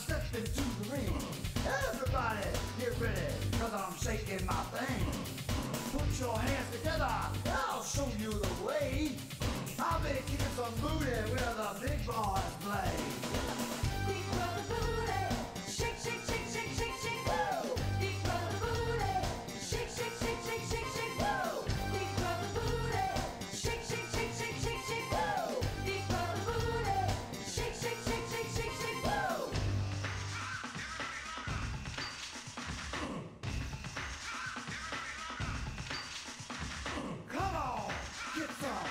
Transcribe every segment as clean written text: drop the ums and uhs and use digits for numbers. stepping to the ring. Everybody get ready, cause I'm shaking my thing. Put your hands together, I'll show you the way. I'll be kicking some booty where the big boys play. Big brother booty, shake, shake, shake, shake, shake, shake, whoa. Big brother booty, shake, shake, shake, shake, shake, shake, whoa. Big brother booty, shake, shake, shake, shake, shake, shake, whoa. Big brother booty, shake, shake, shake, shake, shake, shake, whoa. Come on, get some.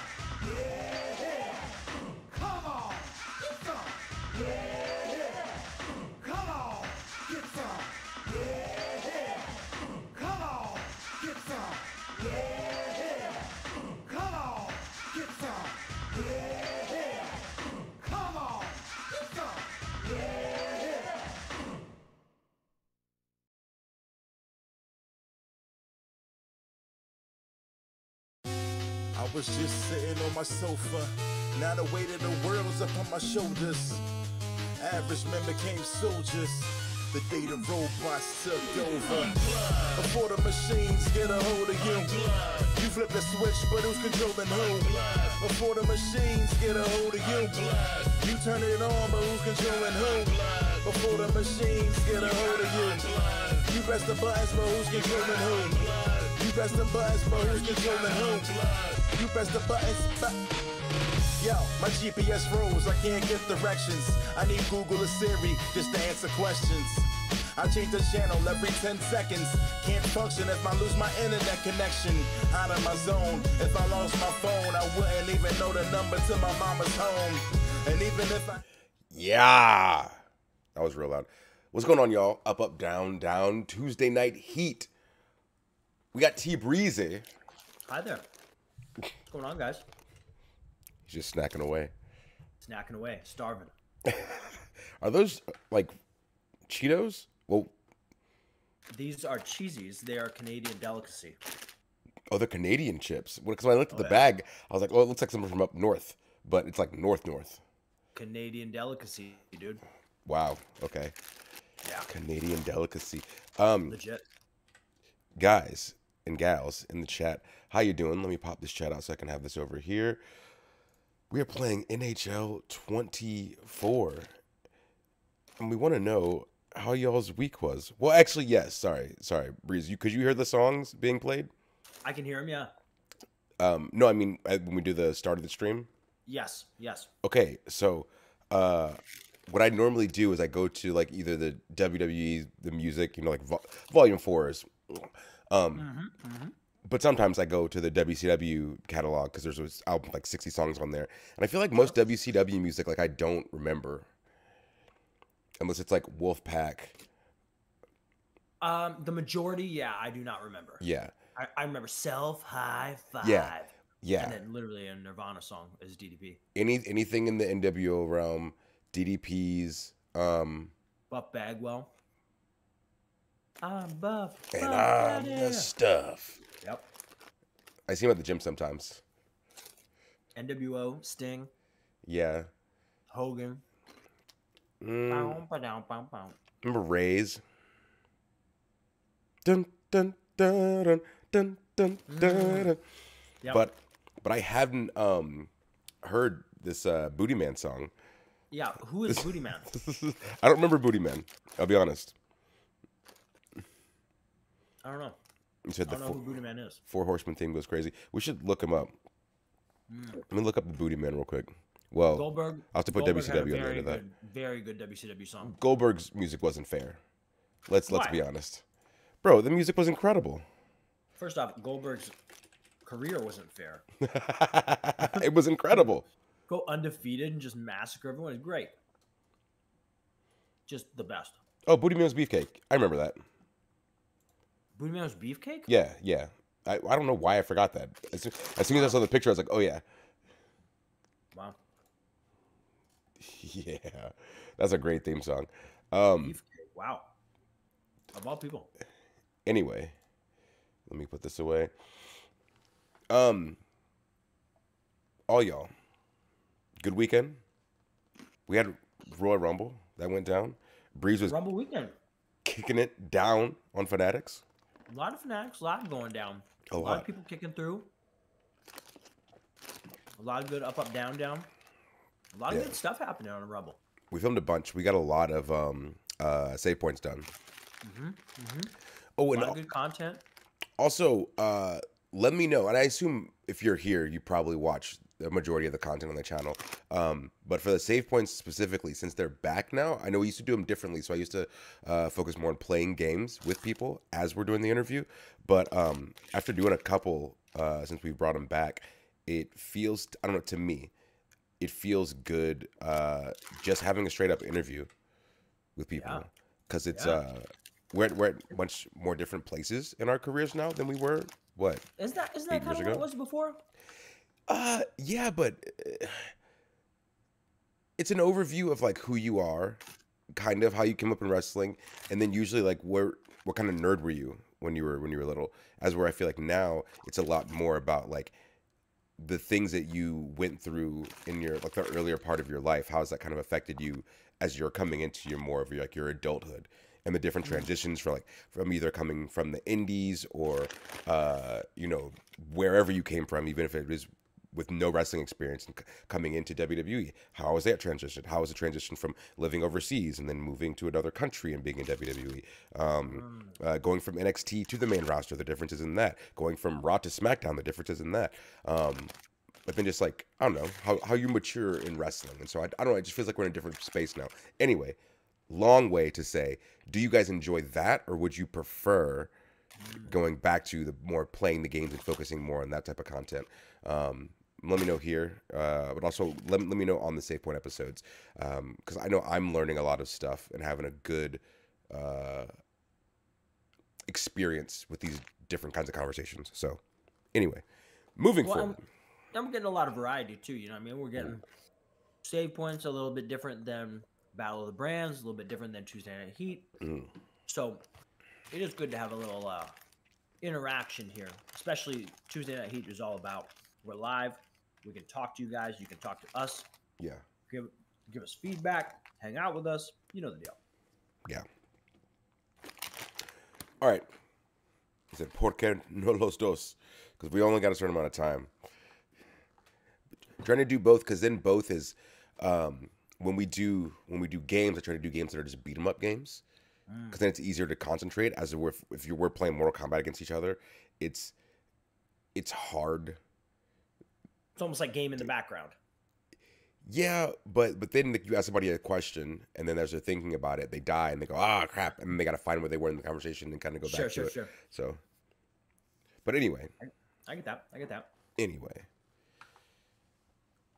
I was just sitting on my sofa, now the weight of the world's up on my shoulders. Average men became soldiers, the day the robots took over. Before the machines get a hold of you, you flip the switch, but who's controlling who? Before the machines get a hold of you, you turn it on, but who's controlling who? Before the machines get a hold of you, you press the buttons, but who's controlling who? You press the buttons, but who's controlling who? You press the buttons, yo, my GPS froze, I can't get directions. I need Google or Siri just to answer questions. I change the channel every 10 seconds. Can't function if I lose my internet connection. Out of my zone, if I lost my phone, I wouldn't even know the number to my mama's home. And even if I... Yeah! That was real loud. What's going on, y'all? Up, up, down, down. Tuesday Night Heat. We got T Breezy. Hi there. What's going on, guys? He's just snacking away. Snacking away, starving. Are those like Cheetos? Well, these are Cheesies. They are a Canadian delicacy. Oh, they're Canadian chips. Because when I looked at the bag, I was like, "Oh, it looks like something from up north," but it's like north. Canadian delicacy, dude. Wow. Okay. Yeah. Canadian delicacy. Legit. Guys and gals in the chat, how you doing? Let me pop this chat out so I can have this over here. We are playing NHL 24, and we want to know how y'all's week was. Well, actually, yes. Sorry, Breeze. Could you hear the songs being played? I can hear them. Yeah. No, I mean when we do the start of the stream. Yes. Yes. Okay. So, what I normally do is I go to like either the WWE, the music, you know, like volume 4 is. But sometimes I go to the WCW catalog because there's like 60 songs on there, and I feel like most WCW music, like I don't remember, unless it's like Wolfpack. The majority, yeah, I do not remember. Yeah, I remember Self, High Five. Yeah, yeah. And then literally a Nirvana song is DDP. Anything in the NWO realm, DDP's. Buff Bagwell. I'm buff. And I'm the stuff. Yep. I see him at the gym sometimes. NWO, Sting. Yeah. Hogan. Remember Rays? Dun, dun, dun, dun, dun, dun, dun. Yep. But I haven't heard this Booty Man song. Yeah, who is Booty Man? I don't remember Booty Man, I'll be honest. I don't know. I don't know who Booty Man is. Four Horsemen theme goes crazy. We should look him up. Let me look up the Booty Man real quick. Well, Goldberg. I'll have to put WCW on the end of that. Very good WCW song. Goldberg's music wasn't fair. Let's be honest, bro. The music was incredible. First off, Goldberg's career wasn't fair. It was incredible. Go undefeated and just massacre everyone is great. Just the best. Oh, Booty Man's Beefcake. I remember that. Booty Man was Beefcake? Yeah, yeah. I don't know why I forgot that. As soon as I saw the picture, I was like, oh, yeah. Wow. Yeah. That's a great theme song. Beefcake, wow. Of all people. Anyway, let me put this away. All y'all, good weekend. We had Royal Rumble. That went down. Breeze was Rumble weekend, kicking it down on Fanatics. A lot of Fanatics, a lot going down. A lot of people kicking through. A lot of good UpUpDownDown. A lot of good stuff happening on Rumble. We filmed a bunch. We got a lot of save points done. Oh, and a lot of good content. Also, let me know, and I assume if you're here, you probably watch the majority of the content on the channel. But for the save points specifically, since they're back now, I know we used to do them differently, so I used to focus more on playing games with people as we're doing the interview. But after doing a couple since we brought them back, it feels, I don't know, to me, it feels good just having a straight up interview with people, because it's we're at much more different places in our careers now than we were. What isn't that kind of what it was before? Yeah, but it's an overview of like who you are, kind of how you came up in wrestling, and then usually like what kind of nerd were you when you were little. As where I feel like now it's a lot more about like the things that you went through in your like the earlier part of your life. How has that kind of affected you as you're coming into your more of your, like your adulthood, and the different transitions for like from either coming from the indies or you know, wherever you came from, even if it was with no wrestling experience, and coming into WWE. How was that transition? How was the transition from living overseas and then moving to another country and being in WWE? Going from NXT to the main roster, the differences in that. Going from Raw to SmackDown, the differences in that. But then just like, I don't know, how you mature in wrestling. And so I don't know, it just feels like we're in a different space now. Anyway, long way to say, do you guys enjoy that, or would you prefer going back to the more playing the games and focusing more on that type of content? Let me know here, but also let me know on the Save Point episodes, because I know I'm learning a lot of stuff and having a good experience with these different kinds of conversations. So anyway, moving forward. I'm getting a lot of variety too, you know what I mean? We're getting Save Points a little bit different than Battle of the Brands, a little bit different than Tuesday Night Heat. So it is good to have a little interaction here, especially Tuesday Night Heat is all about. We're live. We can talk to you guys. You can talk to us. Yeah. Give us feedback. Hang out with us. You know the deal. Yeah. All right. He said, "Por qué no los dos?" Because we only got a certain amount of time. I'm trying to do both, because then both is when we do games. I try to do games that are just beat 'em up games, because then it's easier to concentrate. As if you were playing Mortal Kombat against each other, it's hard. It's almost like game in the background. Yeah, but then you ask somebody a question, and then as they're thinking about it, they die, and they go, ah, crap, and then they got to find where they were in the conversation and kind of go back to it. Sure. So, but anyway. I get that. Anyway.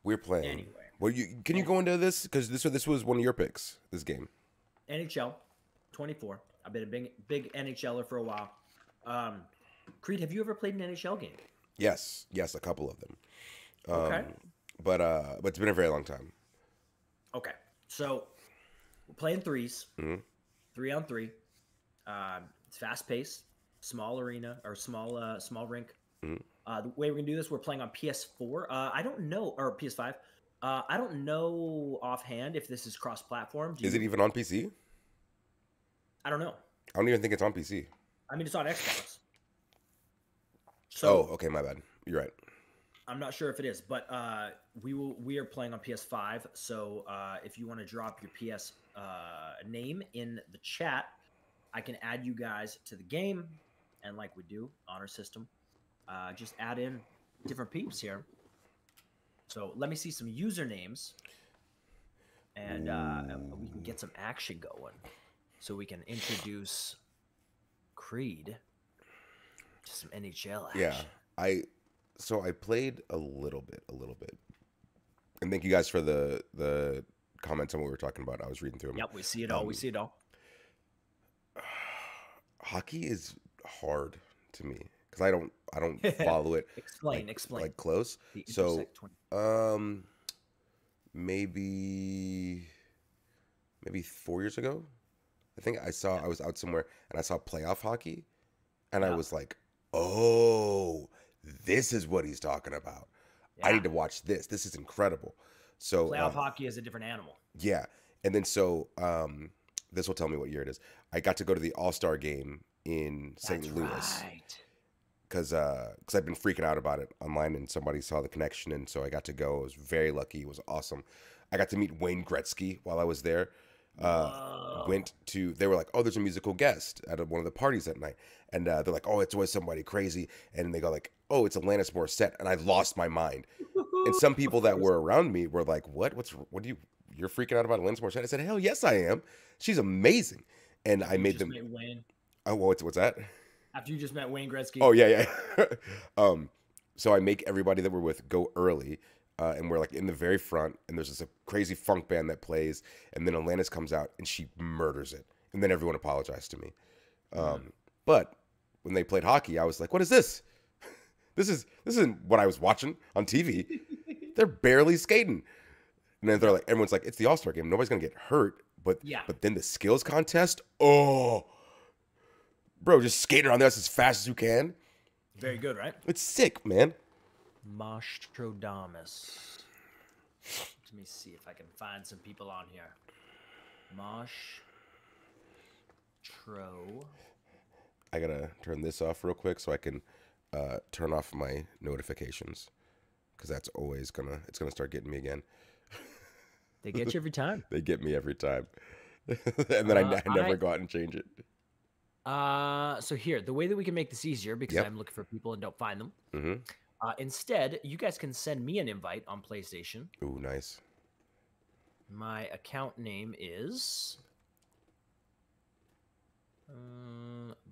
We're playing. Well, can you go into this? Because this was one of your picks, this game. NHL 24. I've been a big NHLer for a while. Creed, have you ever played an NHL game? Yes, a couple of them. Okay. But it's been a very long time. Okay. So we're playing threes, 3-on-3. It's fast paced, small arena or small rink. The way we're gonna do this, we're playing on PS4. I don't know, or PS5. I don't know offhand if this is cross platform. Is it even on PC? I don't know. I don't even think it's on PC. I mean, it's on Xbox. So, oh, okay, my bad. You're right. I'm not sure if it is, but we are playing on PS5. So if you want to drop your PS name in the chat, I can add you guys to the game, and like we do, honor system, just add in different peeps here. So let me see some usernames, and we can get some action going. So we can introduce Creed to some NHL action. Yeah, So I played a little bit, and thank you guys for the comments on what we were talking about. I was reading through them. Yep, we see it all. Hockey is hard to me because I don't follow it. explain like close. So maybe 4 years ago, I think I was out somewhere and I saw playoff hockey, and I was like, oh, this is what he's talking about. Yeah. I need to watch this. This is incredible. So playoff hockey is a different animal. Yeah. And then so this will tell me what year it is. I got to go to the All-Star game in St. Louis. Because I've been freaking out about it online, and somebody saw the connection, and so I got to go. I was very lucky. It was awesome. I got to meet Wayne Gretzky while I was there. Went to, they were like, oh, there's a musical guest at one of the parties that night. And they're like, oh, it's always somebody crazy. And they go like, oh, it's Alanis Morissette. And I lost my mind. And some people that were around me were like, what? You're freaking out about Alanis Morissette? I said, hell yes, I am. She's amazing. And I made them. Oh, what's that? After you just met Wayne Gretzky. Oh, yeah, yeah. So I make everybody that we're with go early. And we're like in the very front, and there's this crazy funk band that plays, and then Alanis comes out and she murders it, and then everyone apologized to me. But when they played hockey, I was like, "What is this? This isn't what I was watching on TV. They're barely skating." And then they're like, "Everyone's like, it's the All-Star game. Nobody's gonna get hurt." But yeah. But then the skills contest. Oh, bro, just skate around there as fast as you can. Very good, right? It's sick, man. Mostrodamus. Let me see if I can find some people on here. Moshtro. I gotta turn this off real quick so I can turn off my notifications, because that's always gonna start getting me again. They get you every time. They get me every time, and then I never go out and change it. So here, the way that we can make this easier, because I'm looking for people and don't find them. Mm-hmm. Instead, you guys can send me an invite on PlayStation. Ooh, nice. My account name is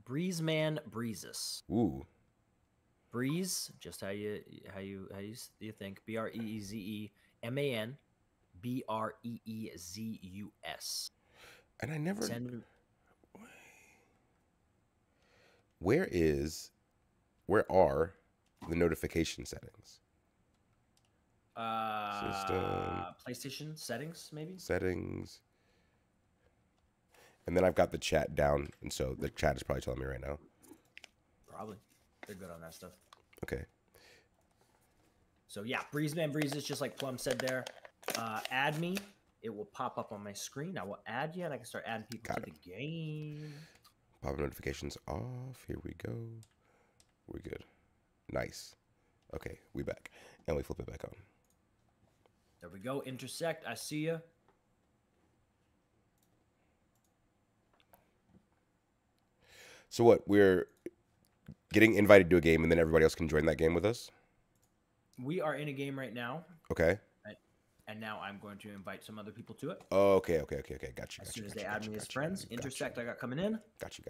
Breeze Man Breezes. Ooh. Breeze, just how you think. BREEZEMAN BREEZUS. And I never. Where are the notification settings? PlayStation settings, maybe? Settings. And then I've got the chat down, and so the chat is probably telling me right now. Probably. They're good on that stuff. Okay. So, yeah, Breeze Man Breezes, just like Plum said there. Add me. It will pop up on my screen. I will add you, and I can start adding people to the game. Pop notifications off. Here we go. We're good. Nice. Okay, we back. And we flip it back on. There we go. Intersect. I see ya. So what? We're getting invited to a game, and then everybody else can join that game with us? We are in a game right now. Okay. And now I'm going to invite some other people to it. Okay, okay, okay, okay. Gotcha. As soon as they add me as friends. Intersect, I got coming in. Got you.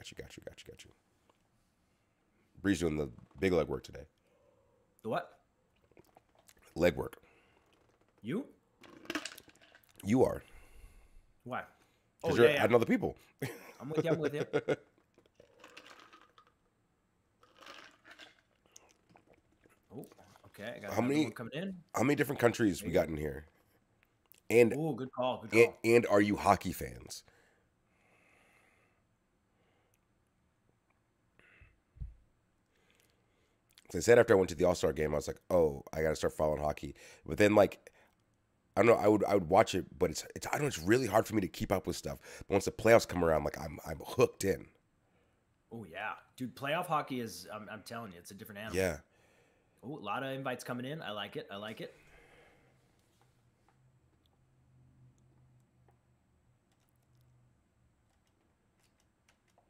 Breeze doing the big leg work today. The what? Leg work. You? You are. Why? Because you're adding other people. I'm with you. Oh, okay. I got another one coming in. How many different countries we got in here? And oh, good call. Good call. And are you hockey fans? So I said after I went to the All-Star game, I was like, "Oh, I gotta start following hockey." But then, like, I don't know, I would watch it, but it's I don't know, it's really hard for me to keep up with stuff. But once the playoffs come around, like, I'm hooked in. Oh yeah, dude, playoff hockey is I'm telling you, it's a different animal. Yeah. Oh, a lot of invites coming in. I like it. I like it.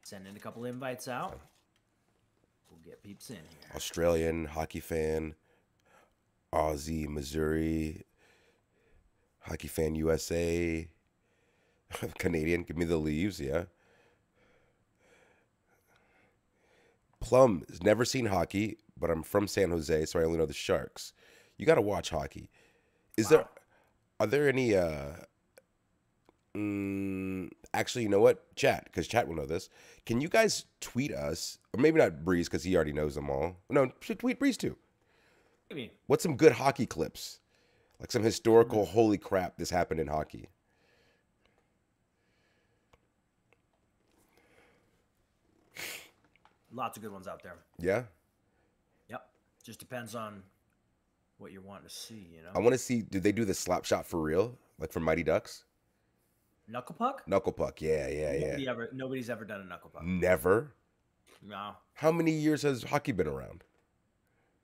Sending a couple invites out. We'll get peeps in here. Australian hockey fan, Aussie, Missouri, hockey fan USA, Canadian, give me the leaves, yeah. Plum has never seen hockey, but I'm from San Jose, so I only know the Sharks. You got to watch hockey. Are there any, actually, you know what? Chat, because chat will know this. Can you guys tweet us? Or maybe not Breeze, because he already knows them all. No, should tweet Breeze too. Maybe. What's some good hockey clips? Like some historical, holy crap, this happened in hockey. Lots of good ones out there. Yeah? Yep. Just depends on what you want to see, you know? I want to see, do they do the slap shot for real? Like from Mighty Ducks? Knuckle puck? Knuckle puck, yeah. Nobody's ever done a knuckle puck. Never? No. How many years has hockey been around?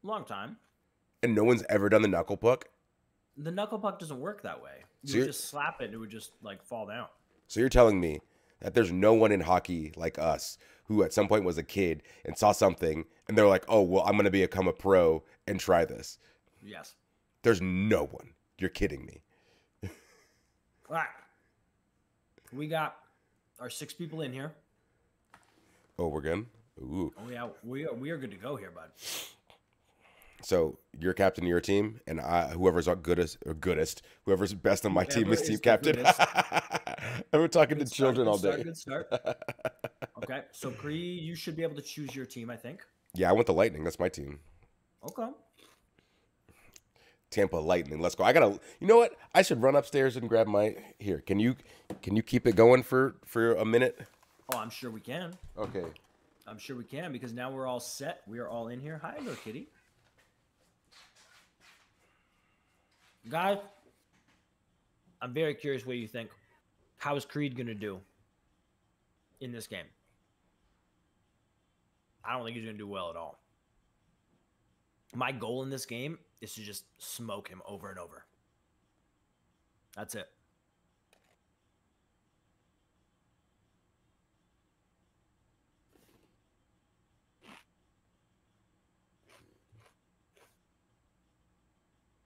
Long time. And no one's ever done the knuckle puck? The knuckle puck doesn't work that way. You would just slap it and it would just like fall down. So you're telling me that there's no one in hockey like us who at some point was a kid and saw something and they're like, oh, well, I'm going to become a pro and try this. Yes. There's no one. You're kidding me. All right. We got our 6 people in here. Oh, we're good? Ooh. Oh, yeah. We are good to go here, bud. So you're captain of your team, and whoever's our goodest, whoever's best on my team is team captain. I've been talking to children all day. Good start. Okay, so Creed, you should be able to choose your team, I think. Yeah, I want the Lightning. That's my team. Okay. Tampa Lightning. Let's go. I gotta. You know what? I should run upstairs and grab my. Here, can you keep it going for a minute? Oh, I'm sure we can. Okay. I'm sure we can because now we're all set. We are all in here. Hi, little kitty. Guys, I'm very curious what you think. How is Creed going to do in this game? I don't think he's going to do well at all. My goal in this game is to just smoke him over and over. That's it.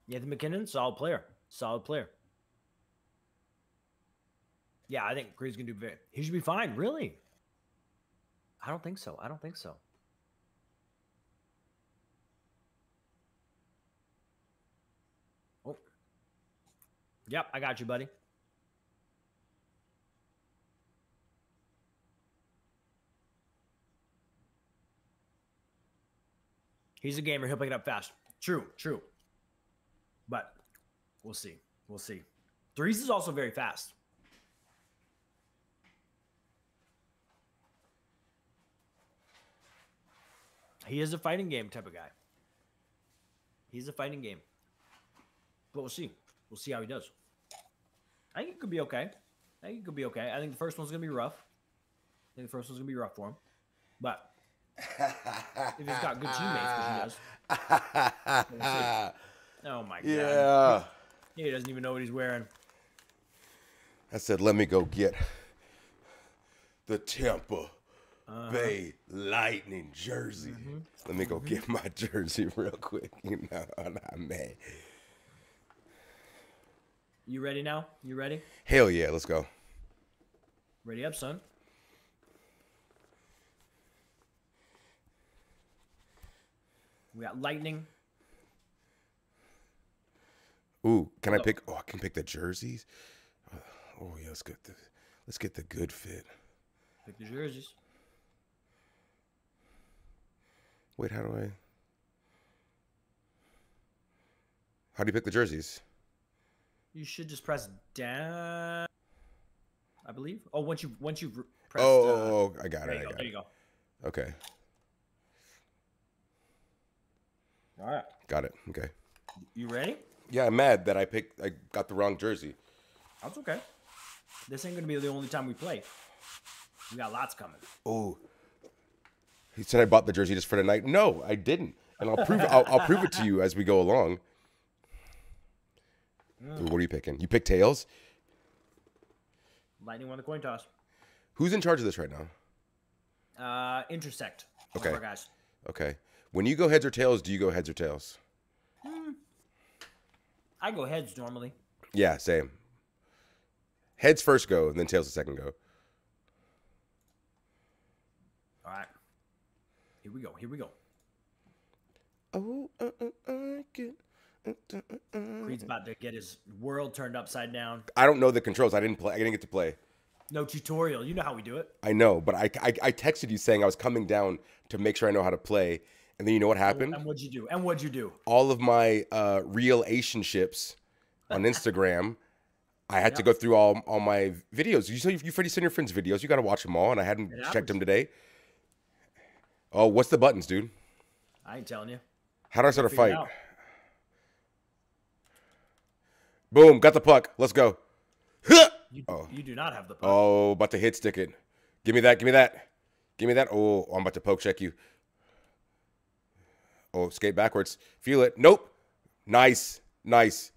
Nathan McKinnon, solid player. Solid player. Yeah, I think Creed's going to do very... He should be fine, really. I don't think so. I don't think so. Oh. Yep, I got you, buddy. He's a gamer. He'll pick it up fast. True, true. But we'll see. We'll see. Breeze is also very fast. He is a fighting game type of guy. He's a fighting game. But we'll see. We'll see how he does. I think it could be okay. I think it could be okay. I think the first one's going to be rough. I think the first one's going to be rough for him. But if he's got good teammates, which he does. We'll see. Oh, my God. Yeah. He doesn't even know what he's wearing. I said, let me go get the Tampa Bay Lightning jersey. Let me go get my jersey real quick. You know what I mean? You ready now? You ready? Hell yeah. Let's go. Ready up, son. We got Lightning. Ooh, can I pick? Oh, I can pick the jerseys. Oh yeah, let's get the good fit. Pick the jerseys. Wait, how do you pick the jerseys? You should just press down, I believe. Oh, once you've pressed. Oh, I got it. There you go. Okay. All right. Got it. Okay. You ready? Yeah, I'm mad that I got the wrong jersey. That's okay. This ain't gonna be the only time we play. We got lots coming. Oh, he said I bought the jersey just for tonight. No, I didn't, and I'll prove I'll prove it to you as we go along. Mm. What are you picking? You pick tails. Lightning won the coin toss. Who's in charge of this right now? Intersect. Okay. Guys. Okay. When you go heads or tails, do you go heads or tails? Mm. I go heads normally. Yeah, same. Heads first go, and then tails the second go. All right. Here we go. Here we go. Oh, Creed's about to get his world turned upside down. I don't know the controls. I didn't get to play. No tutorial. You know how we do it. I know, but I texted you saying I was coming down to make sure I know how to play. And then you know what happened? And what'd you do? And what'd you do? All of my relationships on Instagram, I had to go through all my videos. You already send your friends videos. You got to watch them all, and I hadn't checked them today. Oh, what's the buttons, dude? I ain't telling you. How do I start a fight? Boom, got the puck. Let's go. You do not have the puck. Oh, about to hit stick it. Give me that. Give me that. Give me that. Oh, I'm about to poke check you. Oh, skate backwards. Feel it. Nope. Nice. Nice.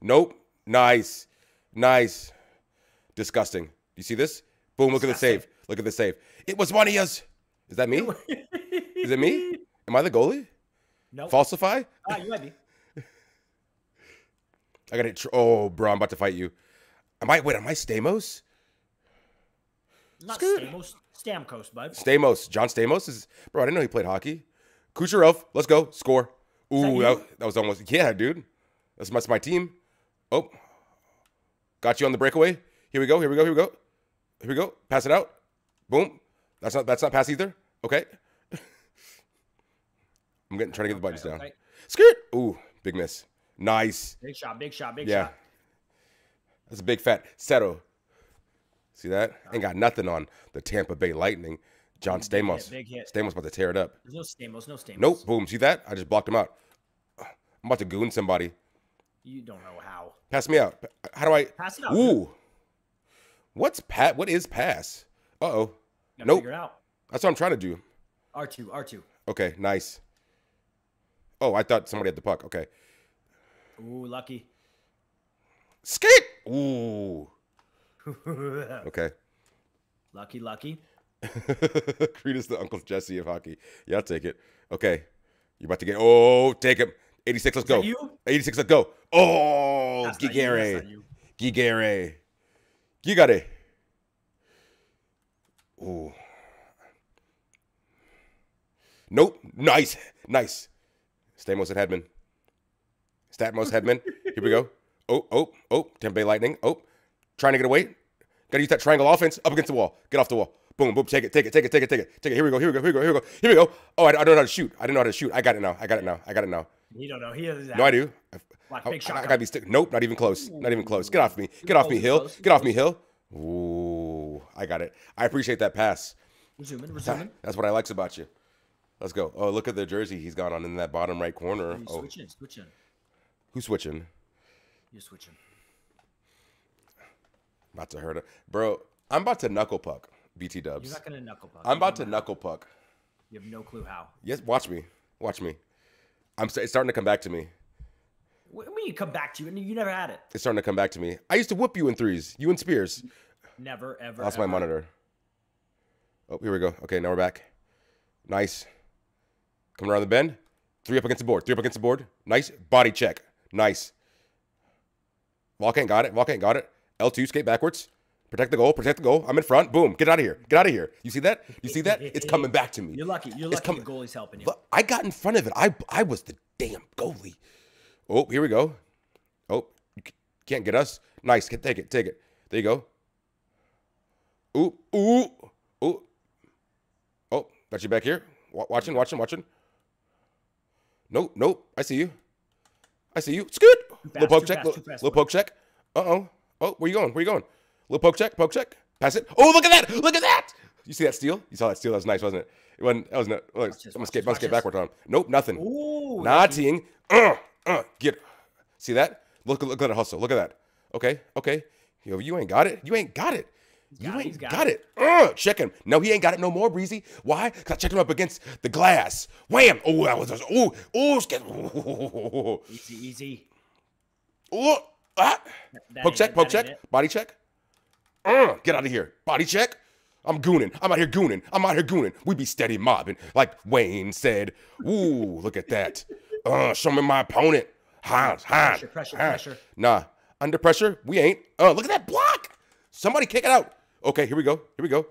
Nope. Nice. Nice. Disgusting. You see this? Boom. Look at the save. Look at the save. It was one of yours. Is that me? Is it me? Am I the goalie? No. Nope. Falsify? Ah, you might be. I got it. Oh, bro, I'm about to fight you. I might wait. Am I Stamos? Not Stamos. Stamkos, bud. Stamos. John Stamos is. Bro, I didn't know he played hockey. Kucherov, let's go. Score. Ooh, that was almost. Yeah, dude. That's my team. Oh, got you on the breakaway. Here we go. Here we go. Here we go. Here we go. Pass it out. Boom. That's not pass either. Okay. I'm trying to get the buttons down. Skirt. Ooh, big miss. Nice. Big shot, big shot, big shot. That's a big fat settle. See that? Ain't got nothing on the Tampa Bay Lightning. John Stamos. Big hit. Stamos about to tear it up. There's no Stamos, no Stamos. Nope. Boom. See that? I just blocked him out. I'm about to goon somebody. You don't know how. Pass me out. How do I pass it out? Ooh. What is pass? Uh-oh. Nope. Figure it out. That's what I'm trying to do. R2, R2. Okay, nice. Oh, I thought somebody had the puck. Okay. Ooh, lucky. Skate. Ooh. Okay. Lucky, lucky. Creed is the Uncle Jesse of hockey. Yeah, I'll take it. Okay. You're about to get. Oh, take him. 86, let's go. Is that you? 86, let's go. Oh, Gigare. Gigare. Gigare. Ooh. Nope. Nice. Nice. Stamos and Hedman. Statmos, Hedman. Here we go. Oh, oh, oh. Tampa Bay Lightning. Oh. Trying to get away. Got to use that triangle offense. Up against the wall. Get off the wall. Boom, boom. Take it, take it, take it, take it, take it. Take it. Here we go, here we go, here we go, here we go. Here we go. Oh, I don't know how to shoot. I didn't know how to shoot. I got it now. I got it now. I got it now. You don't know. He is that. No, I do. I got to be stick. Nope, not even close. Not even close. Get off me. Get off me, Hill. Get off me, Hill. Ooh, I got it. I appreciate that pass. Resuming, resuming. That's what I likes about you. Let's go. Oh, look at the jersey he's got on in that bottom right corner. Oh. Switching, switching. Who's switching? You're switching. About to hurt him. Bro, I'm about to knuckle puck, BT Dubs. You're not going to knuckle puck. I'm about to knuckle puck. You have no clue how. Yes, watch me. Watch me. It's starting to come back to me. What do you mean come back to you? You never had it. It's starting to come back to me. I used to whoop you in threes. You and Spears. Never, ever, Lost my monitor. Oh, here we go. Okay, now we're back. Nice. Coming around the bend. Three up against the board. Three up against the board. Nice. Body check. Nice. Valk ain't got it. Valk ain't got it. L2, skate backwards. Protect the goal. Protect the goal. I'm in front. Boom. Get out of here. Get out of here. You see that? You see that? It's coming back to me. You're lucky. You're lucky the goalie's helping you. I got in front of it. I was the damn goalie. Oh, here we go. Oh, you can't get us. Nice. Take it. Take it. There you go. Ooh. Ooh. Ooh. Oh, got you back here. Watching, watching, watching. Nope. Nope. I see you. I see you. It's good. Little poke check. Little poke check. Uh-oh. Oh, where you going? Where you going? Little poke check. Poke check. Pass it. Oh, look at that. Look at that. You see that steal? You saw that steal. That was nice, wasn't it? It wasn't. That was not. I'm going to skate backwards on him. Nope, nothing. Ooh, nothing. Get. See that? Look at that hustle. Look at that. Okay. Okay. Yo, you ain't got it. You ain't got it. You ain't got it. Check him. No, he ain't got it no more, Breezy. Why? Because I checked him up against the glass. Wham. Oh, that was. Oh, oh. Easy, easy. Oh. Ah. Poke check, poke check, body check. Get out of here. Body check. I'm gooning. I'm out here gooning. I'm out here gooning. We be steady mobbing. Like Wayne said. Ooh, look at that. Show me my opponent. Hans. Pressure, pressure, pressure. Nah. Under pressure, we ain't. Look at that block. Somebody kick it out. Okay, here we go. Here we go.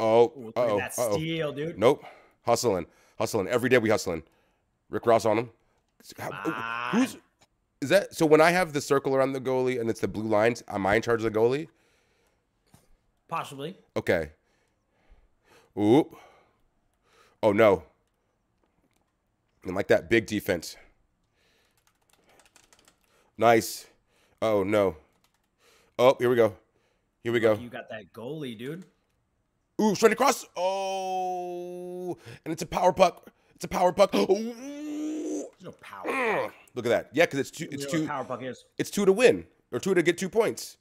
Oh, ooh, look at that steal, dude. Nope. Hustling. Hustling. Every day we hustling. Rick Ross on him. Who's Is that so? When I have the circle around the goalie and it's the blue lines, am I in charge of the goalie? Possibly. Okay. Oop. Oh no. And like that big defense. Nice. Oh no. Oh, here we go. Here we go. You got that goalie, dude. Ooh, straight across. Oh, and it's a power puck. It's a power puck. Ooh. There's no power. Look at that. Yeah, because it's two. Power puck is. It's two to win or two to get 2 points.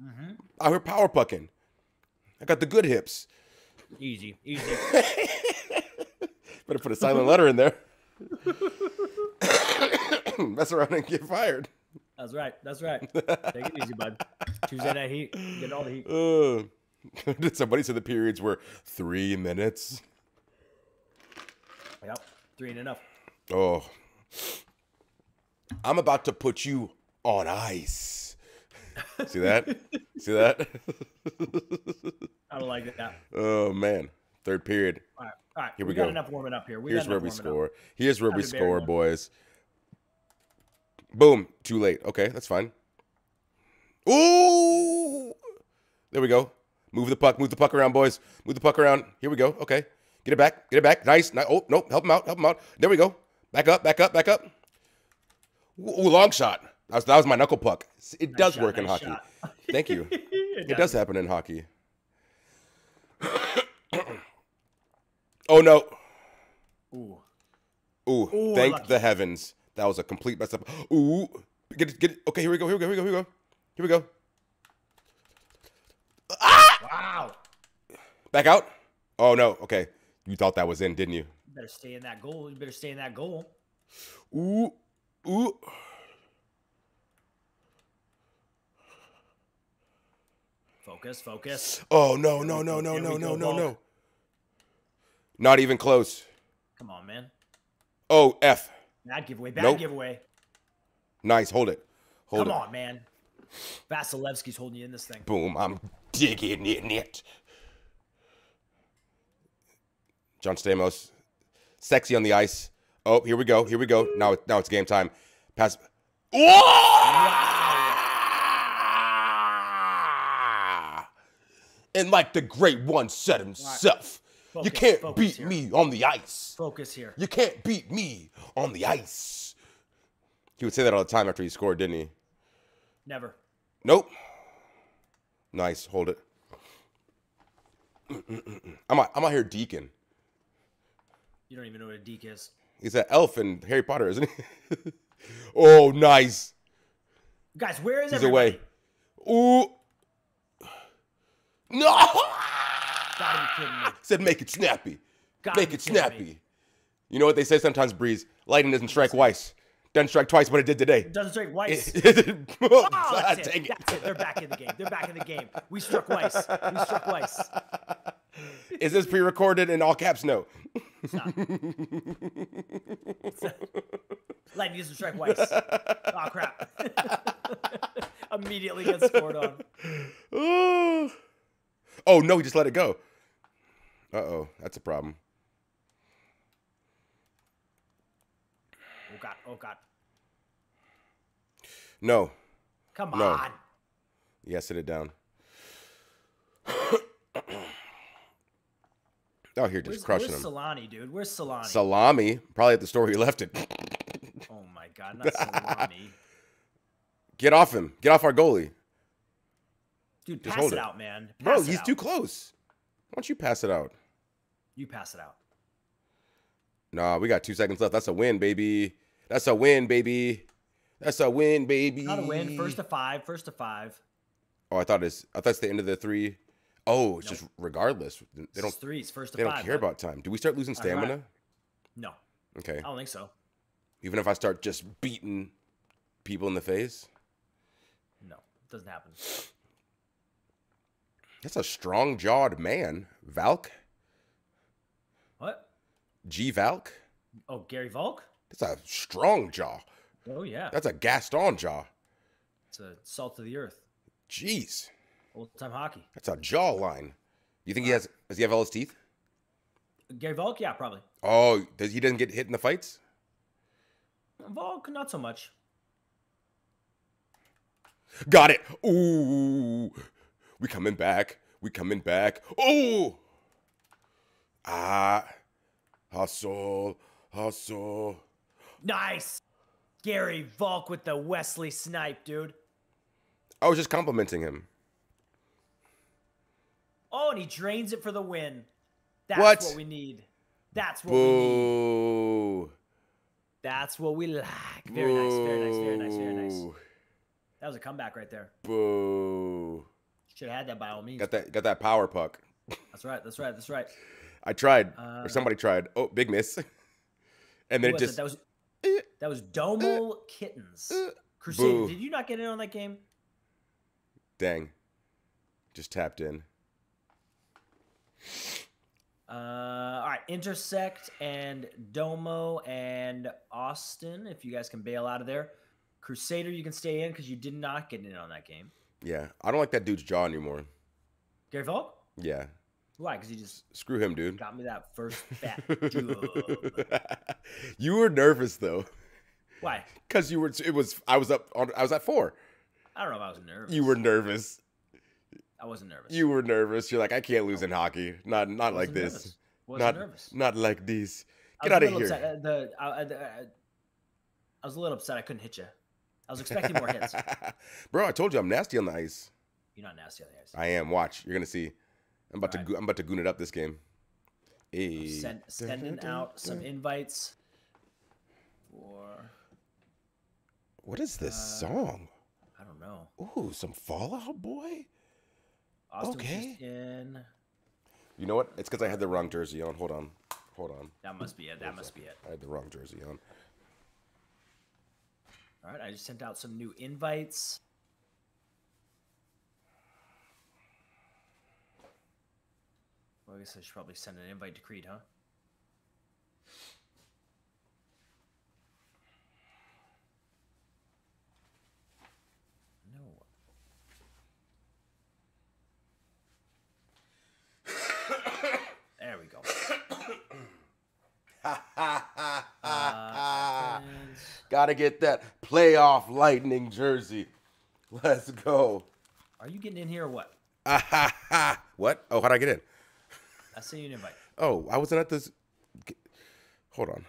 Mm-hmm. I heard power pucking. I got the good hips. Easy, easy. Better put a silent letter in there. Mess around and get fired. That's right. That's right. Take it easy, bud. Tuesday Night Heat. Get all the heat. Did somebody say the periods were 3 minutes? Yep, three and enough. Oh, I'm about to put you on ice. See that? See that? I don't like that. Oh man, third period. All right, all right. Here we go. Got enough warming up here. Here's where we score. Here's where we score, boys. Boom. Too late. Okay, that's fine. Ooh, there we go. Move the puck. Move the puck around, boys. Move the puck around. Here we go. Okay. Get it back. Get it back. Nice. Oh, no. Help him out. Help him out. There we go. Back up. Back up. Back up. Ooh, long shot. That was my knuckle puck. It does work in hockey. Thank you. It does happen in hockey. Oh, no. Ooh. Ooh. Thank the heavens. That was a complete mess up. Ooh. Get it. Get it. Okay, here we go. Here we go. Here we go. Here we go. Here we go. Ah! Wow. Back out. Oh, no. Okay. You thought that was in, didn't you? You better stay in that goal. You better stay in that goal. Ooh. Ooh. Focus, focus. Oh, no, no, no, no, no, no, no, no. Not even close. Come on, man. Oh, F. Bad giveaway. Bad giveaway. Nice. Hold it. Hold it. Come on, man. Vasilevsky's holding you in this thing. Boom. I'm digging in it. John Stamos. Sexy on the ice. Oh, here we go. Here we go. Now it's game time. Pass. Yeah. And like the great one said himself, right. You can't beat me on the ice. Focus here. You can't beat me on the ice. He would say that all the time after he scored, didn't he? Never. Nope. Nice. Hold it. I'm out here deacon. You don't even know what a deke is. He's an elf in Harry Potter, isn't he? Oh, nice. Guys, where is everybody? He's away. Ooh. No. Gotta be kidding me. Said make it snappy. Gotta make it snappy. Me. You know what they say sometimes, Breeze? Lightning doesn't strike twice. Doesn't strike twice, but it did today. It doesn't strike twice. Oh, that's it. That's it. They're back in the game. They're back in the game. We struck twice. We struck twice. Is this pre-recorded in all caps? No. Stop. Lightning doesn't strike twice. Oh, crap. Immediately gets scored on. Oh, no, he just let it go. Uh-oh, that's a problem. Oh, God. Oh, God. No. Come on. No. Yeah, sit it down. Out here just crushing him. Salami, dude. Where's Salami? Salami? Probably at the store he left it. Oh, my God. Not Salami. Get off him. Get off our goalie. Dude, just pass it out, man. Pass Bro, he's out. Too close. Why don't you pass it out? You pass it out. Nah, we got 2 seconds left. That's a win, baby. That's a win, baby. That's a win, baby. Not a win. First to five. First to five. Oh, I thought it's the end of the three. Oh, it's nope. Just regardless. They don't threes, first to They five, don't care right? about time. Do we start losing stamina? Right. No. Okay. I don't think so. Even if I start just beating people in the face? No, it doesn't happen. That's a strong-jawed man, Valk. What? G. Valk. Oh, Gary Valk. That's a strong jaw. Oh yeah. That's a Gaston jaw. It's a salt of the earth. Jeez. Old time hockey. That's a jawline. You think he has? Does he have all his teeth? Gary Valk, yeah, probably. Oh, he doesn't get hit in the fights? Valk, not so much. Got it. Ooh, we coming back. We coming back. Oh, hustle, hustle. Nice, Gary Valk with the Wesley snipe, dude. I was just complimenting him. Oh, and he drains it for the win. That's what we need. That's what we need. That's what we like. Very nice, very nice, very nice, very nice. That was a comeback right there. Boo. Should have had that by all means. Got that power puck. That's right, that's right, that's right. I tried, or somebody tried. Oh, big miss. And then just... That was Domo Kittens. Christine, did you not get in on that game? Dang. Just tapped in. All right, Intersect and Domo and Austin, if you guys can bail out of there. Crusader, you can stay in because you did not get in on that game. Yeah, I don't like that dude's jaw anymore. Gary Valk? Yeah. Why? Because he just... Screw him, dude. Got me that first fat dude. You were nervous, though. Why? Because you were... I was at 4. I don't know if I was nervous. You were nervous. I wasn't nervous. You were nervous. You're like, I can't lose in hockey. Not like this. Wasn't nervous. Not like this. Get out of here. I was a little upset I couldn't hit you. I was expecting more hits. Bro, I told you I'm nasty on the ice. You're not nasty on the ice. I am. Watch. You're gonna see. I'm about to goon it up this game. Hey. Sending out some invites. For... What is this song? I don't know. Ooh, some Fallout Boy. Austin in. You know what? It's because I had the wrong jersey on. Hold on. Hold on. That must be it. That must be it. I had the wrong jersey on. All right. I just sent out some new invites. Well, I guess I should probably send an invite to Creed, huh? There we go. Gotta get that playoff Lightning jersey. Let's go. Are you getting in here or what? What? Oh, how'd I get in? I sent you an invite. Oh, I wasn't at this. Hold on.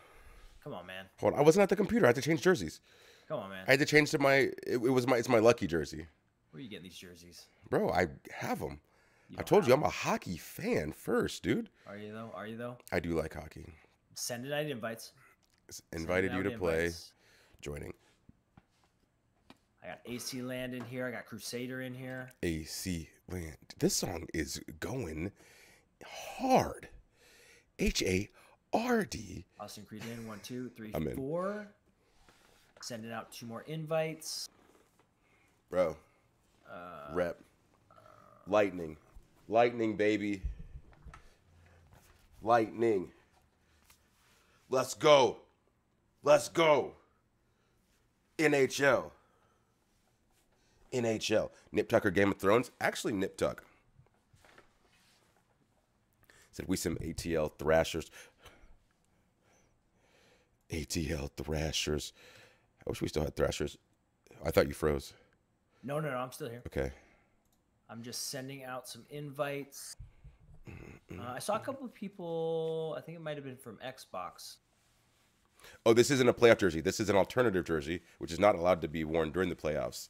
Come on, man. Hold on. I wasn't at the computer. I had to change jerseys. Come on, man. I had to change to my. It's my lucky jersey. Where are you getting these jerseys? Bro, I have them. I told you I'm a hockey fan first, dude. Are you though? Are you though? I do like hockey. Sending out invites. Invited you to play. Joining. I got AC Land in here. I got Crusader in here. AC Land. This song is going hard. H-A-R-D. Austin Creed in. 1, 2, 3, 4. Sending out 2 more invites. Bro. Rep. Lightning. Lightning, baby. Lightning. Let's go. Let's go. NHL. NHL. Nip Tuck or Game of Thrones? Actually, Nip Tuck. Said we some ATL thrashers. ATL thrashers. I wish we still had thrashers. I thought you froze. No, no, no. I'm still here. Okay. I'm just sending out some invites. I saw a couple of people. I think it might have been from Xbox. Oh, this isn't a playoff jersey. This is an alternative jersey, which is not allowed to be worn during the playoffs.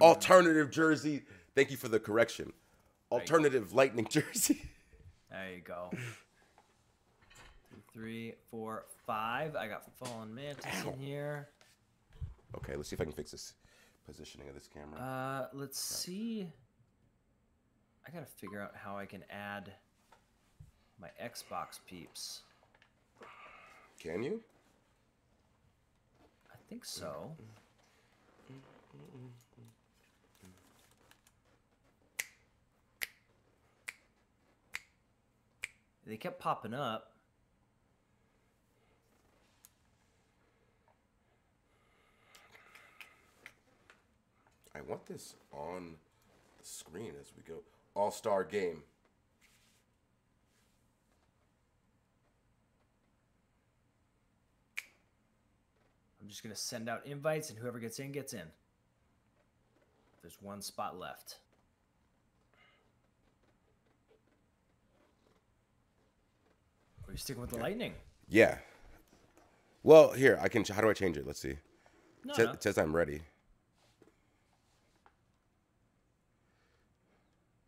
Alternative jersey. Thank you for the correction. Alternative Lightning jersey. There you go. 2, 3, 4, 5. I got Fallen Mantis in here. Okay, let's see if I can fix this positioning of this camera. Let's see. I gotta figure out how I can add my Xbox peeps. Can you? I think so. They kept popping up. I want this on the screen as we go. All-star game. I'm just going to send out invites, and whoever gets in, gets in. There's one spot left. Are you sticking with the Lightning? Yeah. Well, here, I can. How do I change it? Let's see. No, it says I'm ready.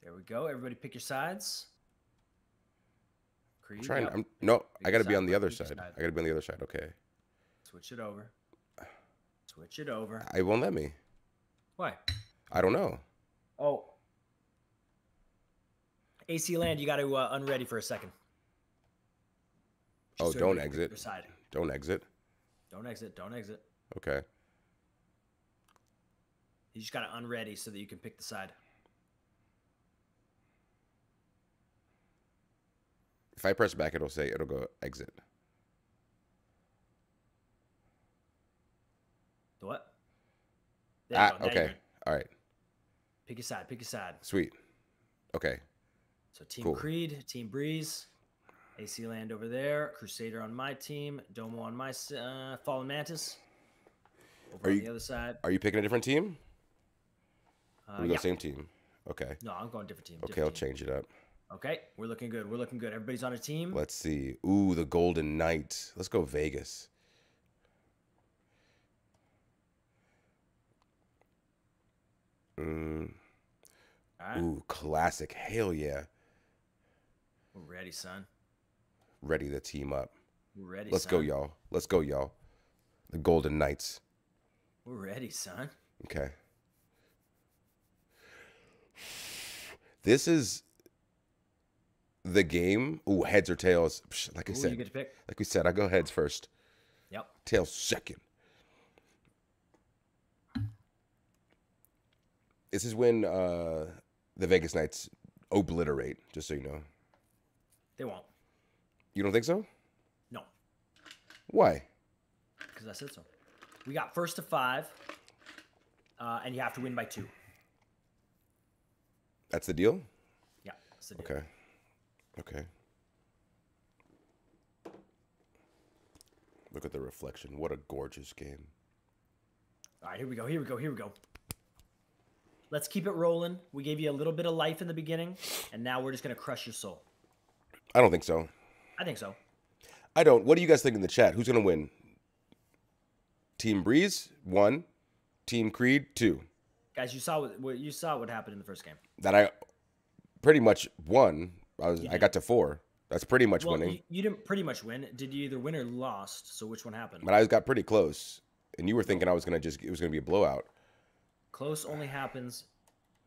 There we go. Everybody pick your sides. Creed, I'm trying. No, I got to be on the other side. I got to be on the other side. Okay. Switch it over. Switch it over. It won't let me. Why? I don't know. Oh. AC Land, you got to unready for a second. Just don't exit. Don't exit. Don't exit. Don't exit. Okay. You just got to unready so that you can pick the side. If I press back, it'll say it'll go exit. The what? There you go. Okay. All right. Pick your side. Pick your side. Sweet. Okay. So Team Creed, Team Breeze, AC Land over there, Crusader on my team, Domo on my Fallen Mantis. Over on the other side. Are you picking a different team? We go same team. Okay. No, I'm going different team. Okay, I'll change it up. Okay, we're looking good. We're looking good. Everybody's on a team. Let's see. Ooh, the Golden Knights. Let's go Vegas. All right. Ooh, classic. Hell yeah. We're ready, son. Ready to team up. We're ready, son. Let's go, y'all. Let's go, y'all. The Golden Knights. We're ready, son. Okay. This is the game. Ooh, heads or tails. Like I said, you get to pick. Like we said, I go heads first. Yep. Tails second. This is when the Vegas Knights obliterate, just so you know. They won't. You don't think so? No. Why? Because I said so. We got first to 5, and you have to win by 2. That's the deal? Yeah, that's the deal. Okay. Okay. Look at the reflection. What a gorgeous game. All right, here we go. Here we go. Here we go. Let's keep it rolling. We gave you a little bit of life in the beginning, and now we're just going to crush your soul. I don't think so. I think so. I don't. What do you guys think in the chat? Who's going to win? Team Breeze, 1. Team Creed, 2. Guys, you saw what happened in the first game. That I pretty much won. I got to 4. That's pretty much winning. You didn't pretty much win. Did you either win or lost? So which one happened? But I got pretty close, and you were thinking it was going to be a blowout. Close only happens,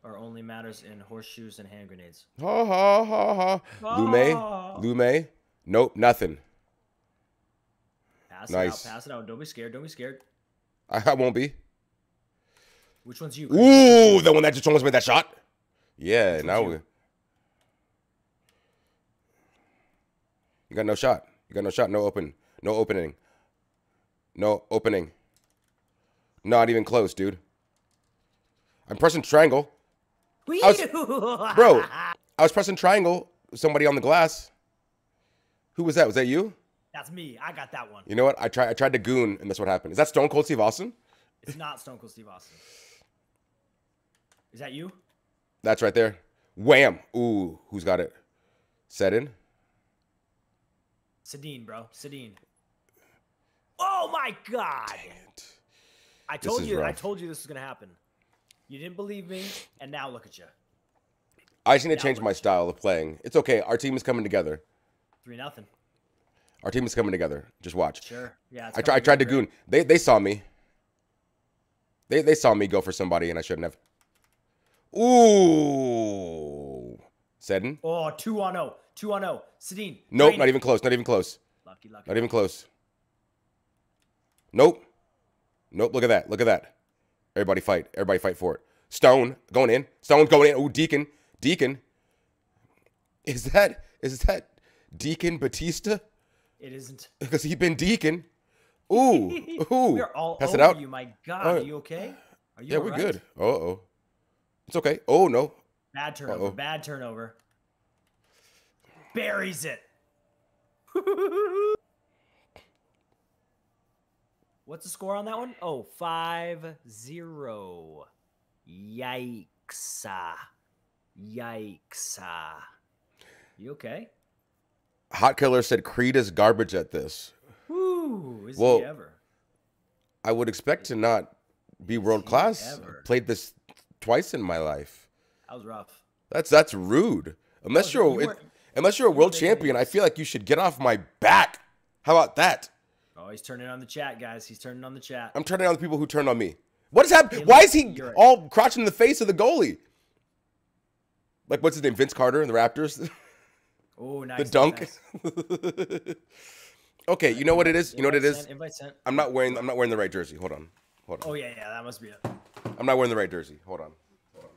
or only matters in horseshoes and hand grenades. Ha ha ha ha. Oh. Lume. Nope, nothing. Pass it out. Pass it out. Don't be scared. Don't be scared. I won't be. Which one's you? Ooh, the one that just almost made that shot. Yeah, now we. You got no shot. You got no shot. No opening. No opening. Not even close, dude. I'm pressing triangle. I was pressing triangle. Somebody on the glass. Who was that? Was that you? That's me. I got that one. You know what? I tried to goon, and that's what happened. Is that Stone Cold Steve Austin? It's not Stone Cold Steve Austin. Is that you? That's right there. Wham. Ooh, who's got it? Sedin. Sedin, bro. Sedin. Oh my God! Dang it. I told you. Rough. I told you this was gonna happen. You didn't believe me, and now look at you. I just need to change my style of playing. It's okay. Our team is coming together. 3-0. Our team is coming together. Just watch. Sure. Yeah. I tried to goon. They saw me. They saw me go for somebody, and I shouldn't have. Ooh. Sedin. Oh, 2-0. 2-0. Sedin. Nope. Not even close. Not even close. Lucky, lucky. Not even close. Nope. Nope. Look at that. Look at that. Everybody fight. Everybody fight for it. Stone going in. Stone's going in. Oh, Deacon. Deacon. Is that Deacon Batista? It isn't. Because he's been Deacon. Ooh. Ooh. We're all Pass over it out. You, my God. Are you okay? Are you all right? We're good. Uh-oh. It's okay. Oh, no. Bad turnover. Uh-oh. Bad turnover. Buries it. What's the score on that one? Oh, 5-0. Yikes. Yikes. You okay? Hot Killer said Creed is garbage at this. Woo, is he ever? I would expect to not be world class. Played this twice in my life. That was rough. That's rude. Unless you're a world champion, I feel like you should get off my back. How about that? Oh, he's turning on the chat, guys. He's turning on the chat. I'm turning on the people who turned on me. What is happening? Why is he all crouching in the face of the goalie? Like, what's his name? Vince Carter in the Raptors? Oh, nice. The dunk. Nice. Okay, you know what it is? You know what it is? I'm not wearing the right jersey. Hold on. Hold on. Oh, yeah, yeah. That must be it. I'm not wearing the right jersey. Hold on. Hold on.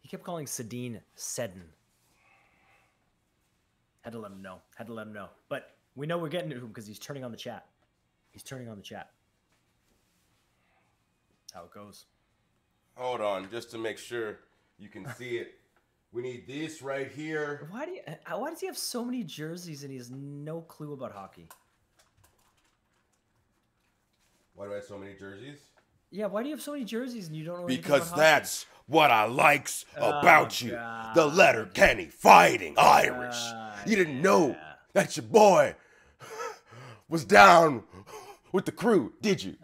He kept calling Sedin Sedin. Had to let him know. Had to let him know. But we know we're getting to him because he's turning on the chat. He's turning on the chat. How it goes. Hold on, just to make sure you can see it. We need this right here. Why does he have so many jerseys and he has no clue about hockey? Why do I have so many jerseys? Yeah, why do you have so many jerseys and you don't know? Because that's what I likes about you. God. The Letterkenny Fighting Irish. You didn't know that your boy was down with the crew, did you?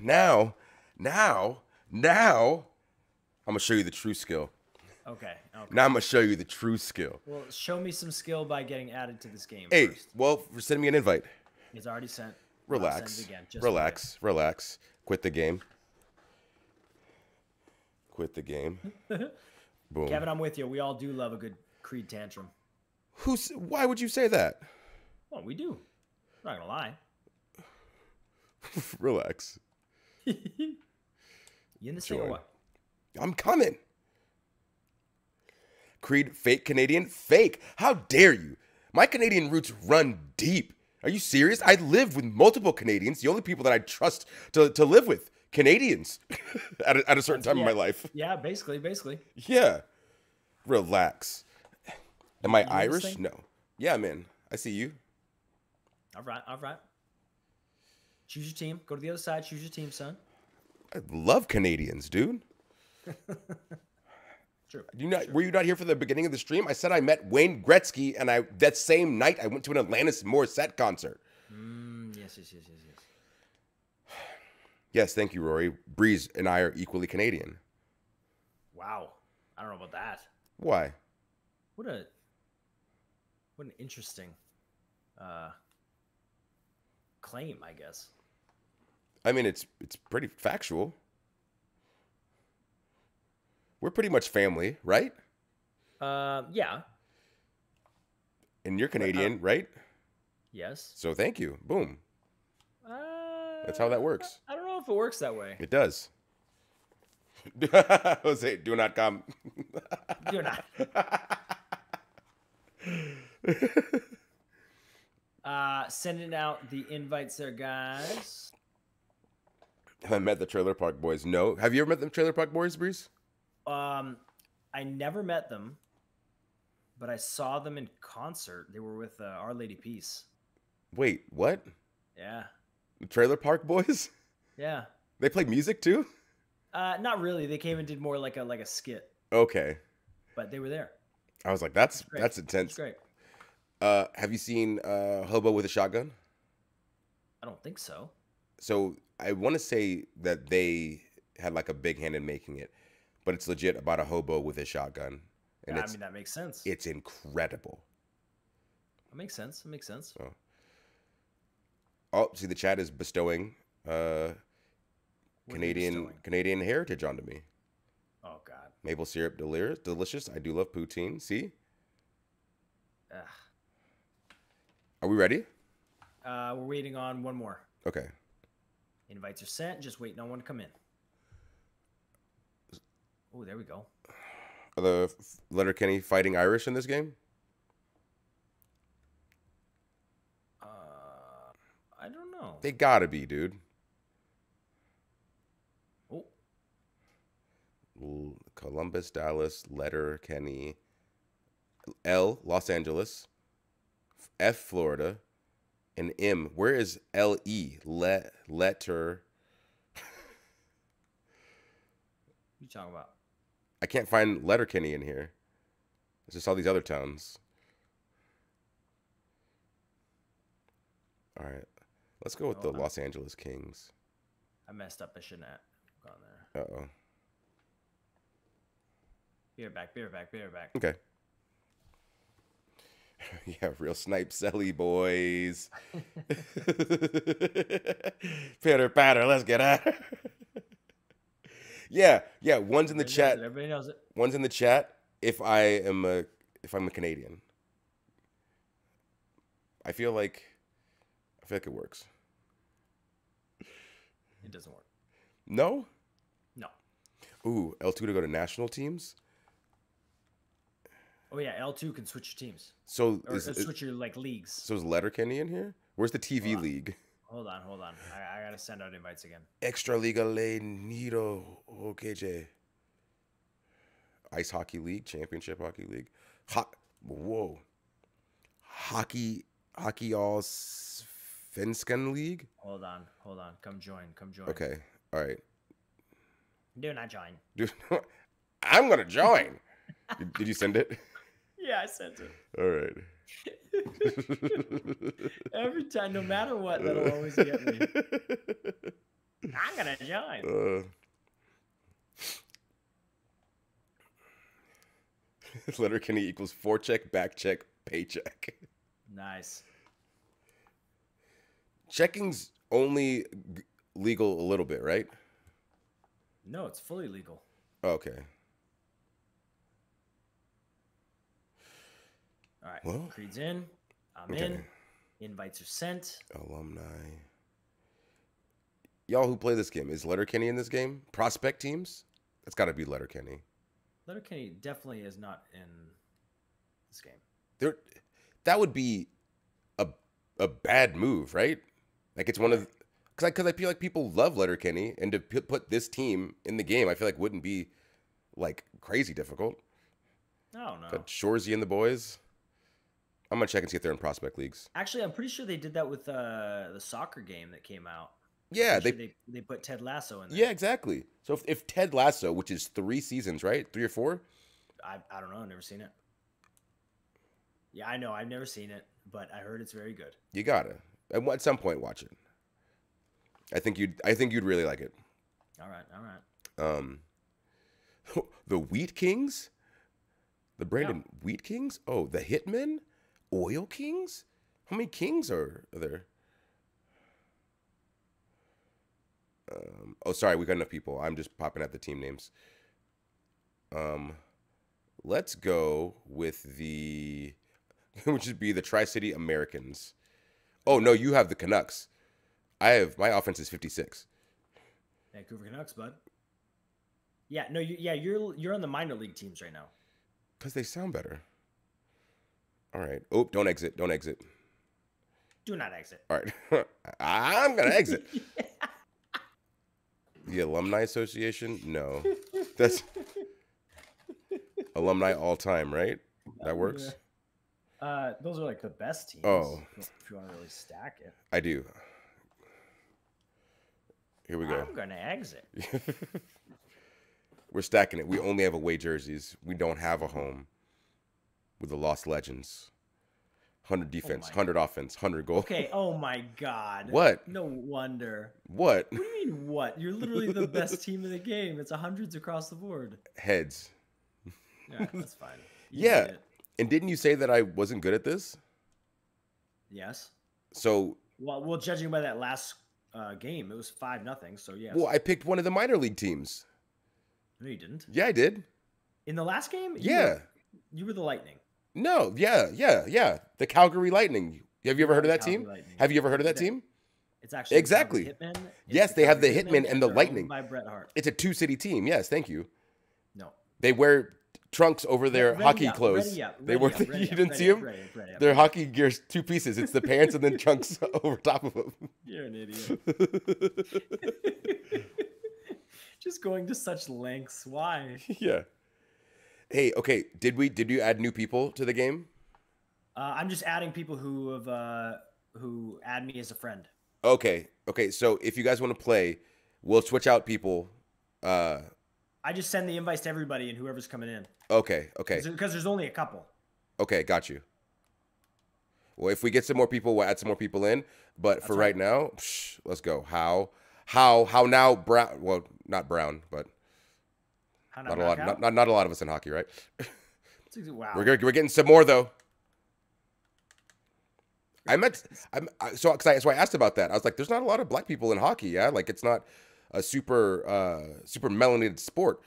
Now, I'm going to show you the true skill. Okay, okay. Now I'm going to show you the true skill. Well, show me some skill by getting added to this game. Hey, first. Well, send me an invite. It's already sent. Relax. Again, relax. Relax. Quit the game. Quit the game. Boom. Kevin, I'm with you. We all do love a good Creed tantrum. Why would you say that? Well, we do. I'm not going to lie. Relax. You in this thing or what? I'm coming. Creed, fake Canadian, fake. How dare you? My Canadian roots run deep. Are you serious? I live with multiple Canadians. The only people that I trust to live with, Canadians, at a certain time in my life. Yeah, basically. Yeah. Relax. Am I Irish? No. Yeah, I'm in. I see you. All right, all right. Choose your team. Go to the other side. Choose your team, son. I love Canadians, dude. True. Were you not here for the beginning of the stream? I said I met Wayne Gretzky, and that same night I went to an Alanis Morissette concert. Yes. Yes, thank you, Rory. Breeze and I are equally Canadian. Wow, I don't know about that. Why? What an interesting claim, I guess. I mean, it's pretty factual. We're pretty much family, right? Yeah. And you're Canadian, right? Yes. So thank you. Boom. That's how that works. I don't know if it works that way. It does. Jose, do not come. Do not. Sending out the invites there, guys. I met the Trailer Park Boys. No. Have you ever met the Trailer Park Boys, Breeze? I never met them, but I saw them in concert. They were with Our Lady Peace. Wait, what? Yeah. The Trailer Park Boys? Yeah. They play music too? Not really. They came and did more like a skit. Okay. But they were there. I was like, that's intense. That's great. Have you seen Hobo with a Shotgun? I don't think so. So I want to say that they had like a big hand in making it. But it's legit about a hobo with a shotgun. And yeah, I mean, that makes sense. It's incredible. That makes sense. It makes sense. Oh, see, the chat is bestowing Canadian heritage onto me. Oh, God. Maple syrup, delicious. I do love poutine. See? Ugh. Are we ready? We're waiting on one more. Okay. Invites are sent. Just waiting on one to come in. Oh, there we go. Are the Letterkenny Fighting Irish in this game? I don't know. They gotta be, dude. Oh. Columbus, Dallas, Letterkenny, L, Los Angeles, F, Florida, and M. Where is L-E? Letter. What are you talking about? I can't find Letterkenny in here. It's just all these other towns. All right. Let's go with the Los Angeles Kings. I messed up. I shouldn't have gone there. Uh-oh. Be right back. Okay. Yeah, real snipe selly boys. Pitter patter, let's get at her. Yeah. One's in the chat. Everybody knows it. One's in the chat. If I'm a Canadian, I feel like it works. It doesn't work. No. No. Ooh, L2 to go to national teams. Oh yeah, L2 can switch your teams. So switch your like leagues. So is Letterkenny in here? Where's the TV league? Hold on. I gotta send out invites again. Extra Liga Le Nido OKJ. Ice Hockey League, Championship Hockey League. Whoa. Hockey All Svenskan League. Hold on. Come join. Okay. All right. Do not join. I'm gonna join. Did you send it? Yeah, I sent it. All right. Every time, no matter what, that'll always get me. I'm gonna join. Letterkenny equals forecheck, backcheck, paycheck. Nice. Checking's only legal a little bit, right? No, it's fully legal. Okay. All right, well, Creed's in. I'm in. Invites are sent. Alumni. Y'all who play this game, is Letterkenny in this game? Prospect teams? That's got to be Letterkenny. Letterkenny definitely is not in this game. That would be a bad move, right? Like it's one of because I feel like people love Letterkenny, and to put this team in the game, I feel like wouldn't be like crazy difficult. No, no. But Shorzy and the boys. I'm gonna check and see if they're in prospect leagues. Actually, I'm pretty sure they did that with the soccer game that came out. Yeah, they put Ted Lasso in there. Yeah, exactly. So if Ted Lasso, which is 3 seasons, right? 3 or 4? I don't know. I've never seen it. Yeah, I know. I've never seen it, but I heard it's very good. You gotta at some point watch it. I think you'd really like it. All right. The Wheat Kings, the Brandon Wheat Kings. Oh, the Hitmen. Oil Kings? How many Kings are there? Oh, sorry, we got enough people. I'm just popping at the team names. Let's go with the, which would be the Tri-City Americans. Oh no, you have the Canucks. My offense is 56. Vancouver Canucks, bud. Yeah, no, you're on the minor league teams right now. 'Cause they sound better. All right. Oh, don't exit. Don't exit. Do not exit. All right. I'm going to exit. The Alumni Association? No. That's alumni all time, right? That works? Those are like the best teams. Oh. If you want to really stack it. I do. Here we go. I'm going to exit. We're stacking it. We only have away jerseys. We don't have a home. With the Lost Legends. 100 defense, 100 offense, 100 goal. Okay, oh my God. What? No wonder. What? What do you mean what? You're literally the best team in the game. It's 100s across the board. Heads. Yeah, that's fine. Yeah. And didn't you say that I wasn't good at this? Yes. So. Well, judging by that last game, it was 5-0. So, yes. Well, I picked one of the minor league teams. No, you didn't. Yeah, I did. In the last game? Yeah. You were the Lightning. No, yeah. The Calgary Lightning. Have you ever heard of that team? Have you ever heard of that team? It's actually exactly. Hitman. Yes, they have the Hitman and the Lightning. By Bret Hart. It's a 2-city team. Yes, thank you. No. They wear trunks over their hockey clothes. They were. You didn't see them. Their hockey gear's 2 pieces. It's the pants and then trunks over top of them. You're an idiot. Just going to such lengths. Why? Yeah. Hey, okay, did you add new people to the game? I'm just adding people who have who add me as a friend. Okay. So if you guys want to play, we'll switch out people. I just send the invites to everybody and whoever's coming in. Okay. Because there's only a couple. Okay, got you. Well, if we get some more people, we'll add some more people in. But that's for right now, psh, let's go. How now? Brown? Well, not Brown, but. Not a lot of us in hockey, right? Wow. We're getting some more though. So I asked about that. I was like, there's not a lot of black people in hockey, yeah? Like, it's not a super, super melanated sport.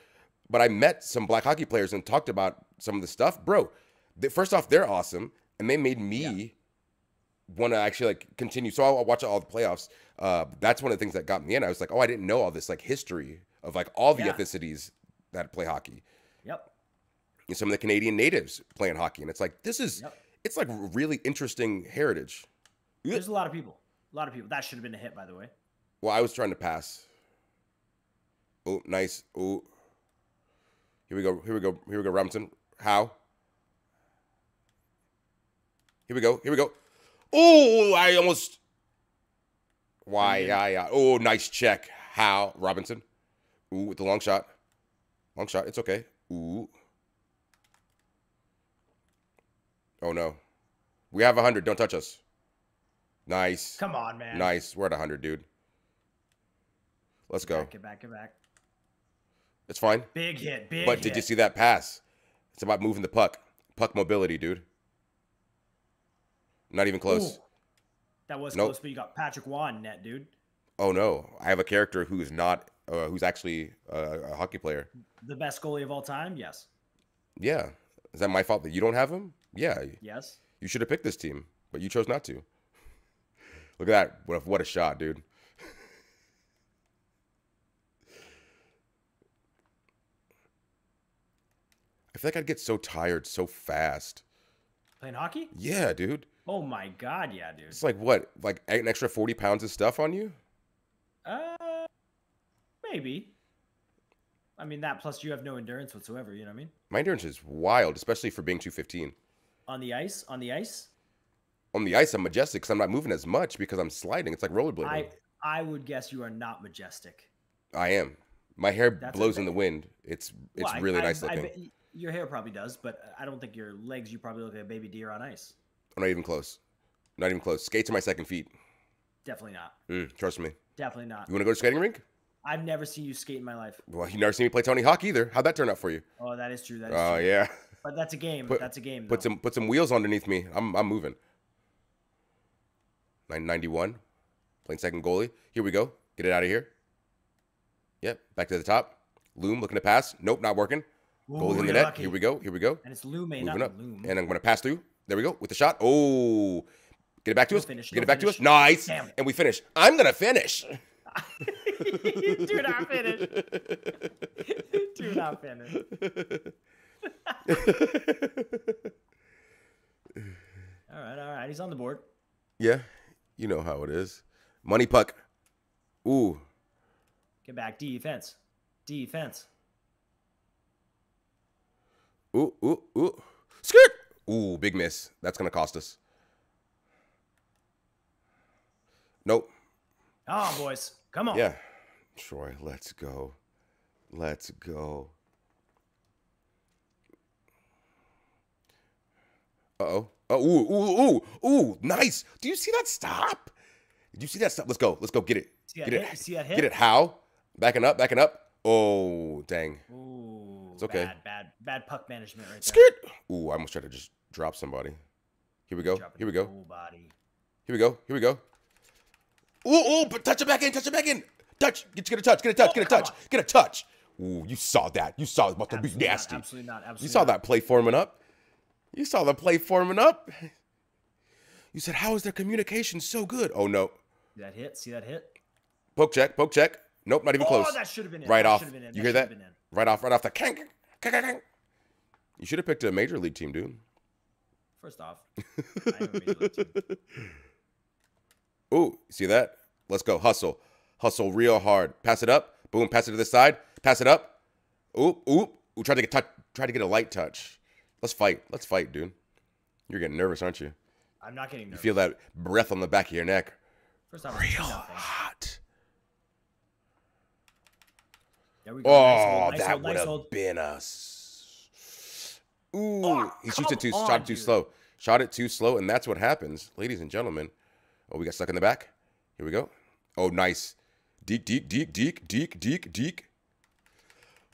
But I met some black hockey players and talked about some of the stuff. Bro, first off, they're awesome. And they made me want to actually, like, continue. So I'll watch all the playoffs. That's one of the things that got me in. I was like, oh, I didn't know all this, like, history of, like, all the ethnicities that play hockey. Yep. And some of the Canadian natives playing hockey. And it's like, this is... Yep. It's like really interesting heritage. There's a lot of people. A lot of people. That should have been a hit, by the way. Well, I was trying to pass. Oh, nice. Oh, here we go. Here we go. Here we go. Robinson. How? Here we go. Here we go. Oh, I almost. Why? Yeah. Oh, nice check. How? Robinson. Ooh, with the long shot. Long shot. It's okay. Ooh. Oh, no. We have 100. Don't touch us. Nice. Come on, man. Nice. We're at 100, dude. Let's go. Get back, It's fine. Big hit, big hit. But did you see that pass? It's about moving the puck. Puck mobility, dude. Not even close. Ooh. That was close, but you got Patrick Waugh in net, dude. Oh, no. I have a character who's not, who's actually a hockey player. The best goalie of all time? Yes. Yeah. Is that my fault that you don't have him? Yeah. Yes. You should have picked this team, but you chose not to. Look at that. What a shot, dude. I feel like I'd get so tired so fast. Playing hockey? Yeah, dude. Oh, my God. Yeah, dude. It's like what? Like an extra 40 pounds of stuff on you? Maybe. I mean, that plus you have no endurance whatsoever. You know what I mean? My endurance is wild, especially for being 215. On the ice? On the ice? On the ice, I'm majestic because I'm not moving as much because I'm sliding. It's like rollerblading. I would guess you are not majestic. I am. My hair blows in the wind. It's well, really nice looking. Your hair probably does, but I don't think your legs, you probably look like a baby deer on ice. I'm not even close. Not even close. Skates are my second feet. Definitely not. Trust me. Definitely not. You want to go to skating rink? I've never seen you skate in my life. Well, you've never seen me play Tony Hawk either. How'd that turn out for you? Oh, that is true. That is true. Yeah. But that's a game. That's a game. Put some wheels underneath me. I'm moving. 991. Playing second goalie. Here we go. Get it out of here. Yep. Back to the top. Loom looking to pass. Nope, not working. Ooh, goalie in the net. Lucky. Here we go. Here we go. And it's Loom, not Loom. And I'm going to pass through. There we go. With the shot. Oh. Get it back to us. Finish. Get it back to us. Nice. Damn. And we finish. I'm going to finish. Do not finish. Do not finish. All right, all right. He's on the board. Yeah, you know how it is. Money puck. Ooh. Get back. Defense. Defense. Ooh, ooh, ooh. Skirt. Ooh, big miss. That's going to cost us. Nope. Oh, boys. Come on. Yeah. Troy, let's go. Let's go. Uh-oh. Oh, ooh, ooh, ooh. Nice. Do you see that stop? Do you see that stop? Let's go. Let's go. Get it. See that hit? You see that hit? Get it. How? Backing up. Backing up. Oh, dang. Ooh. It's okay. Bad puck management right there. Skit. Ooh, I almost tried to just drop somebody. Here we go. Here we go. Here we go. Here we go. Ooh, ooh, but touch it back in. Touch it back in. Touch. Get a touch. Get a touch. Get a touch. Get a touch. Ooh, you saw that. You saw it about to be nasty. Absolutely not. Absolutely not. You saw that play forming up. You saw the play forming up. You said, how is their communication so good? Oh, no. See that hit? See that hit? Poke check. Poke check. Nope, not even close. Oh, that should have been in. Right off. You hear that? Right off. Right off the kank. You should have picked a major league team, dude. First off, I am a major league team. Ooh, see that? Let's go. Hustle. Hustle real hard. Pass it up. Boom. Pass it to this side. Pass it up. Oop, oop. Ooh, try to get a light touch. Let's fight. Let's fight, dude. You're getting nervous, aren't you? I'm not getting nervous. You feel that breath on the back of your neck. First time real hot. There we go. Oh, nice hold, that nice would have been us. Ooh, oh, he shoots it shot it too slow. Shot it too slow, and that's what happens, ladies and gentlemen. Oh, we got stuck in the back. Here we go. Oh, nice. Deek, deek, deek, deek, deek, deek, deek.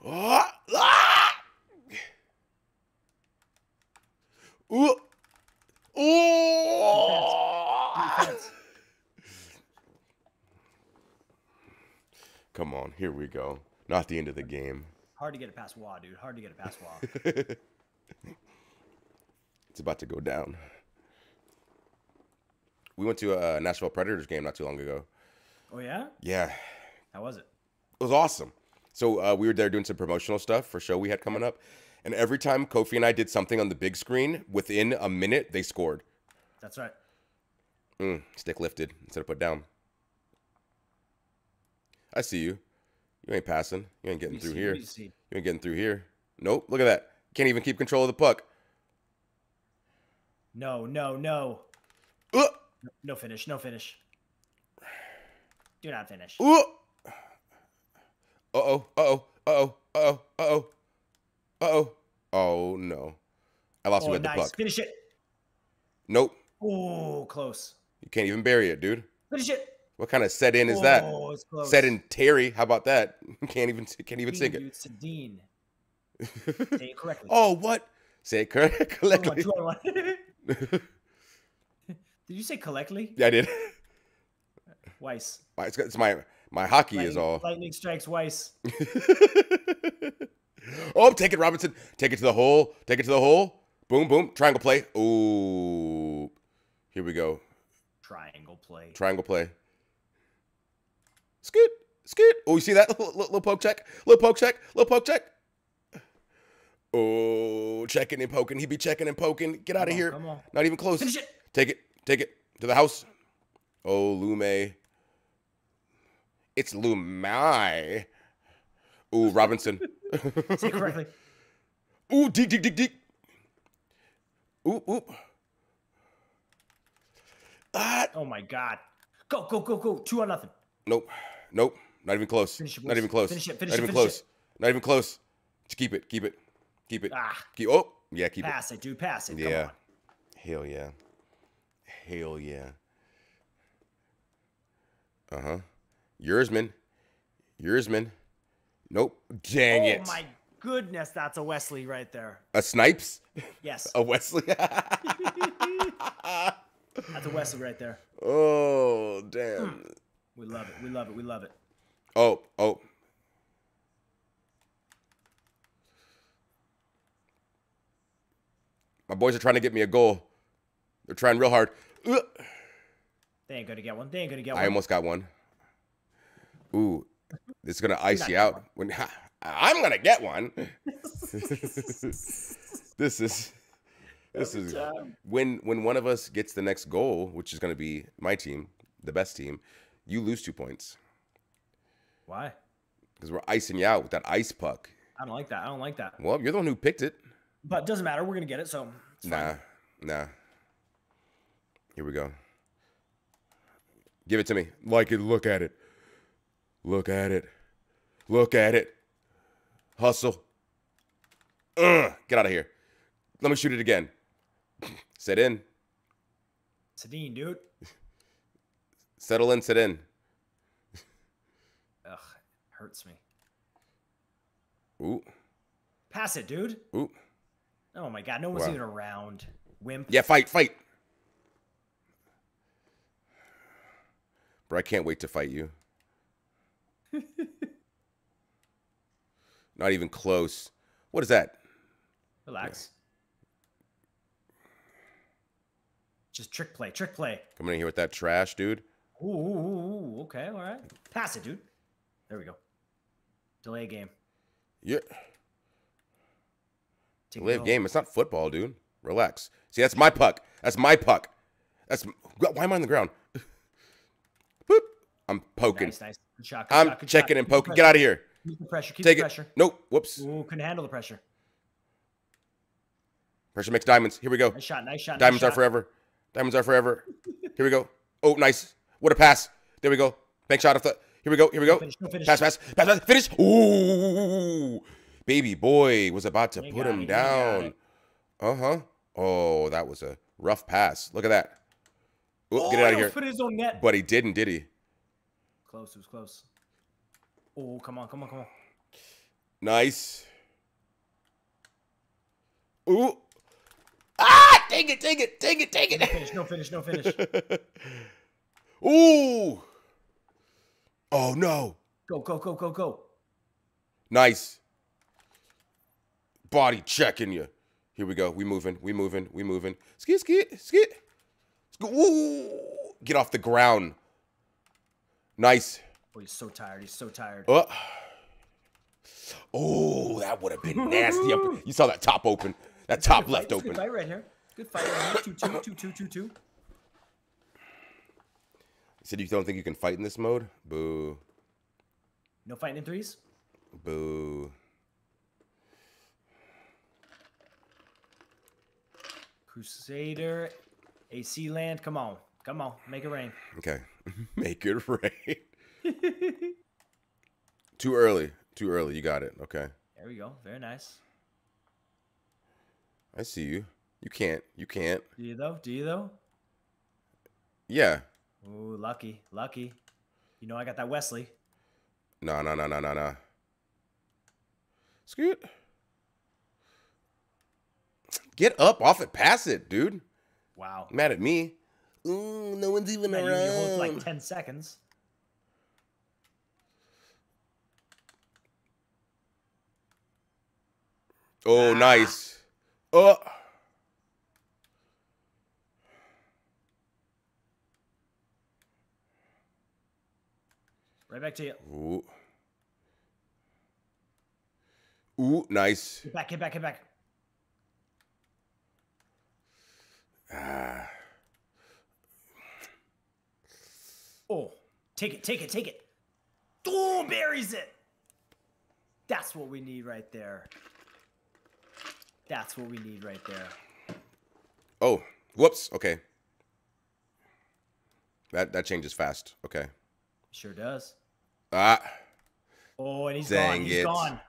Oh, ah! Ooh. Oh. come on. Here we go. Not the end of the game. Hard to get it past Wah, dude. Hard to get it past Wah. It's about to go down. We went to a Nashville Predators game not too long ago. Oh, yeah? Yeah. How was it? It was awesome. So we were there doing some promotional stuff for a show we had coming up. And every time Kofi and I did something on the big screen, within a minute, they scored. That's right. Stick lifted instead of put down. I see you. You ain't passing. You ain't getting through here. You ain't getting through here. Nope. Look at that. Can't even keep control of the puck. No, no, no. No finish. No finish. Do not finish. Uh-oh. Uh-oh. Uh-oh. Uh-oh. Uh-oh. Uh-oh. Oh, no. I lost you at the puck. Nice. Finish it. Nope. Oh, close. You can't even bury it, dude. Finish it. What kind of Sedin is that? Oh, it's close. Sedin Terry. How about that? Can't even Sedin, sink it. Sedin. Say it correctly. Oh, what? Say it correctly. Did you say correctly? Yeah, I did. Weiss. It's my hockey lightning, is all. Lightning strikes Weiss. Oh, take it, Robinson. Take it to the hole. Take it to the hole. Boom, boom. Triangle play. Ooh. Here we go. Triangle play. Triangle play. Scoot, scoot. Oh, you see that? Little poke check. Little poke check. Little poke check. Oh, checking and poking. He be checking and poking. Get out of here. Come on. Not even close. Finish it. Take it. Take it to the house. Oh, Lume. It's Lumai. Ooh, Robinson. Say it correctly. Ooh, deep, deep, deep, deep. Ooh, ooh. Ah. Oh, my God. Go, go, go, go. 2-0. Nope. Nope. Not even close. Not even close. Finish it. Finish it. Not even close. Not even close. Just keep it. Keep it. Keep it. Ah. Keep, oh, yeah, keep it. Pass it, dude. Pass it. Yeah. Come on. Hell yeah. Hell yeah. Uh-huh. Yursman. Yursman. Nope. Dang it. Oh, my goodness. That's a Wesley right there. A Snipes? Yes. A Wesley? That's a Wesley right there. Oh, damn. We love it. We love it. We love it. Oh, oh. My boys are trying to get me a goal. They're trying real hard. They ain't going to get one. They ain't going to get one. I almost got one. Ooh. It's going to ice you out. When I'm going to get one. This is when one of us gets the next goal, which is going to be my team, the best team, you lose 2 points. Why? Because we're icing you out with that ice puck. I don't like that. I don't like that. Well, you're the one who picked it. But it doesn't matter. We're going to get it, so it's fine. Nah. Here we go. Give it to me. Like it. Look at it. Look at it. Look at it. Hustle. Get out of here. Let me shoot it again. Sedin. Sedin, dude. Settle in, Sedin. Ugh, hurts me. Ooh. Pass it, dude. Ooh. Oh, my God. No one's even around. Wimp. Yeah, fight, fight. Bro, I can't wait to fight you. Not even close. What is that? Relax. Yeah. Just trick play, trick play. Coming in here with that trash, dude. Ooh, okay, all right. Pass it, dude. There we go. Delay game. Yeah. Delay game. It's not football, dude. Relax. See, that's my puck. That's my puck. That's why am I on the ground? Boop. I'm poking. Nice, nice. Good shot, good shot, good checking and poking. Get out of here. Keep the pressure. Keep the pressure. Nope. Whoops. Ooh, couldn't handle the pressure. Pressure makes diamonds. Here we go. Nice shot. Nice shot. Diamonds are forever. Diamonds are forever. Here we go. Oh, nice. What a pass. There we go. Bank shot off the. Here we go. Here we go. Finish, finish. Pass, pass, pass, pass. Finish. Ooh. Baby boy was about to put him down. Uh-huh. Oh, that was a rough pass. Look at that. Ooh, get it out of here. Put his own net. But he didn't, did he? Close. It was close. Oh, come on. Come on. Come on. Nice. Ooh. Ah, dang it, dang it, dang it, dang it. No finish, no finish, no finish. Ooh. Oh, no. Go. Nice. Body checking you. Here we go. We moving. Skit. Ooh. Get off the ground. Nice. Oh, he's so tired. Oh, that would have been nasty. You saw that top open. That top left open. Good fight right here. Two. You said you don't think you can fight in this mode? Boo. No fighting in threes? Boo. Crusader, AC land. Come on. Make it rain. Okay. Make it rain. Too early. You got it. Okay. There we go. Very nice. I see you. You can't. Do you though? Yeah. Ooh, lucky. You know I got that Wesley. No. Scoot. Get up off it. Pass it, dude. Wow. Mad at me. Ooh, no one's even around. You hold like 10 seconds. Oh, nice. Oh. Right back to you. Ooh, nice. Get back. Oh, take it. Oh, buries it. That's what we need right there. Oh, whoops. Okay. That changes fast. Okay. Sure does. Oh, and he's gone. He's gone.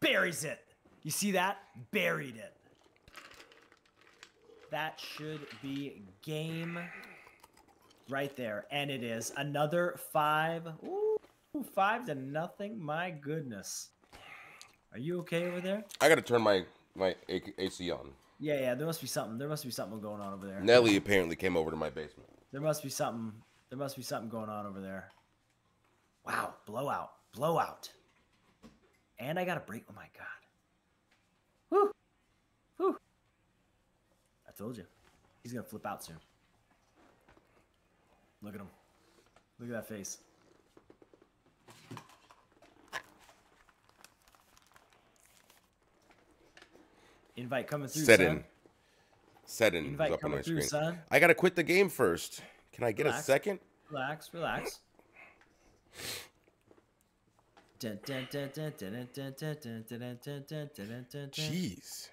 Buries it. You see that? Buried it. That should be game right there. And it is. Another 5-0. My goodness. Are you okay over there? I got to turn my AC on. Yeah. There must be something going on over there. Nelly apparently came over to my basement. There must be something going on over there. Wow. Blowout. And I got a break. Oh, my God. Woo. I told you. He's going to flip out soon. Look at him. Look at that face. Invite coming through, son. Sedin. Invite coming through, son. I gotta quit the game first. Can I get a second? Relax. Jeez.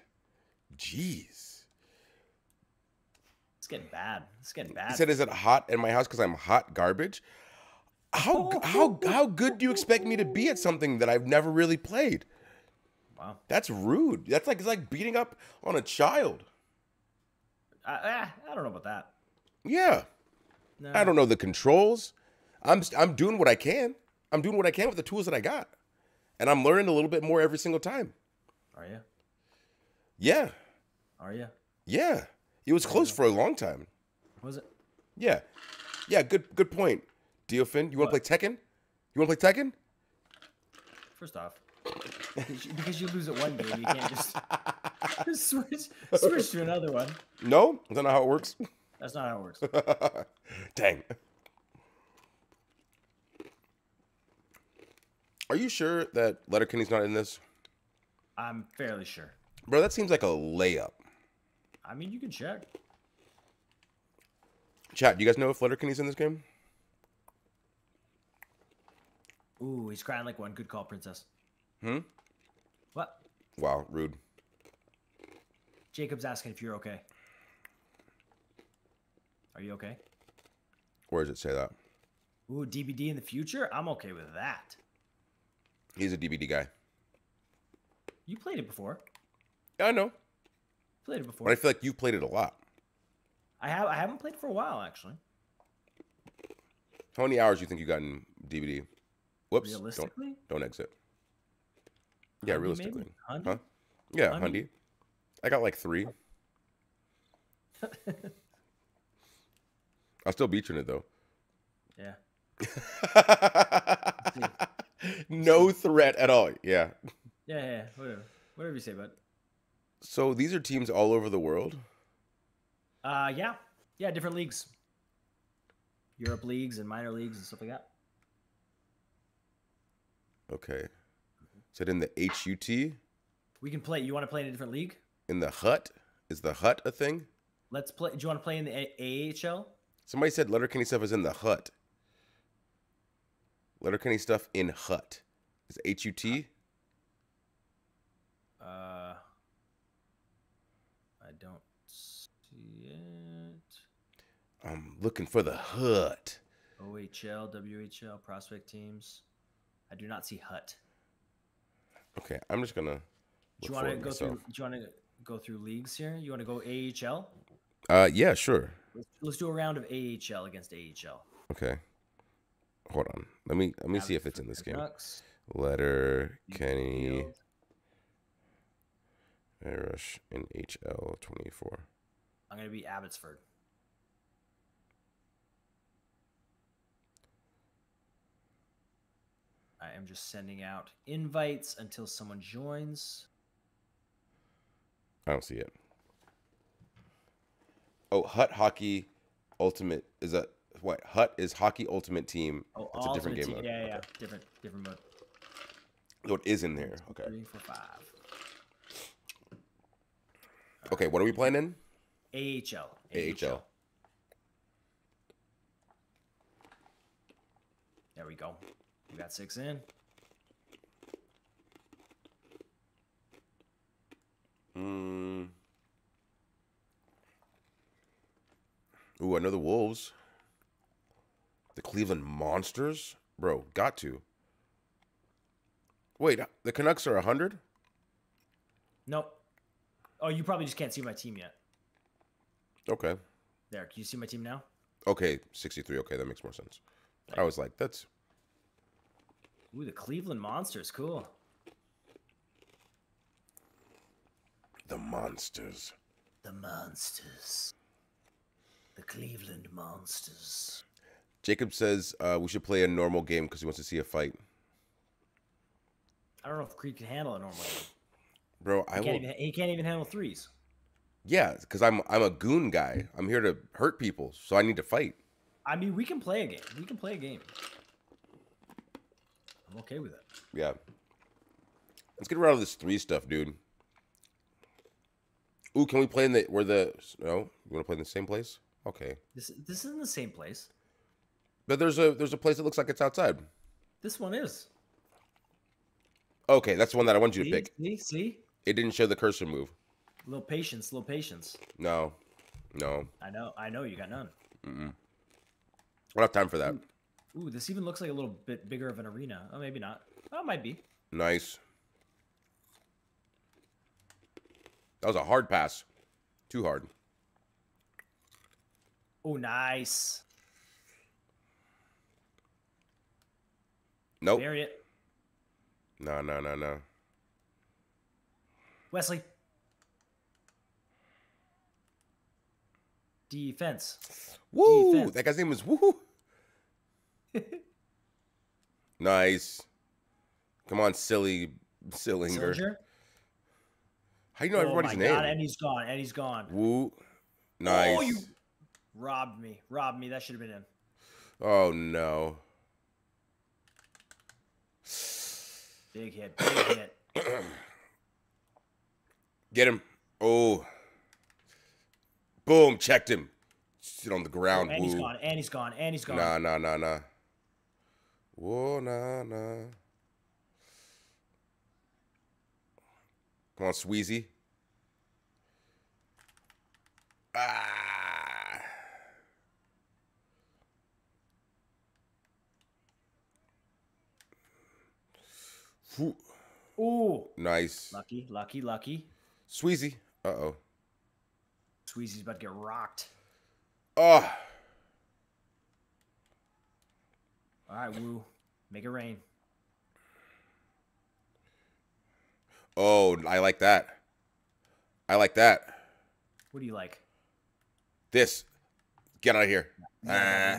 It's getting bad. He said, "Is it hot in my house? Because I'm hot garbage." How good do you expect me to be at something that I've never really played? Wow. That's rude. That's like, it's like beating up on a child. I don't know about that. Yeah. No. I don't know the controls. I'm doing what I can. I'm doing what I can with the tools that I got. And I'm learning a little bit more every single time. Are you? Yeah. Are you? Yeah. It was close for a long time. Was it? Yeah. Yeah, good point. Diofin, you want to play Tekken? First off, because you lose it one day, you can't just switch to another one. No, that's not how it works. Dang. Are you sure that Letterkenny's not in this? I'm fairly sure. Bro, that seems like a layup. I mean, you can check. Chat, do you guys know if Letterkenny's in this game? Ooh, he's crying like one. Good call, princess. What? Wow, rude. Jacob's asking if you're okay. Are you okay? Where does it say that? Ooh, DBD in the future? I'm okay with that. He's a DBD guy. You played it before. Yeah, I know. Played it before. But I feel like you played it a lot. I haven't played it for a while, actually. How many hours do you think you got in DBD? Whoops. Realistically? Don't exit. Yeah, realistically. Maybe? Huh? Yeah, Hundy. I got like 3. I'll still beat you in it, though. Yeah. No threat at all. Yeah. Yeah, yeah, whatever. Whatever you say, bud. So these are teams all over the world? Yeah. Yeah, different leagues. Europe leagues and minor leagues and stuff like that. Okay. Is it in the HUT? We can play. You want to play in a different league? In the HUT? Is the HUT a thing? Let's play. Do you want to play in the AHL? Somebody said Letterkenny stuff is in the HUT. Letterkenny stuff in HUT. Is it HUT? I don't see it. I'm looking for the HUT. OHL, WHL, prospect teams. I do not see HUT. Okay, I'm just gonna. Do you want to go through? Do you want to go through leagues here? You want to go AHL? Yeah, sure. Let's do a round of AHL against AHL. Okay. Hold on. Let me see if it's in this game. Letterkenny. Irish NHL 24. I'm gonna be Abbotsford. I am just sending out invites until someone joins. I don't see it. Oh, HUT Hockey Ultimate is a what? HUT is Hockey Ultimate Team. Oh, it's a different game mode. Yeah, yeah, okay. Different mode. So it is in there. Okay. 3, 4, 5. Okay, what are we playing in? AHL. There we go. We got 6 in. Ooh, I know the Wolves. The Cleveland Monsters? Bro, got to. Wait, the Canucks are 100? Nope. Oh, you probably just can't see my team yet. Okay. There, can you see my team now? Okay, 63. Okay, that makes more sense. I was like, that's... Ooh, the Cleveland Monsters. Cool. The Monsters. The Monsters. The Cleveland Monsters. Jacob says we should play a normal game because he wants to see a fight. I don't know if Creed can handle a normal game. Bro, he can't even handle threes. Yeah, because I'm a goon guy. I'm here to hurt people, so I need to fight. I mean, we can play a game. We can play a game. I'm okay with it. Yeah. Let's get around to this three stuff, dude. Ooh, can we play in the where the no? You want to play in the same place? Okay. This isn't the same place. But there's a place that looks like it's outside. This one is. Okay, that's the one that I wanted you to pick. See? It didn't show the cursor move. Little patience, little patience. No, no. I know, you got none. Mm-mm. I don't have time for that. Ooh, this even looks like a little bit bigger of an arena. Oh, maybe not. Oh, it might be. Nice. That was a hard pass. Too hard. Oh, nice. Nope. Bury it. No. Wesley. Defense. Woo! Defense. That guy's name is Woohoo. Nice. Come on, silly Sillinger. Sillinger? How do you know everybody's name? Oh my God, and he's gone. And he's gone. Woo. Nice. Oh, you robbed me. Robbed me. That should have been him. Oh, no. Big hit. Big hit. Get him. Oh. Boom. Checked him. Sit on the ground. Oh, and woo. He's gone. And he's gone. And he's gone. Nah. Whoa, nah. Come on, Sweezy. Ah. Whew. Ooh. Nice. Lucky. Sweezy. Uh-oh. Sweezy's about to get rocked. Oh. All right, Woo. Make it rain. Oh, I like that. I like that. What do you like? This. Get out of here. Ah.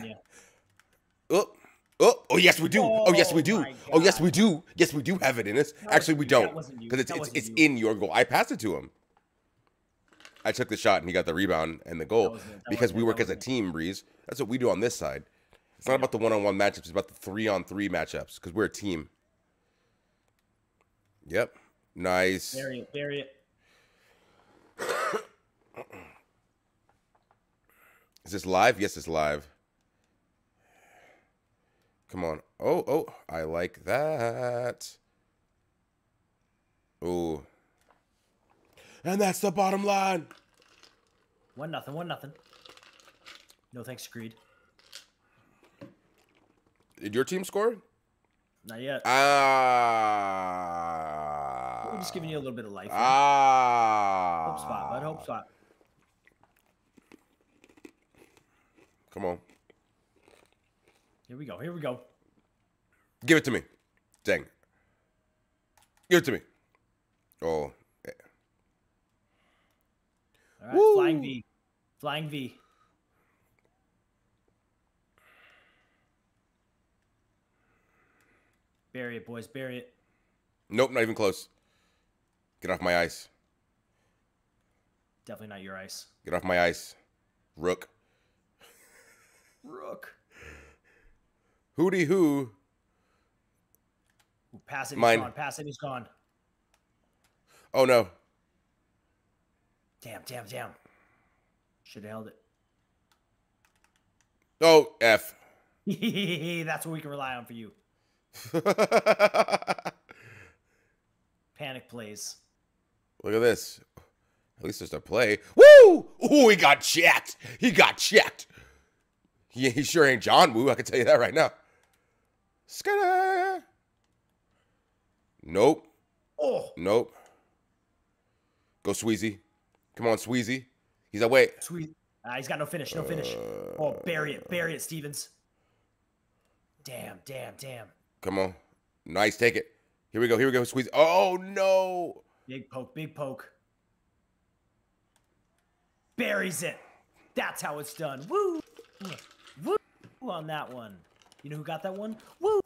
Yeah. Oh. Oh, yes, we do. Oh, yes, we do. Oh, yes, we do. Yes, we do have it in us. Actually, we don't. Because it's in your goal. I passed it to him. I took the shot, and he got the rebound and the goal. Because we work as a team, Breeze. That's what we do on this side. It's not about the one-on-one matchups. It's about the three-on-three matchups because we're a team. Yep. Nice. Bury it. Bury it. Is this live? Yes, it's live. Come on. Oh, oh, I like that. Oh. And that's the bottom line. 1-0, 1-0. No thanks, Creed. Did your team score? Not yet. Ah. We're just giving you a little bit of life. Ah. Hope spot, bud. Hope spot. Come on. Here we go. Here we go. Give it to me. Dang. Give it to me. Oh. Yeah. All right. Woo. Flying V. Flying V. Bury it, boys. Bury it. Nope. Not even close. Get off my ice. Definitely not your ice. Get off my ice. Rook. Rook. Hooty hoo. Pass it. Mine. He's gone. Pass it. He's gone. Oh, no. Damn, damn, damn. Should have held it. Oh, F. That's what we can rely on for you. Panic plays. Look at this. At least there's a play. Woo! Ooh, he got checked. He got checked. He sure ain't John Woo. I can tell you that right now. Skinner. Nope. Oh. Nope. Go Sweezy. Come on, Sweezy. He's like, wait. He's got no finish. No finish. Oh, bury it. Bury it, Stevens. Damn, damn, damn. Come on. Nice. Take it. Here we go. Here we go. Squeeze. Oh, no. Big poke. Big poke. Buries it. That's how it's done. Woo. Woo. On that one. You know who got that one? Woo.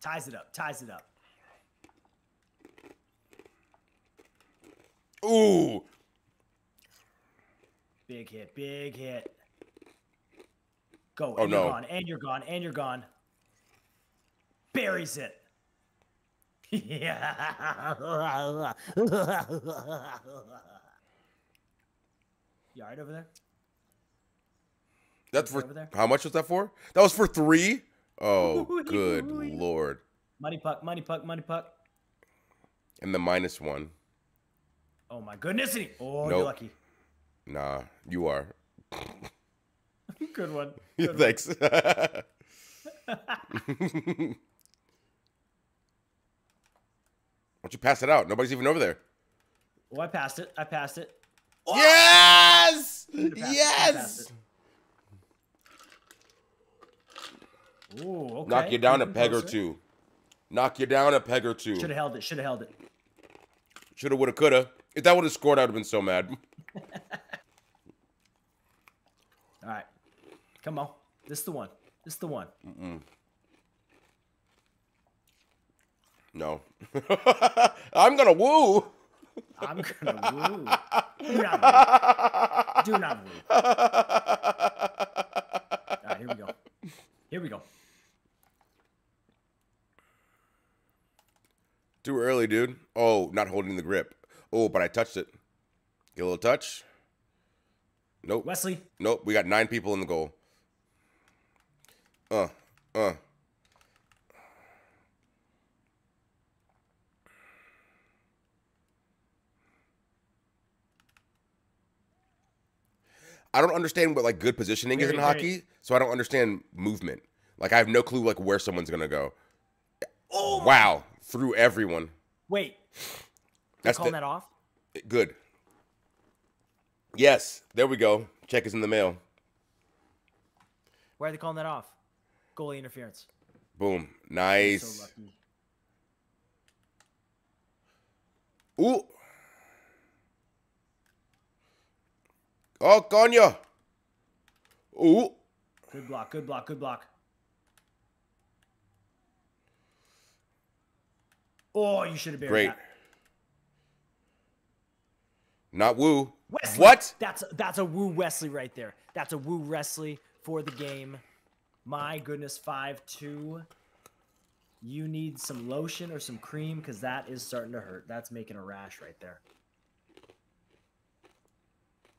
Ties it up. Ties it up. Ooh. Big hit. Big hit. Go. Oh, no. You're gone, and you're gone. And you're gone. Buries it. Yeah. You all right over there? That's for there? How much was that for? That was for 3. Oh, good Lord. Money puck. Money puck. Money puck. And the -1. Oh my goodness! Oh, nope. You're lucky. Nah, you are. Good one. Good Thanks. One. Why don't you pass it out? Nobody's even over there. Well, I passed it. I passed it. Oh! Yes! Yes! It. Ooh, okay. Knock you down a peg or two. Knock you down a peg or two. Should have held it. Should have held it. Should have, would have, could have. If that would have scored, I would have been so mad. All right. Come on. This is the one. This is the one. Mm-mm. No. I'm going to woo. I'm going to woo. Do not woo. Do not woo. All right, here we go. Here we go. Too early, dude. Oh, not holding the grip. Oh, but I touched it. Get a little touch. Nope. Wesley. Nope. We got 9 people in the goal. I don't understand what like good positioning is in hockey, so I don't understand movement. Like I have no clue like where someone's gonna go. Oh wow! Through everyone. Wait. That's calling that off. Good. Yes. There we go. Check is in the mail. Why are they calling that off? Goalie interference. Boom. Nice. So ooh. Oh, coño. Oh. Good block, good block, good block. Oh, you should have buried that. Not Woo. Wesley. What? That's a Woo Wesley right there. That's a Woo Wesley for the game. My goodness, 5-2. You need some lotion or some cream because that is starting to hurt. That's making a rash right there.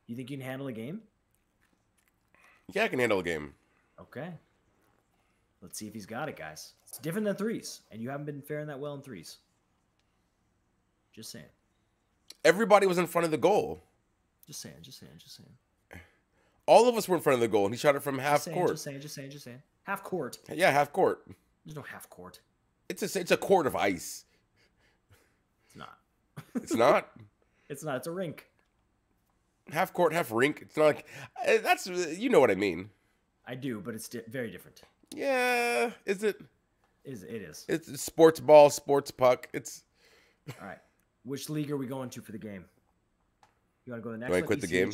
You think you can handle a game? Yeah, I can handle a game. Okay. Let's see if he's got it, guys. It's different than threes, and you haven't been faring that well in threes. Just saying. Everybody was in front of the goal. Just saying, just saying, just saying. All of us were in front of the goal, and he shot it from half court. Just saying, just saying, just saying. Half court. Yeah, half court. There's no half court. It's a court of ice. It's not. It's not? It's not. It's a rink. Half court, half rink. It's not like... That's... You know what I mean. I do, but it's very different. Yeah. Is it? It is. It's sports ball, sports puck. It's... All right. Which league are we going to for the game? You want to go to the next one? Quit the game?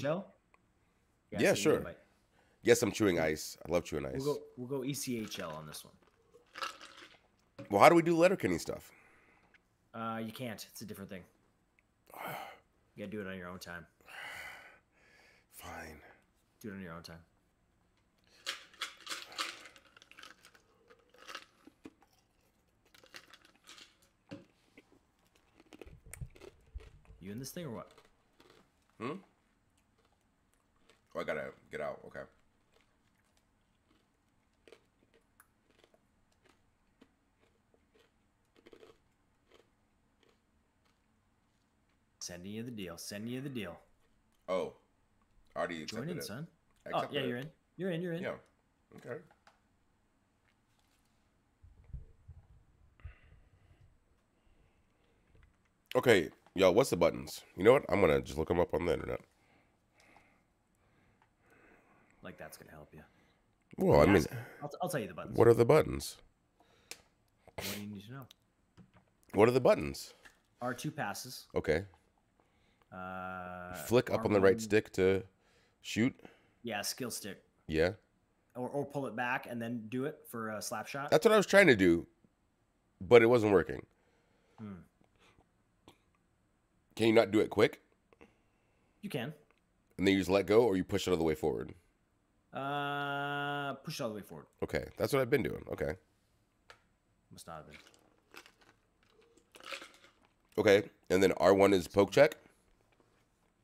Yeah, sure. Yes, I'm chewing ice. I love chewing ice. We'll go ECHL on this one. Well, how do we do Letterkenny stuff? You can't. It's a different thing. You gotta do it on your own time. Fine. Do it on your own time. You in this thing or what? Hmm? Oh, I gotta get out. Okay. Sending you the deal. Sending you the deal. Oh. Already accepted. Join in, son. Oh, yeah, you're in. You're in. You're in. Yeah. Okay. Okay. Yo, what's the buttons? You know what? I'm going to just look them up on the internet. Like that's going to help you. Well, I mean. I'll tell you the buttons. What are the buttons? What do you need to know? What are the buttons? R2 passes. Okay. Flick up on the right stick to shoot. Yeah, skill stick. Yeah. Or pull it back and then do it for a slap shot. That's what I was trying to do, but it wasn't working. Hmm. Can you not do it quick? You can. And then you just let go, or you push it all the way forward? Push it all the way forward. Okay. That's what I've been doing. Okay. Must not have been. Okay. And then R1 is poke check?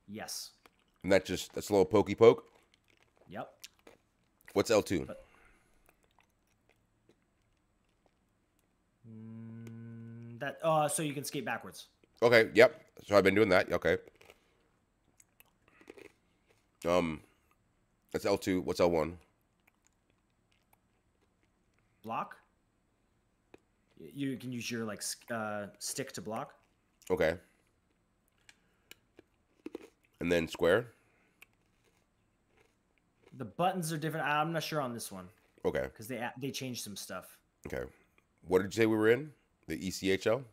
Yes. And that's a little pokey poke? Yep. What's L2? But... so you can skate backwards. Okay, yep. So I've been doing that. Okay. That's L2. What's L1? Block. You can use your like stick to block. Okay. And then square. The buttons are different. I'm not sure on this one. Okay. Because they changed some stuff. Okay. What did you say we were in? The ECHL?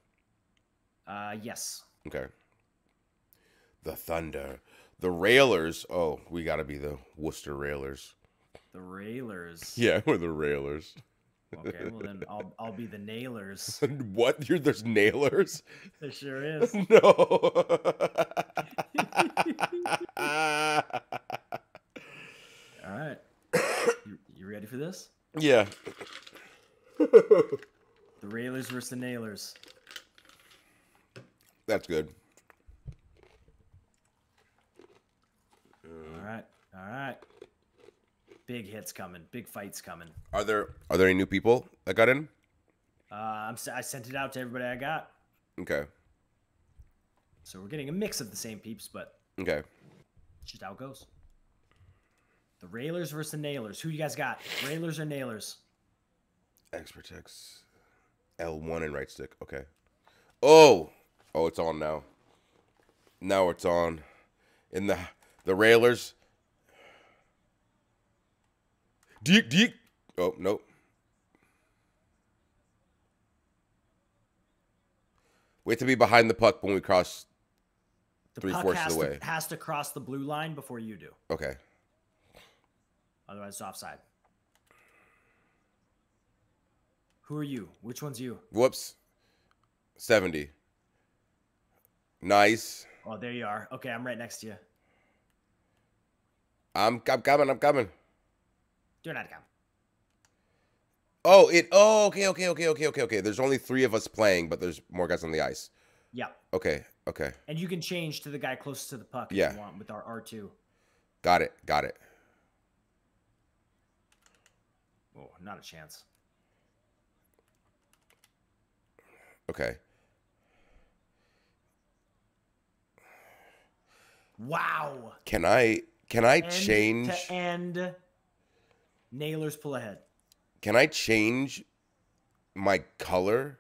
Yes. Okay. The Thunder. The Railers. Oh, we got to be the Worcester Railers. The Railers. Yeah, we're the Railers. Okay, well then I'll be the Nailers. What? There's Nailers? There sure is. No. All right. You ready for this? Yeah. The Railers versus the Nailers. That's good. All right. All right. Big hits coming. Big fights coming. Are there any new people that got in? I sent it out to everybody I got. Okay. So we're getting a mix of the same peeps, but okay. It's just how it goes. The Railers versus the Nailers. Who you guys got? Railers or Nailers? Expertex. L1 and right stick. Okay. Oh. Oh, it's on now. Now it's on. In the Railers. Deek. Oh, no. We have to be behind the puck when we cross three-fourths of the way. The puck has to cross the blue line before you do. Okay. Otherwise, it's offside. Who are you? Which one's you? Whoops. 70. Nice. Oh, there you are. Okay, I'm right next to you. I'm coming. I'm coming. You're not coming. Oh, it. Oh, okay. There's only three of us playing, but there's more guys on the ice. Yeah. Okay. Okay. And you can change to the guy closest to the puck if you want with our R2. Got it. Got it. Oh, not a chance. Okay. Wow. Can I change to end? Nailers pull ahead. Can I change my color?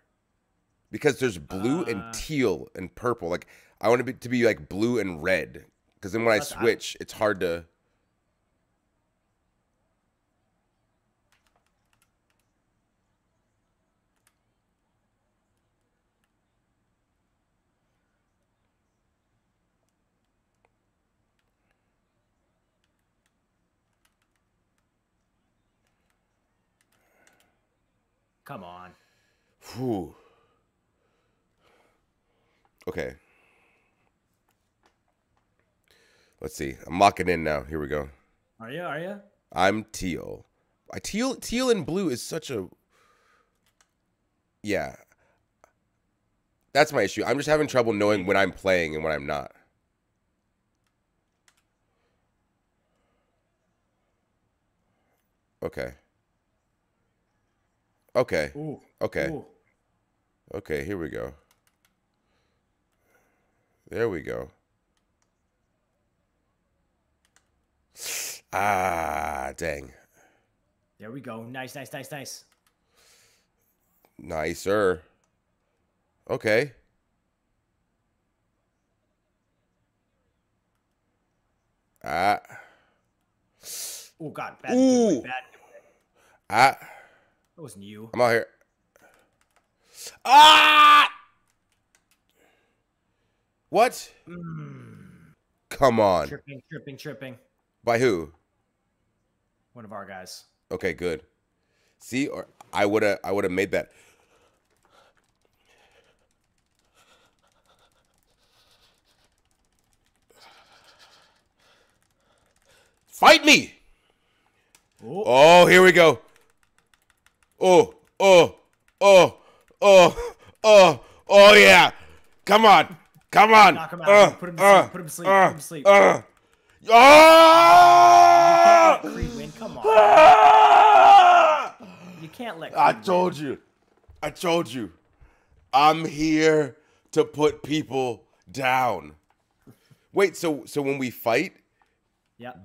Because there's blue and teal and purple. Like I want it to be like blue and red. Because then when I switch, it's hard to. Come on. Whew. Okay. Let's see. I'm locking in now. Here we go. Are you? Are you? I'm teal. Teal and blue is such a. Yeah. That's my issue. I'm just having trouble knowing when I'm playing and when I'm not. Okay. Okay. Ooh. Okay. Ooh. Okay, here we go. There we go. Ah, dang. There we go. Nice, nice, nice, nice. Nicer. Okay. Ah. Oh, God. Bad. Ooh. Bad. Ah. That wasn't you. I'm out here. Ah! What? Come on. Tripping. By who? One of our guys. Okay, good. See, or I would have made that. Fight me! Ooh. Oh, here we go. Oh, yeah. Come on. Come on. Knock him out. Put him to sleep. Put him to sleep. Put him to sleep. You can't let Creed win. Come on. You can't let Creed win. I told you. I'm here to put people down. Wait, so when we fight,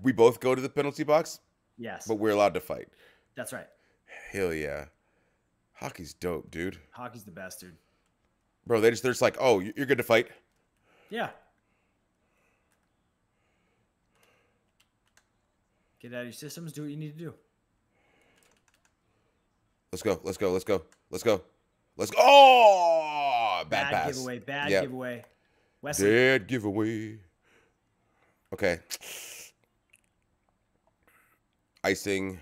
we both go to the penalty box? Yes. But we're allowed to fight. That's right. Hell yeah. Hockey's dope, dude. Hockey's the best, dude. Bro, they're just like, oh, you're good to fight. Yeah. Get out of your systems. Do what you need to do. Let's go. Oh! Bad pass. Bad giveaway. Wesley. Bad giveaway. Okay. Icing.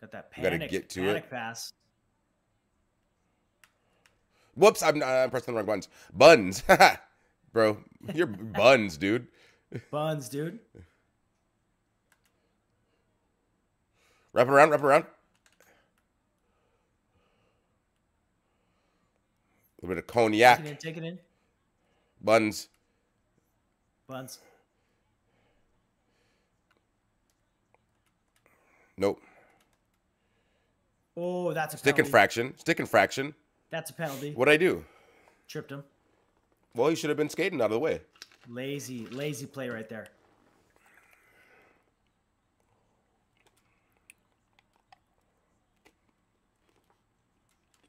Got that panic. Gotta get to panic it. Pass. Whoops! I'm pressing the wrong buttons. Bro, you're buns, dude. Buns, dude. Wrap around. A little bit of cognac. Take it in. Buns. Nope. Oh, that's a stick penalty. Stick infraction. That's a penalty. What'd I do? Tripped him. Well, he should have been skating out of the way. Lazy play right there.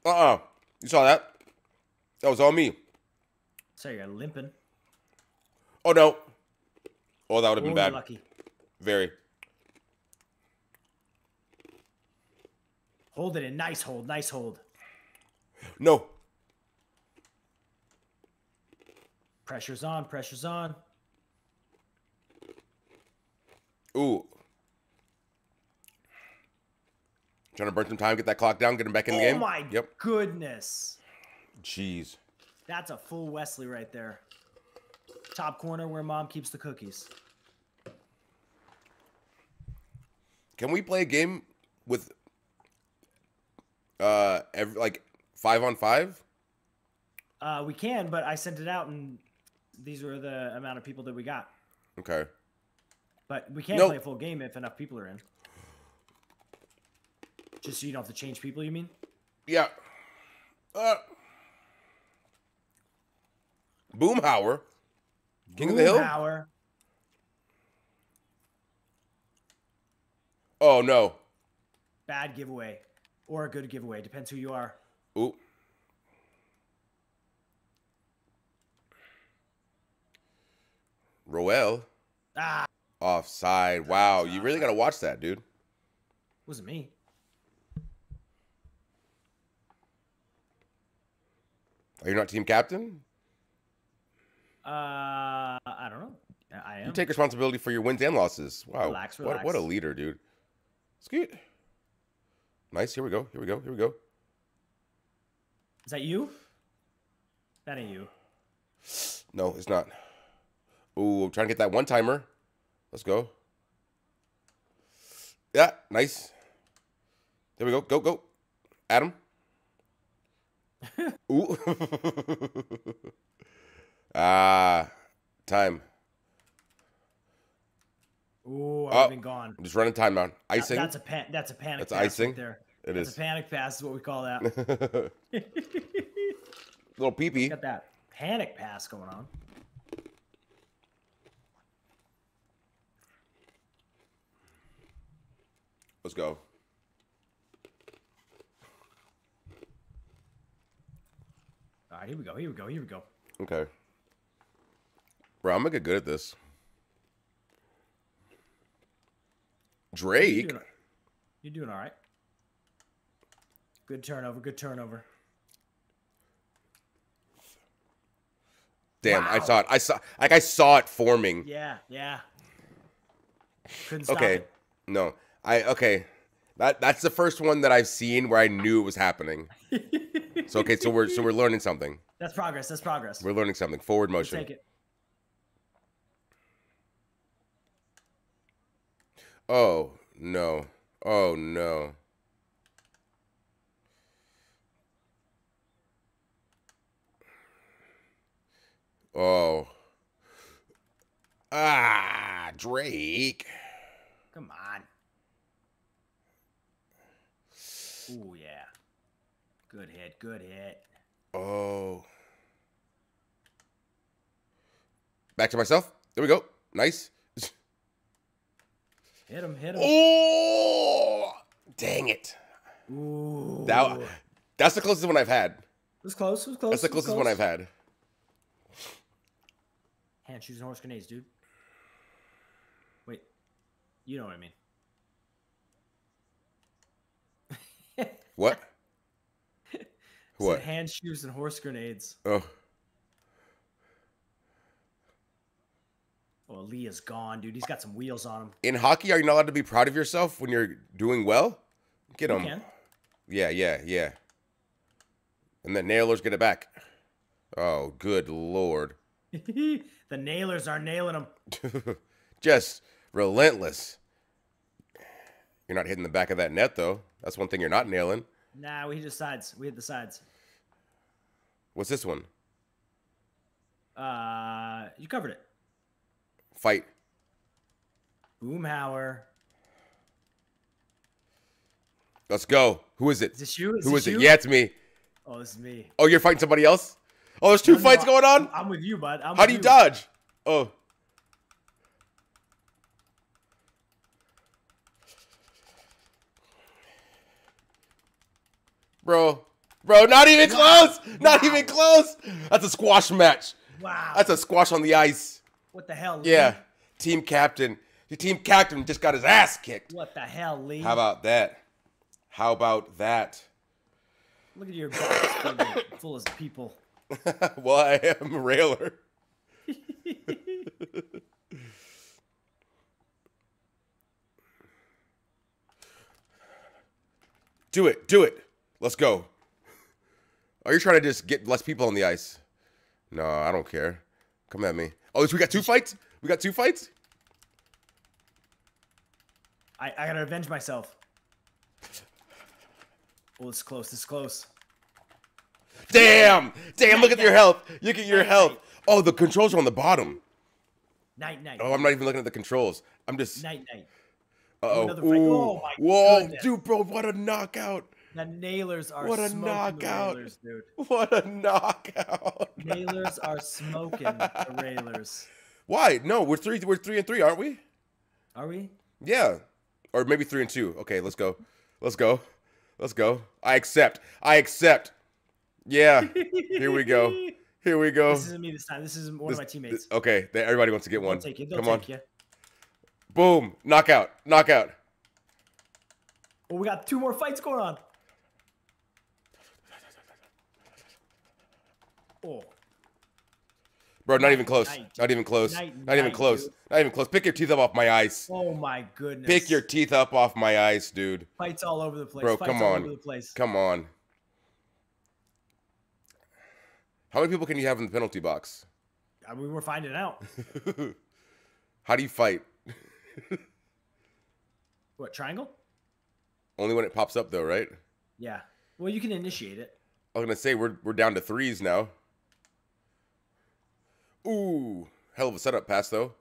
You saw that? That was all me. So you're limping. Oh, no. Oh, that would have been bad. Lucky. Very. Hold it in. Nice hold. No. Pressure's on. Ooh. Trying to burn some time, get that clock down, get him back in the game. Oh my goodness. Jeez. That's a full Wesley right there. Top corner where mom keeps the cookies. Can we play a game with like 5-on-5? We can, but I sent it out and these were the amount of people that we got. Okay. But we can't play a full game if enough people are in. Just so you don't have to change people, you mean? Yeah. Boomhauer. King of the Hill? Boomhauer. Oh, no. Bad giveaway. Or a good giveaway. Depends who you are. Ooh. Roel. Ah. Offside. Wow. You really got to watch that, dude. Wasn't me. Are you not team captain? I don't know. I am. You take responsibility for your wins and losses. Wow. Relax, relax. What a leader, dude. Scoot. Nice. Here we go. Here we go. Here we go. Is that you? That ain't you. No, it's not. Ooh, I'm trying to get that one-timer. Let's go. Yeah, nice. There we go. Go, go. Adam. Ooh. Ah, time. Ooh, I've been gone. I'm just running time down. Icing. That's a panic pass. That's icing. Right there. That's a panic pass is what we call that. Little pee-pee. Got that panic pass going on. Let's go. All right, here we go. Here we go. Here we go. Okay. Bro, I'm going to get good at this. Drake. You're doing all right. Good turnover. Good turnover. Damn, wow. I saw it. I saw it forming. Yeah, yeah. Couldn't stop it. No. Okay, that's the first one that I've seen where I knew it was happening. So okay, so we're learning something. That's progress. That's progress. We're learning something. Forward motion. We'll take it. Oh no! Oh no! Oh. Ah, Drake. Come on. Oh yeah, good hit, good hit. Oh, back to myself. There we go. Nice. Hit him, hit him. Oh, dang it! Ooh, that's the closest one I've had. It was close. It was close. That's the closest one I've had. Hand shoes and horse grenades, dude. Wait, you know what I mean. What? What? Hand shoes and horse grenades. Oh. Oh, Leah's gone, dude. He's got some wheels on him. In hockey, are you not allowed to be proud of yourself when you're doing well? Get him. Yeah, yeah, yeah. And the Nailers get it back. Oh, good Lord. The Nailers are nailing him. Just relentless. You're not hitting the back of that net, though. That's one thing you're not nailing. Nah, we hit the sides. We hit the sides. What's this one? You covered it. Fight. Boomhauer. Let's go. Who is it? Is this you? Who is it? Yeah, it's me. Oh, this is me. Oh, you're fighting somebody else? Oh, there's two fights going on? I'm with you, bud. How do you dodge? Oh. Bro, not even close. Not even close. That's a squash match. Wow. That's a squash on the ice. What the hell, Lee? Yeah. Team captain. Your team captain just got his ass kicked. What the hell, Lee? How about that? How about that? Look at your box full of people. Well, I am a Railer. Do it. Do it. Let's go. Oh, you're trying to just get less people on the ice. No, I don't care. Come at me. Oh, so we got two fights? We got two fights? I gotta avenge myself. Well, it's close. It's close. Damn. Damn, look at your health. Look at your health. Oh, the controls are on the bottom. Night, night. Oh, I'm not even looking at the controls. I'm just... Night, night. Uh-oh. Oh, my goodness. Dude, bro, what a knockout. The Nailers are smoking. What a knockout. Railers, dude. What a knockout. Nailers are smoking the Railers. Why? No, we're three and three, aren't we? Are we? Yeah. Or maybe 3 and 2. Okay, let's go. Let's go. Let's go. I accept. I accept. Yeah. Here we go. Here we go. This isn't me this time. This is one of my teammates. Okay, everybody wants to get one. Take it. Come on. You. Boom. Knockout. Knockout. Well, we got 2 more fights going on. Oh. Bro, not even close. Not even close. Not even close. Not even close. Pick your teeth up off my ice. Oh, my goodness. Pick your teeth up off my ice, dude. Fights all over the place. Bro, come on. Come on. How many people can you have in the penalty box? I mean, we're finding out. How do you fight? What, triangle? Only when it pops up, though, right? Yeah. Well, you can initiate it. I was going to say, we're down to 3s now. Ooh. Hell of a setup pass, though.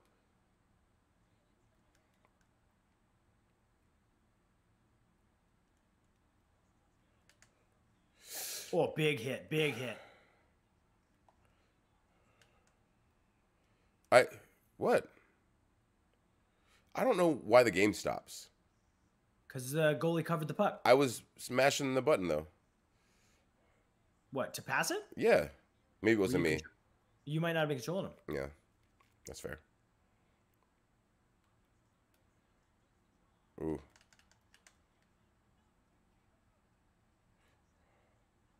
Oh, big hit. Big hit. What? I don't know why the game stops. Because the goalie covered the puck. I was smashing the button, though. What, to pass it? Yeah. Maybe it wasn't me. You might not have been controlling him. Yeah. That's fair. Ooh.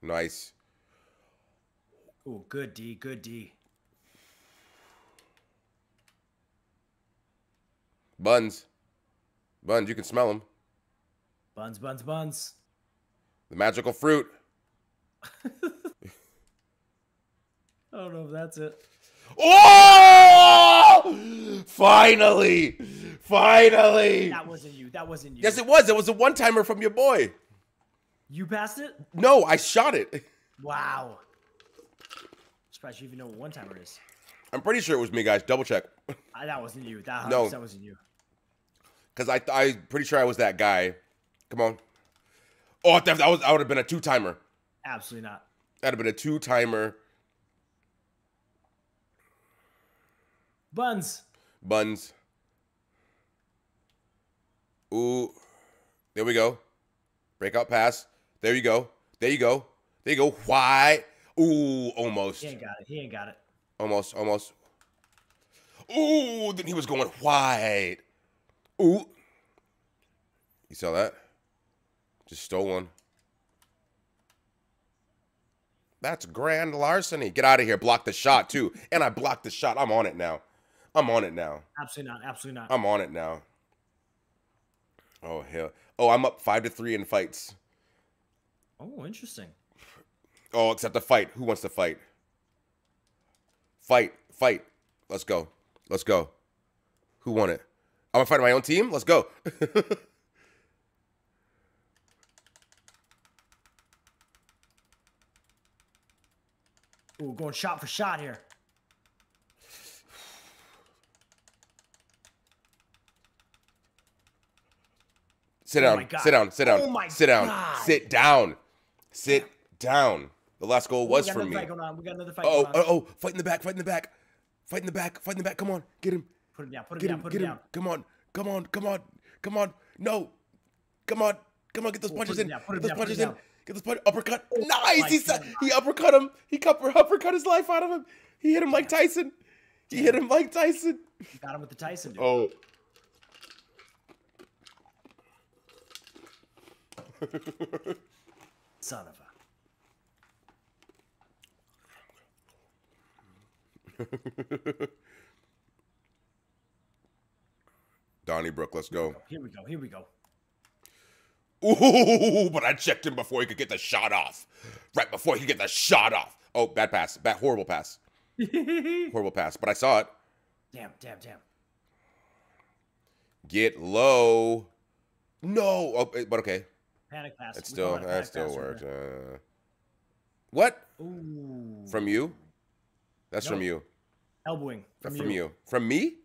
Nice. Ooh, good D, good D. Buns. Buns, you can smell them. Buns, buns, buns. The magical fruit. I don't know if that's it. Oh! Finally! Finally! That wasn't you. That wasn't you. Yes, it was. It was a one-timer from your boy. You passed it? No, I shot it. Wow. I'm surprised you even know what one-timer is. I'm pretty sure it was me, guys. Double check. That wasn't you. No. That wasn't you. Because I'm pretty sure I was that guy. Come on. Oh, I would have been a 2-timer. Absolutely not. That would have been a 2-timer. Buns. Buns. Ooh. There we go. Breakout pass. There you go. There you go. There you go. Why? Ooh, almost. He ain't got it. He ain't got it. Almost. Almost. Ooh, then he was going wide. Ooh. You saw that? Just stole one. That's grand larceny. Get out of here. Block the shot, too. And I blocked the shot. I'm on it now. I'm on it now. Absolutely not. Absolutely not. I'm on it now. Oh, hell. Oh, I'm up 5-3 in fights. Oh, interesting. Oh, except the fight. Who wants to fight? Fight. Fight. Let's go. Let's go. Who won it? I'm going to fight my own team? Let's go. Ooh, going shot for shot here. Sit down. Sit down. Sit down. Sit down. Sit down. Sit down. The last goal was for me. We got another fight going on. We got another fight going on. Oh, fight in the back. Fight in the back. Fight in the back. Fight in the back. Come on. Get him. Put him down. Put him down. Put him down. Come on. Come on. Come on. Come on. No. Come on. Come on. Get those punches in. Get those punches in. Get this punch. Uppercut. Nice. He uppercut him. He uppercut his life out of him. He hit him like Tyson. He hit him like Tyson. You got him with the Tyson, dude. Oh. Son of a. Donnybrook, let's go. Here we go. Here we go. Ooh, but I checked him before he could get the shot off. Right before he could get the shot off. Oh, bad pass. Bad, horrible pass. Horrible pass. But I saw it. Damn. Get low. No. Oh, but okay. Panic pass. It still, that still worked. What? Ooh. From you? That's nope. From you. Elbowing. From you. From me?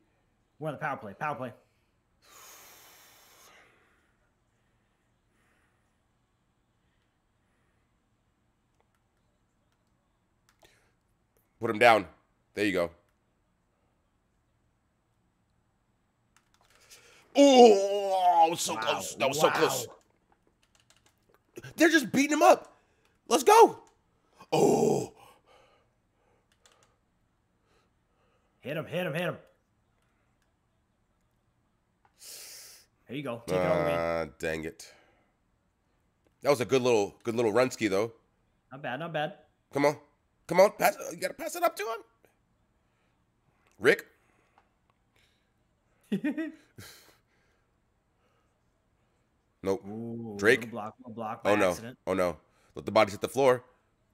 We're on the power play. Power play. Put him down. There you go. Oh, so wow. Close. That was wow. So close. They're just beating him up. Let's go. Oh. Hit him, hit him, hit him. There you go. Take it over, man. Dang it. That was a good little run ski, though. Not bad, not bad. Come on. Come on, pass, you gotta pass it up to him. Rick. Nope. Ooh, Drake. Little block by accident. Oh no. Let the bodies hit the floor.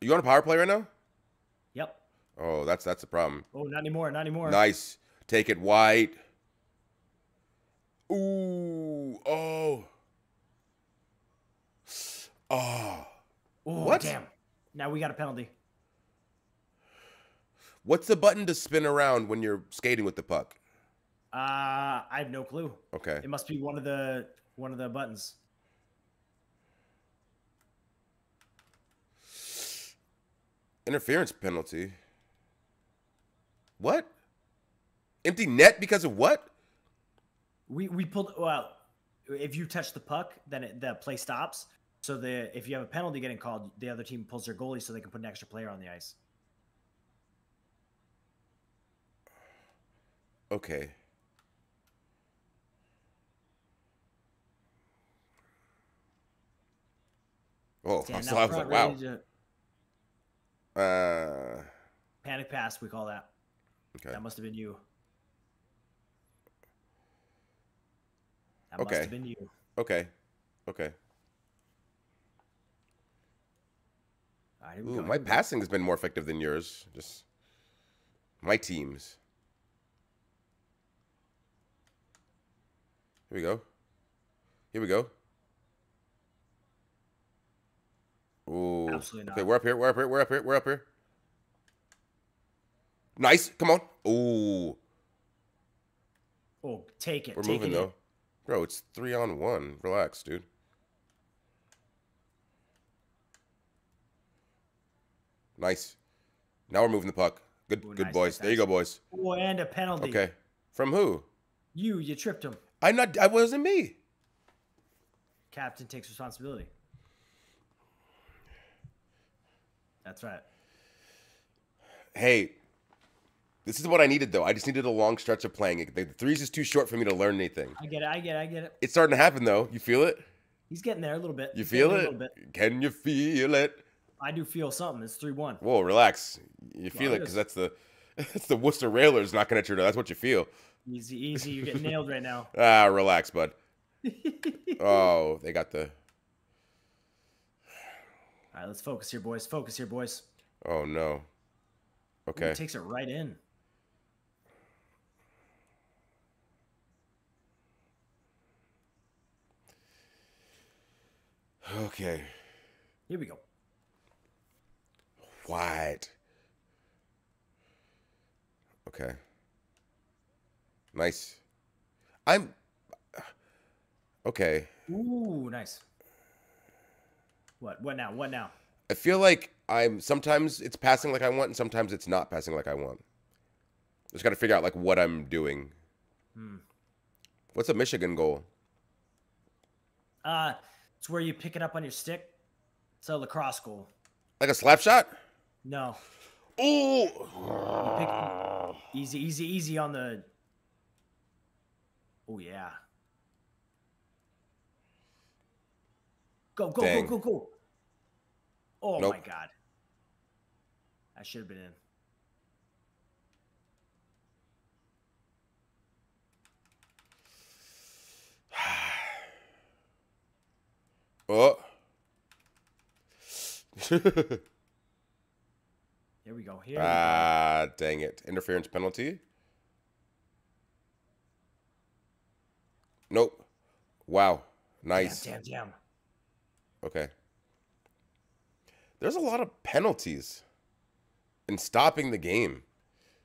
You on a power play right now? Yep. Oh, that's a problem. Oh, not anymore. Not anymore. Nice. Take it, White. Ooh. Oh. Oh. Ooh, what? Damn. Now we got a penalty. What's the button to spin around when you're skating with the puck? I have no clue. Okay. It must be one of the buttons. Interference penalty. What? Empty net because of what? We pulled. Well, if you touch the puck, then the play stops. So if you have a penalty getting called, the other team pulls their goalie so they can put an extra player on the ice. Okay. Oh, damn, so I was like, wow. Panic pass, we call that. Okay. That must have been you. That must have been you. Okay. Okay. All right, ooh, my passing has been more effective than yours. Just my team's. Here we go. Here we go. Ooh. Absolutely not. Okay, we're up here. Nice. Come on. Ooh. Oh, take it. We're moving though. Bro, it's 3-on-1. Relax, dude. Nice. Now we're moving the puck. Good boys. There you go, boys. Oh, and a penalty. Okay. From who? You. You tripped him. I'm not. I wasn't me. Captain takes responsibility. That's right. Hey, this is what I needed though. I just needed a long stretch of playing it. The threes is too short for me to learn anything. I get it. It's starting to happen though. You feel it? He's getting there a little bit. You feel it? Can you feel it? I do feel something. It's 3-1. Whoa, relax. You feel it because that's the Worcester Railers knocking at your door. That's what you feel. Easy. You're getting nailed right now. Ah, relax, bud. Oh, they got the... All right, let's focus here, boys. Focus here, boys. Oh, no. Okay. Ooh, he takes it right in. Okay. Here we go. What? Okay. Nice. I'm okay. Ooh, nice. What now? I feel like I'm sometimes it's passing like I want and sometimes it's not passing like I want. Just got to figure out like what I'm doing. What's a Michigan goal? It's where you pick it up on your stick. It's a lacrosse goal. Like a slap shot? No. Oh. Easy on the... Oh, yeah. Go. Oh, nope. My God. I should have been in. Oh. Here we go. Here. Ah, dang it. Interference penalty. Nope. Wow. Nice. Damn. Okay. There's a lot of penalties in stopping the game.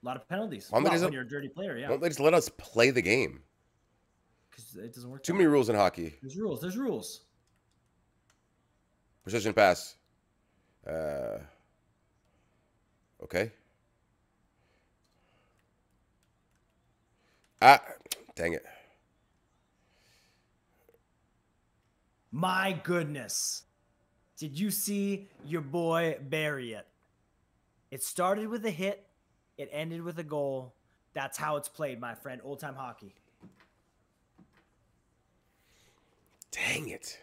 A lot of penalties. When you're a dirty player, yeah. Why don't they just let us play the game? Because it doesn't work. Too many rules in hockey. There's rules. There's rules. Precision pass. Okay. Ah, dang it. My goodness. Did you see your boy bury it? It started with a hit. It ended with a goal. That's how it's played, my friend. Old-time hockey. Dang it.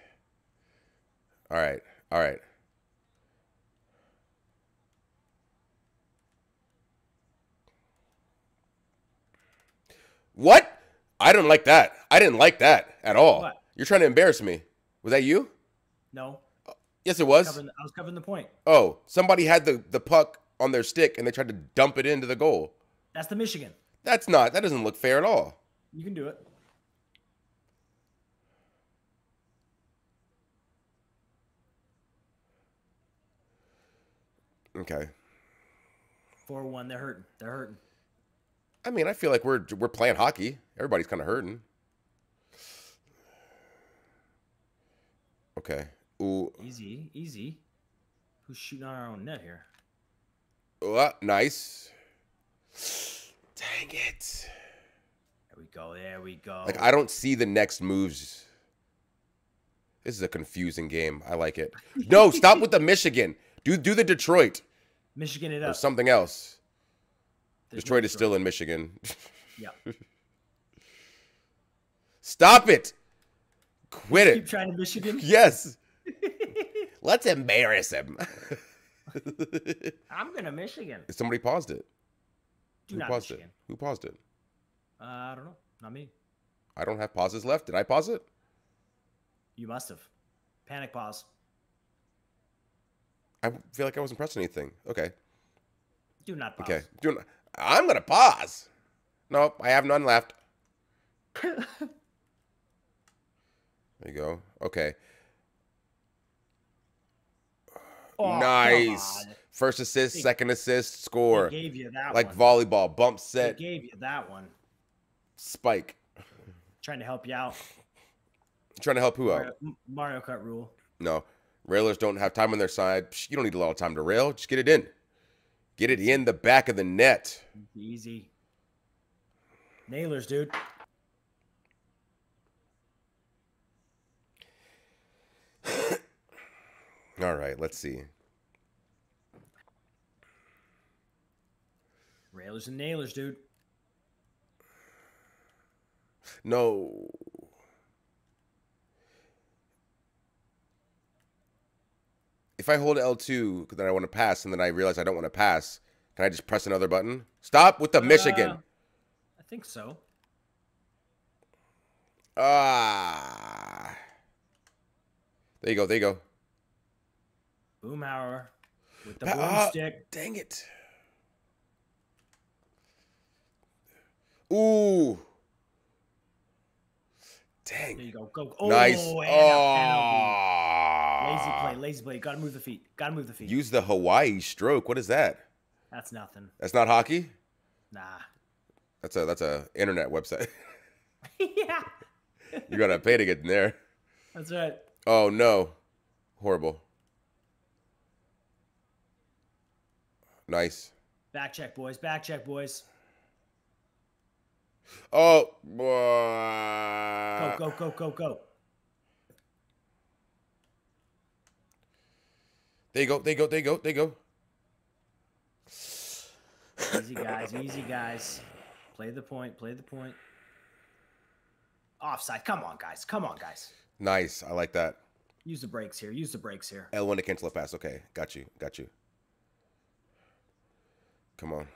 All right. All right. What? I don't like that. I didn't like that at all. What? You're trying to embarrass me. Was that you? No. Yes, it was. I was covering the point. Oh, somebody had the puck on their stick and they tried to dump it into the goal. That's the Michigan. That's not. That doesn't look fair at all. You can do it. Okay. 4-1. They're hurting. They're hurting. I mean, I feel like we're playing hockey. Everybody's kind of hurting. Okay. Ooh. Easy, easy. Who's shooting on our own net here? Oh, nice. Dang it. There we go. There we go. Like, I don't see the next moves. This is a confusing game. I like it. No, stop with the Michigan. Do the Detroit. Michigan it up. Or something else. Detroit is still in Michigan. Yeah. Stop it. Quit it. Keep trying to Michigan? Yes. Let's embarrass him. I'm going to Michigan. Somebody paused it. Who paused it? I don't know. Not me. I don't have pauses left. Did I pause it? You must have. Panic pause. I feel like I wasn't pressing anything. Okay. Do not pause. Okay. I'm going to pause. Nope. I have none left. There you go. Okay. Oh, nice. First assist, second assist, score. They gave you that like one. Volleyball, bump set. They gave you that one. Spike. Trying to help you out. Trying to help who out? Mario Kart rule. No. Railers don't have time on their side. You don't need a lot of time to rail. Just get it in. Get it in the back of the net. Easy. Nailers, dude. All right, let's see. Railers and Nailers, dude. No. If I hold L2, then I want to pass, and then I realize I don't want to pass, can I just press another button? Stop with the Michigan. I think so. Ah. There you go, there you go. Boomhauer with the boomstick. Dang it. Ooh. Dang. There you go. Go. Oh, nice. And out. Lazy play. Lazy play. Got to move the feet. Got to move the feet. Use the Hawaii stroke. What is that? That's nothing. That's not hockey? Nah. That's a internet website. Yeah. You got to pay to get in there. That's right. Oh, no. Horrible. Nice. Back check, boys. Back check, boys. Oh. Go, go, go, go, go. There you go. There you go. There you go. There you go. Easy, guys. Easy, guys. Play the point. Play the point. Offside. Come on, guys. Come on, guys. Nice. I like that. Use the brakes here. Use the brakes here. L1 to cancel a pass. Okay. Got you. Got you. Come on.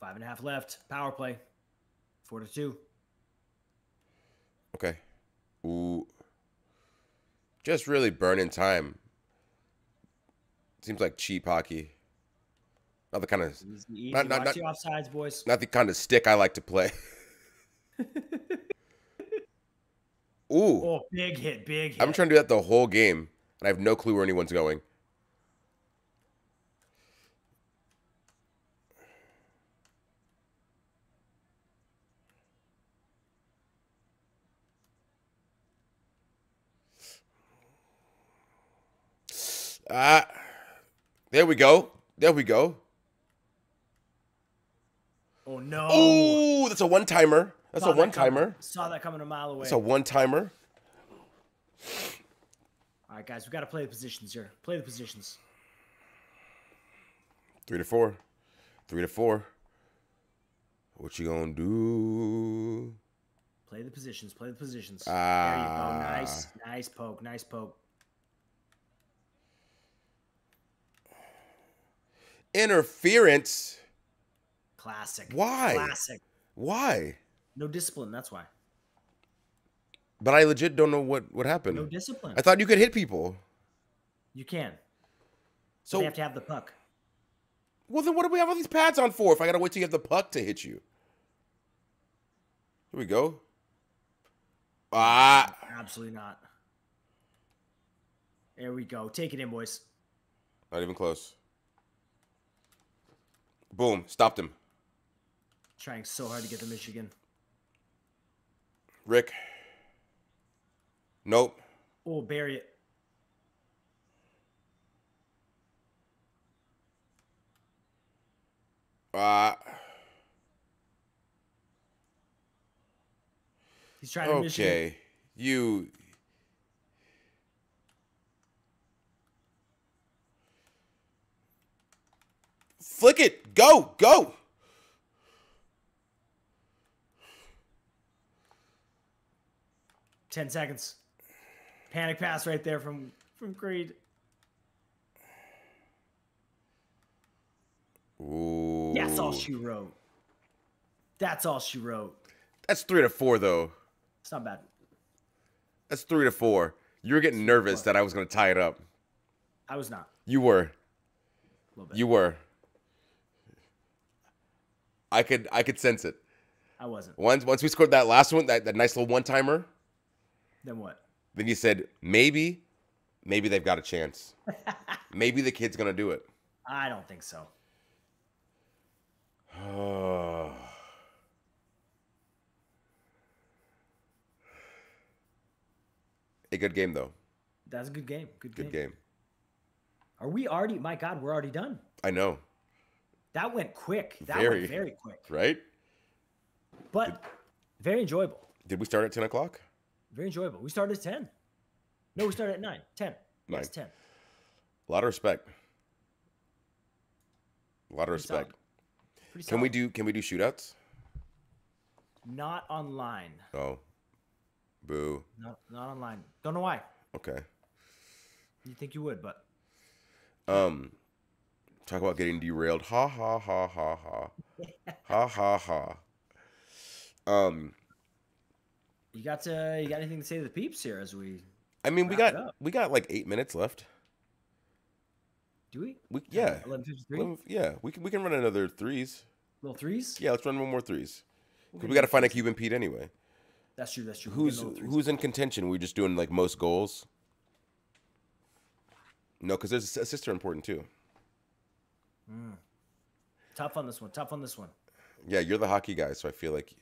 5.5 left. Power play. 4-2. Okay. Ooh. Just really burning time. Seems like cheap hockey. Not the kind of easy. Watch your offsides, boys. Not the kind of stick I like to play. Ooh. Oh, big hit, big hit. I'm trying to do that the whole game, and I have no clue where anyone's going. There we go. There we go. Oh, no. Oh, that's a one-timer. That's a one-timer. Saw that coming a mile away. That's a one-timer. All right, guys. We got to play the positions here. Play the positions. 3-4. 3-4. What you going to do? Play the positions. Play the positions. Ah. There you go. Nice. Nice poke. Nice poke. Interference. Classic. Why? Classic. Why? No discipline. That's why. But I legit don't know what happened. No discipline. I thought you could hit people. You can. So you have to have the puck. Well, then what do we have all these pads on for if I got to wait till you have the puck to hit you? Here we go. Ah. Absolutely not. There we go. Take it in, boys. Not even close. Boom. Stopped him. Trying so hard to get to Michigan. Rick. Nope. Oh, bury it. He's trying to Michigan. Okay. You... Flick it. Go. Go. Ten seconds. Panic pass right there from Creed. Ooh. That's all she wrote. That's all she wrote. That's 3-4, though. It's not bad. That's 3-4. You were getting nervous that I was going to tie it up. I was not. You were. A little bit. You were. I could sense it. I wasn't. Once we scored that last one, that nice little one-timer. Then what? Then you said, maybe they've got a chance. Maybe the kid's going to do it. I don't think so. Oh. A good game, though. That's a good game. Good game. Are we already? My God, we're already done. I know. That went quick. That went very quick. Right? But very enjoyable. Did we start at 10 o'clock? Very enjoyable. We started at 10. No, we started at 9. 10. 9. Yes, 10. A lot of respect. A lot of respect. Can we do shootouts? Not online. Oh. Boo. Not online. Don't know why. Okay. You think you would, but talk about getting derailed. Ha, ha, ha, ha, ha. Ha, ha, ha. You got anything to say to the peeps here as we... I mean, we got like 8 minutes left. Do we? Yeah. 11:53? Yeah. We can run another threes. Little threes? Yeah, let's run one more threes. Because we got to find a Cuban Pete anyway. That's true, that's true. Who's in contention? We're just doing like most goals? No, because there's assists are important too. Mm. Tough on this one. Tough on this one. Yeah, you're the hockey guy, so I feel like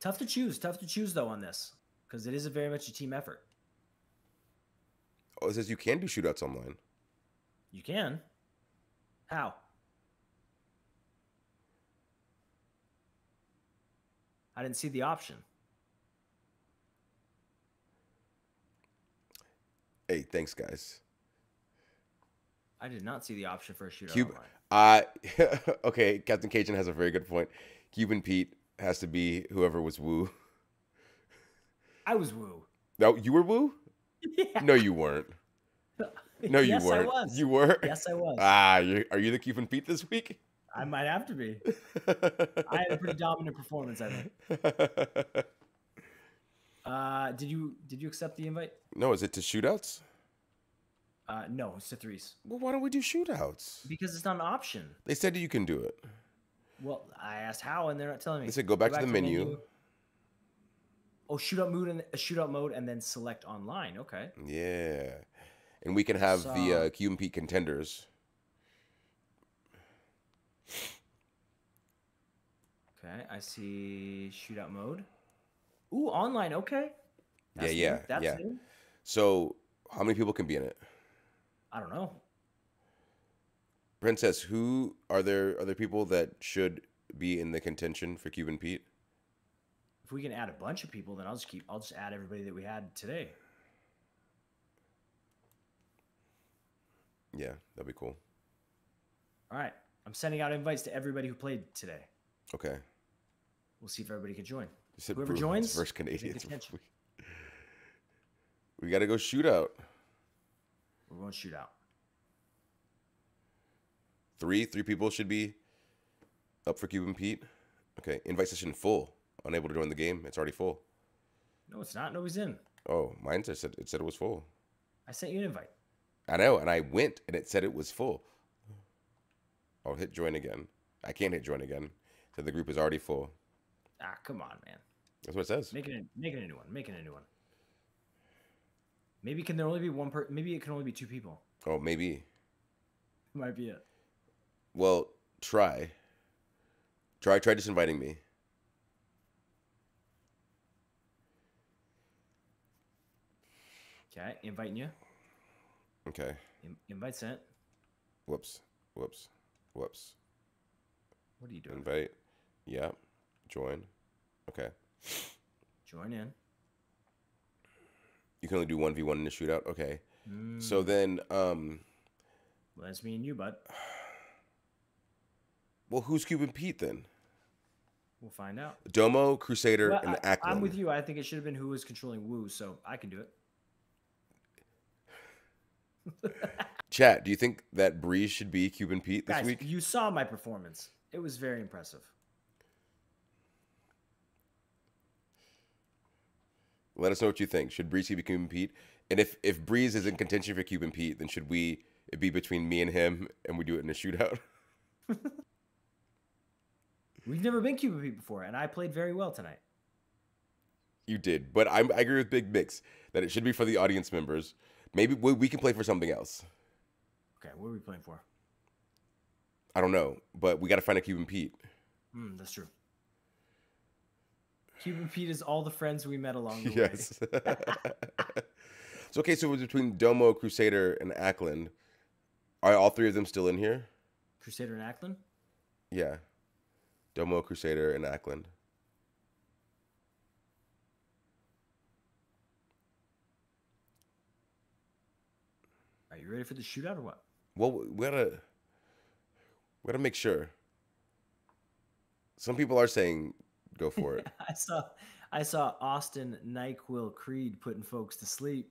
tough to choose. Tough to choose though on this because it is very much a team effort. Oh, it says you can do shootouts online. You can. How? I didn't see the option. Hey, thanks, guys. I did not see the option for a shootout online. Okay, Captain Cajun has a very good point. Cuban Pete has to be whoever was Woo. I was Woo. No, you were Woo? Yeah. No, you weren't. No, you weren't. Yes, I was. You were? Yes, I was. Ah, are you the Cuban Pete this week? I might have to be. I had a pretty dominant performance, I think. Did you accept the invite? No, is it to shootouts? No, it's to threes. Well, why don't we do shootouts? Because it's not an option. They said you can do it. Well, I asked how, and they're not telling me. They said go back to the menu. Oh, shootout mode, and then select online. Okay. Yeah, and we can have the Cuban Pete contenders. Okay, I see shootout mode. Ooh, online. Okay. That's yeah, yeah, new. That's yeah. New. So, how many people can be in it? I don't know. Princess, who are there? Other people that should be in the contention for Cuban Pete? If we can add a bunch of people, then I'll just add everybody that we had today. Yeah, that'd be cool. All right, I'm sending out invites to everybody who played today. Okay. We'll see if everybody can join. Whoever joins versus Canadians. We got to go shootout. We're going shootout. Three people should be up for Cuban Pete. Okay, invite session full. Unable to join the game. It's already full. No, it's not. Nobody's in. Oh, mine said it was full. I sent you an invite. I know, and I went, and it said it was full. I'll hit join again. I can't hit join again. So the group is already full. Ah, come on, man. That's what it says. Making a new one. Making a new one. Maybe can there only be one person? Maybe it can only be two people. Oh, maybe. Might be it. Well, try. Try just inviting me. Okay, inviting you. Okay. Invite sent. Whoops. What are you doing? Invite. Yeah. Join. Okay. Join in. You can only do 1v1 in a shootout? Okay. Mm. So then... Well, that's me and you, bud. Well, who's Cuban Pete then? We'll find out. Domo, Crusader, well, and Ackman. I'm with you. I think it should have been who was controlling Woo, so I can do it. Chat, do you think that Breeze should be Cuban Pete this week? You saw my performance. It was very impressive. Let us know what you think. Should Breeze be Cuban Pete? And if Breeze is in contention for Cuban Pete, then should it be between me and him and we do it in a shootout? We've never been Cuban Pete before, and I played very well tonight. You did, but I agree with Big Mix that it should be for the audience members. Maybe we can play for something else. Okay, what are we playing for? I don't know, but we got to find a Cuban Pete. That's true. Cuban Pete is all the friends we met along the way. Yes. So, okay, so it was between Domo, Crusader, and Ackland. Are all three of them still in here? Crusader and Ackland? Yeah. Domo, Crusader, and Ackland. Are you ready for the shootout or what? Well, we gotta make sure. Some people are saying go for it. I saw Austin NyQuil Creed putting folks to sleep.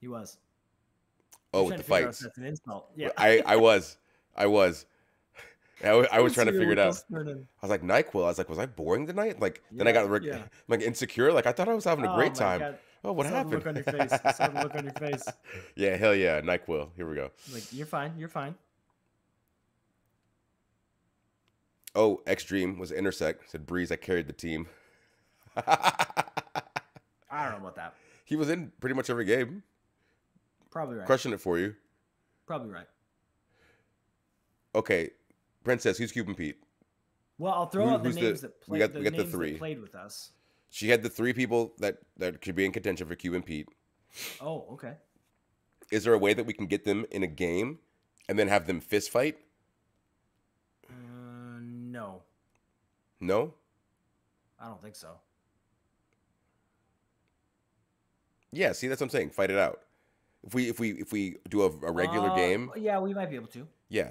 He was. Oh, with the fights. That's an insult. Yeah. I was trying to figure it out. I was like NyQuil. I was like, was I boring tonight? Like then I got like insecure. Like I thought I was having a great time. God. Oh, what happened? Look on your face. Look on your face. Yeah, hell yeah, NyQuil. Here we go. Like you're fine. You're fine. Oh, X-Dream was intersect. Said Breeze, I carried the team. I don't know about that. He was in pretty much every game. Probably right. Crushing it for you. Probably right. Okay, Princess, who's Cuban Pete? Well, I'll throw out the names that played. We got the three that played with us. She had the three people that could be in contention for Cuban Pete. Oh, okay. Is there a way that we can get them in a game and then have them fist fight? No. No? I don't think so. Yeah, see, that's what I'm saying. Fight it out. If we do a regular game. Yeah, we might be able to. Yeah.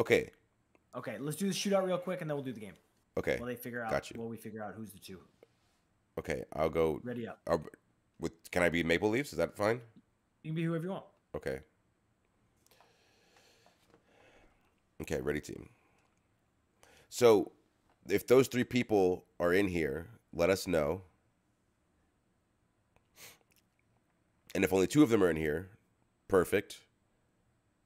Okay. Okay, let's do the shootout real quick and then we'll do the game. Okay. While we figure out who's the two. Okay, I'll go. Ready up. Can I be Maple Leafs? Is that fine? You can be whoever you want. Okay. Okay, ready team. So, if those three people are in here, let us know. And if only two of them are in here, perfect.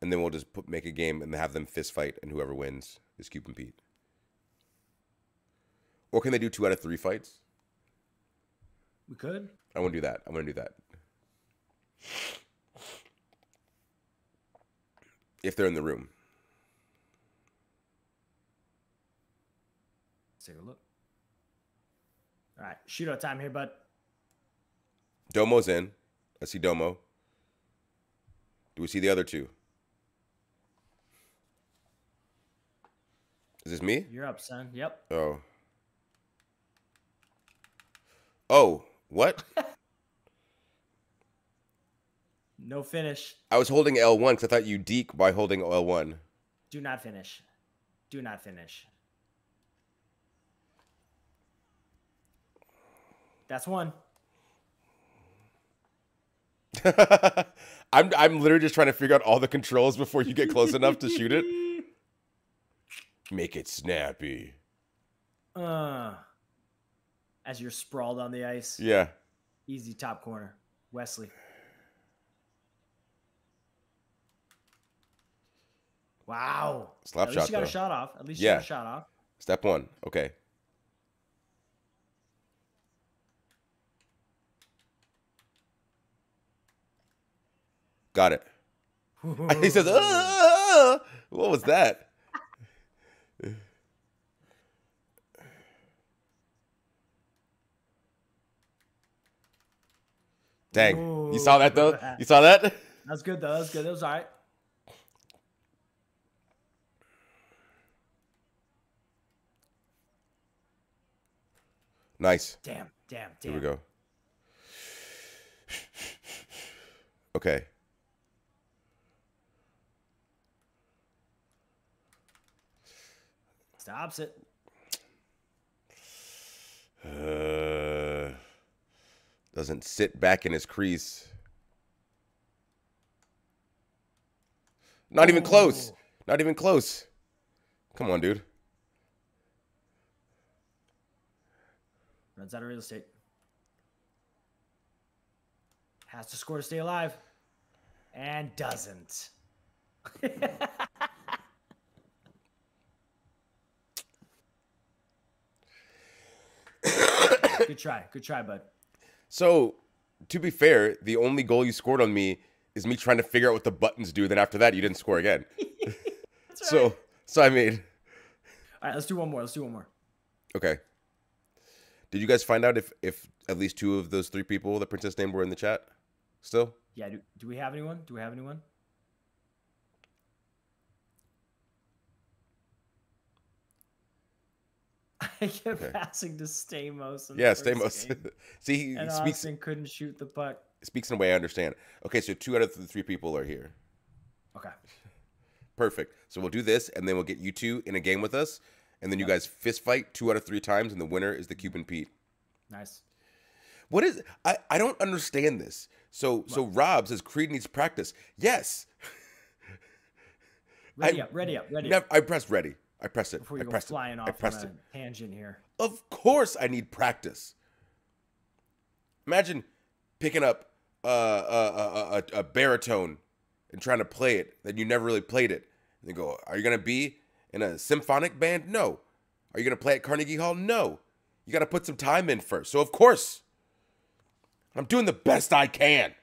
And then we'll just put, make a game and have them fist fight, and whoever wins is Cuban Pete. Or can they do 2 out of 3 fights? We could. I want to do that. I'm going to do that. If they're in the room. Let's take a look. All right. Shootout time here, bud. Domo's in. I see Domo. Do we see the other two? Is this me? You're up, son. Yep. Oh. Oh, what? No finish. I was holding L1 because I thought you deke by holding L1. Do not finish. Do not finish. That's one. I'm literally just trying to figure out all the controls before you get close enough to shoot it. Make it snappy. As you're sprawled on the ice. Yeah. Easy top corner. Wesley. Wow. Slap shot. At least you got a shot off. At least you got a shot off. Step one. Okay. Got it. He says, what was that? Dang. Ooh, you saw that, though? That. You saw that? That was good, though. That was good. It was all right. Nice. Damn, damn, damn. Here we go. Okay. Stops it. Doesn't sit back in his crease. Not even close. Not even close. Come on, dude. Runs out of real estate. Has to score to stay alive. And doesn't. Good try. Good try, bud. So, to be fair, the only goal you scored on me is me trying to figure out what the buttons do. Then after that, you didn't score again. That's right. So, I mean. All right, let's do one more. Let's do one more. Okay. Did you guys find out if at least two of those three people that Princess named were in the chat still? Yeah. Do we have anyone? Do we have anyone? I kept passing to Stamos. Yeah, Stamos. See, he speaks. Austin couldn't shoot the puck. Speaks in a way I understand. Okay, so 2 out of 3 people are here. Okay. Perfect. So we'll do this, and then we'll get you two in a game with us, and then you guys fist fight 2 out of 3 times, and the winner is the Cuban Pete. Nice. What is? I don't understand this. So Rob says Creed needs practice. Yes. Ready up. I pressed ready. I pressed it. Before you go flying off on a tangent here. Of course I need practice. Imagine picking up a baritone and trying to play it. Then you never really played it. And they go, are you going to be in a symphonic band? No. Are you going to play at Carnegie Hall? No. You got to put some time in first. So, of course, I'm doing the best I can.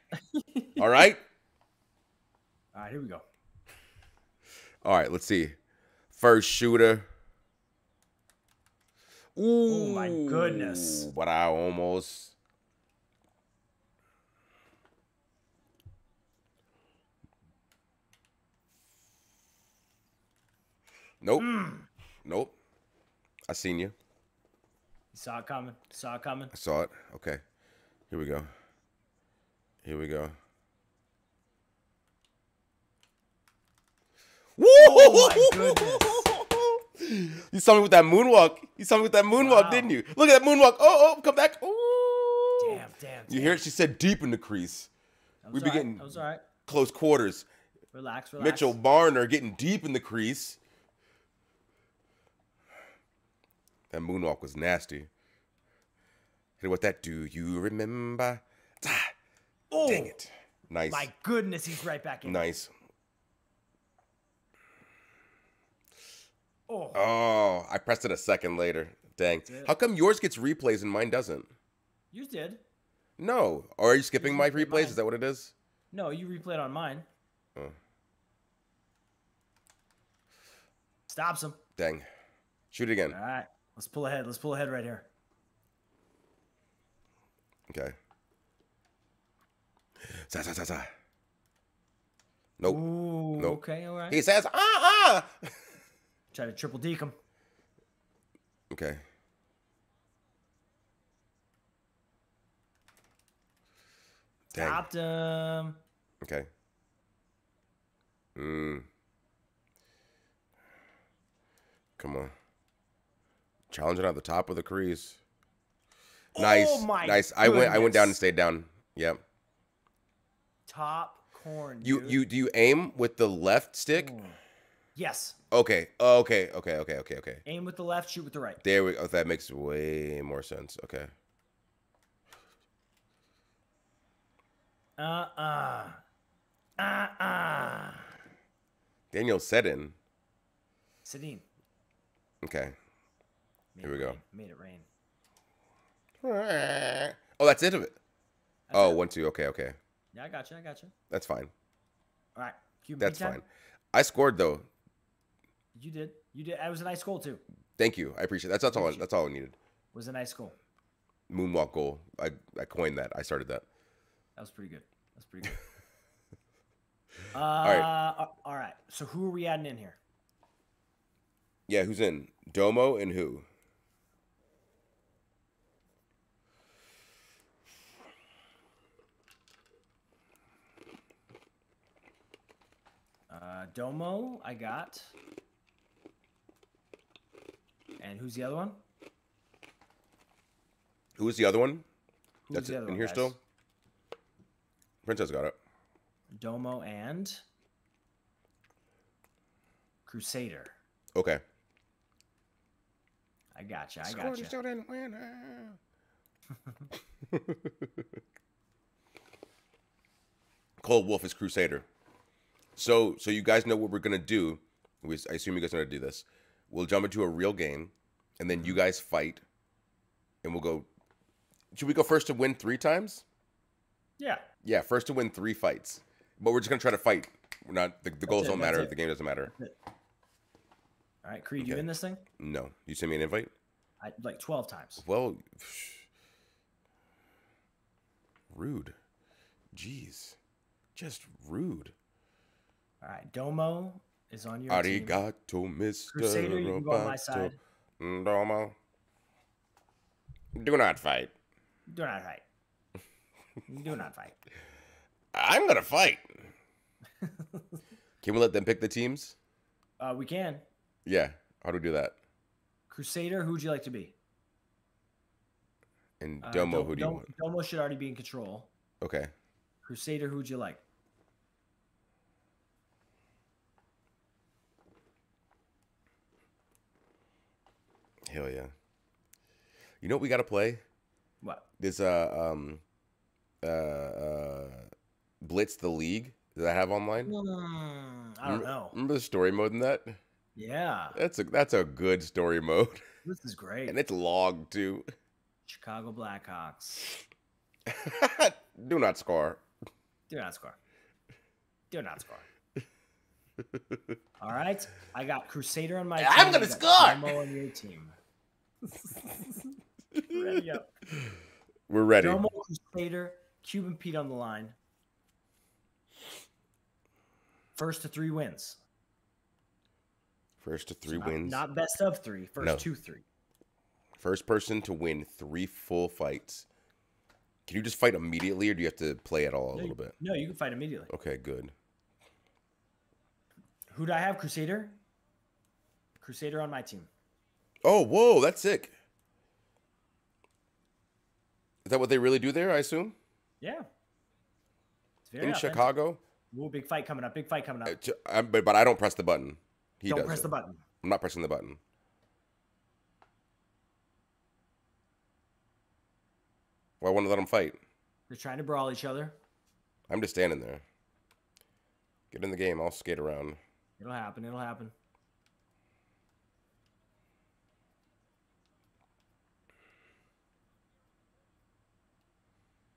All right? All right, here we go. All right, let's see. First shooter. Ooh, oh my goodness. But I almost. Nope. Nope. I seen you. You saw it coming. You saw it coming. I saw it. Okay. Here we go. Here we go. Woo! Oh my goodness. You saw me with that moonwalk. You saw me with that moonwalk, didn't you? Look at that moonwalk. Oh, oh, come back. Ooh. Damn, damn. You hear it? She said deep in the crease. We be getting close quarters. Relax, relax. Mitchell Barner getting deep in the crease. That moonwalk was nasty. What that do you remember? Ah, oh, dang it. Nice. My goodness, he's right back in. Nice. Oh. Oh, I pressed it a second later. Dang. How come yours gets replays and mine doesn't? You did. No. Or are you skipping my replays? Mine. Is that what it is? No, you replayed on mine. Oh. Stops him. Dang. Shoot it again. All right. Let's pull ahead. Let's pull ahead right here. Okay. Nope. Ooh, nope. Okay, all right. He says, Try to triple deke him. Okay. Dang. Stopped him. Okay. Mm. Come on. Challenging out the top of the crease. Nice, oh my nice. Goodness. I went down and stayed down. Yep. Top corn. Dude. Do you aim with the left stick? Ooh. Yes. Okay. Okay. Aim with the left, shoot with the right. There we go. That makes way more sense. Okay. Daniel Sedin. Sedin. Okay. Here we go. Made it rain. Oh, that's it of it. Oh, 1, 2. Okay. Yeah, I got you. That's fine. All right. Cuban Pete. That's fine. I scored though. You did. That was a nice goal too. Thank you. I appreciate it. That's all I needed. Was a nice goal. Moonwalk goal. I coined that. I started that. That was pretty good. That's pretty good. All right. So who are we adding in here? Yeah, who's in? Domo and who? Domo, I got. And who's the other one? Who is the other one? That's the other one, guys? Still? Princess got it. Domo and Crusader. Okay. I gotcha. Student winner. Cole Wolf is Crusader. So you guys know what we're gonna do. I assume you guys know how to do this. We'll jump into a real game, and then you guys fight, and we'll go. Should we go first to win 3 times? Yeah. Yeah, first to win 3 fights. But we're just gonna try to fight. We're not. The goals don't matter. The game doesn't matter. All right, Creed, you in this thing? No, you sent me an invite. Like 12 times. Well, rude. Jeez, just rude. All right, Domo is on your Arigato, team. Mr. Crusader, you can go on my side. Domo, do not fight. Do not fight. Do not fight. I'm gonna fight. Can we let them pick the teams? We can. Yeah. How do we do that? Crusader, who'd you like to be? And Domo, who do you want? Domo should already be in control. Okay. Crusader, who'd you like? Hell yeah. You know what we gotta play? What? This Blitz the League that I have online? I don't know. Remember the story mode in that? Yeah. That's a good story mode. This is great. And it's long too. Chicago Blackhawks. Do not score. Do not score. Do not score. All right. I got Crusader on my team. I'm gonna score. Domo on your team. Ready up. We're ready. Domo, Crusader, Cuban Pete on the line. First to 3 wins. First to 3 wins. Not best of 3. First to 3. First person to win 3 full fights. Can you just fight immediately, or do you have to play at all little bit? No, you can fight immediately. Okay, good. Who do I have? Crusader? Crusader on my team. Oh, whoa, that's sick. Is that what they really do there, I assume? Yeah. It's very in Chicago? Ooh, big fight coming up. Big fight coming up. But I don't press the button. He don't press the button. I'm not pressing the button. Why wouldn't I let them fight? They're trying to brawl each other. I'm just standing there. Get in the game. I'll skate around. It'll happen. It'll happen.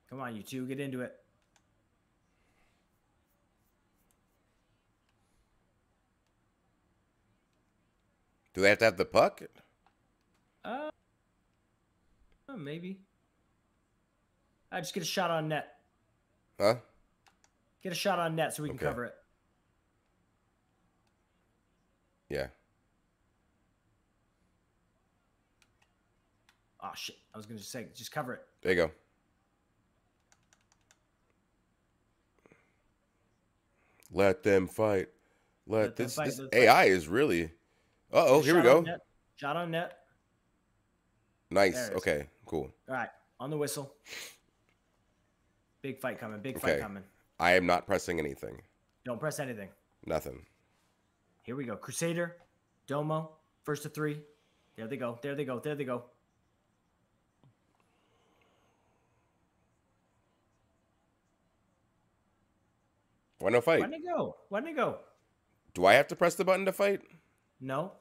Come on, you two. Get into it. Do they have to have the puck? Maybe. I just get a shot on net. Huh? Get a shot on net so we can cover it. Yeah. Oh, shit. I was going to say, just cover it. There you go. Let them fight. Let them fight. This AI is really... Uh-oh, here we go. Shot on net. Nice. Okay, cool. All right, on the whistle. Big fight coming, big fight coming. I am not pressing anything. Don't press anything. Nothing. Here we go. Crusader, Domo, first to three. There they go, there they go, there they go. Why no fight? Why didn't it go? Why didn't it go? Do I have to press the button to fight? No.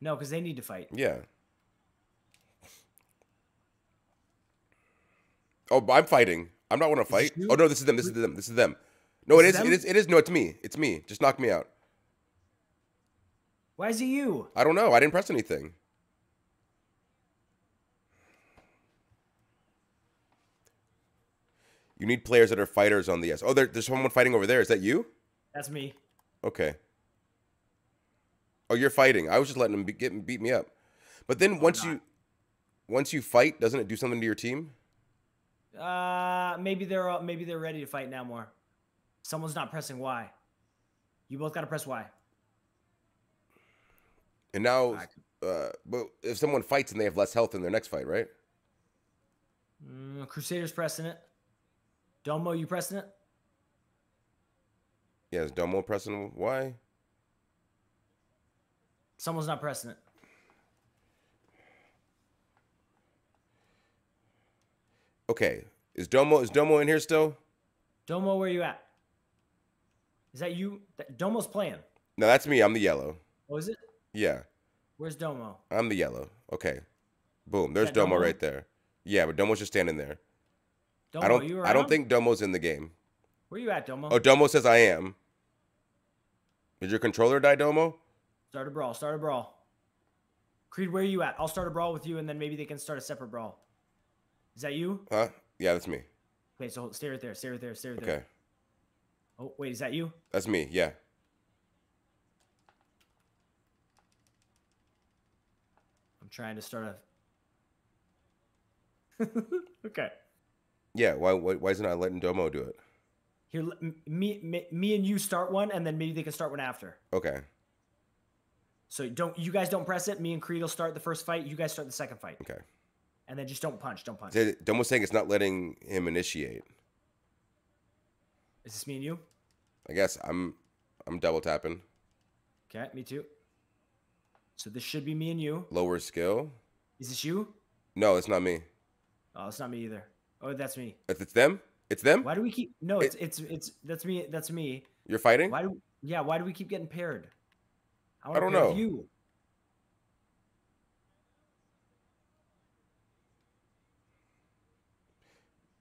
No, because they need to fight. Yeah. Oh, I'm fighting. I'm not want to fight. Oh no, this is them. This is them. This is them. No, it is. It is. It is. No, it's me. It's me. Just knock me out. Why is it you? I don't know. I didn't press anything. You need players that are fighters on the S. Oh, there's someone fighting over there. Is that you? That's me. Okay. Oh, you're fighting. I was just letting him beat me up. But then once you fight, doesn't it do something to your team? Maybe they're ready to fight now more. Someone's not pressing Y. You both got to press Y. And now, but if someone fights and they have less health in their next fight, right? Crusader's pressing it. Domo, you pressing it? Yeah, is Domo pressing Y? Someone's not pressing it. Okay. Is Domo in here still? Domo, where you at? Is that you? Domo's playing. No, that's me. I'm the yellow. Oh, is it? Yeah. Where's Domo? I'm the yellow. Okay. Boom. There's Domo right there. Yeah, but Domo's just standing there. Domo, I don't think Domo's in the game. Where you at, Domo? Oh, Domo says I am. Did your controller die, Domo? Start a brawl. Start a brawl. Creed, where are you at? I'll start a brawl with you, and then maybe they can start a separate brawl. Is that you? Huh? Yeah, that's me. Okay, so stay right there. Stay right there. Stay right there. Okay. Oh, wait. Is that you? That's me. Yeah. I'm trying to start a... Okay. Yeah. Why isn't I letting Domo do it? Here, me and you start one, and then maybe they can start one after. Okay. So you guys don't press it. Me and Creed will start the first fight. You guys start the second fight. Okay. And then just don't punch. Don't punch. Domo's saying it's not letting him initiate. Is this me and you? I guess I'm double tapping. Okay, me too. So this should be me and you. Lower skill. Is this you? No, it's not me. Oh, it's not me either. Oh, that's me. It's them? It's them? Why do we keep... No, it's that's me. That's me. You're fighting? Why do we keep getting paired? I don't know. You.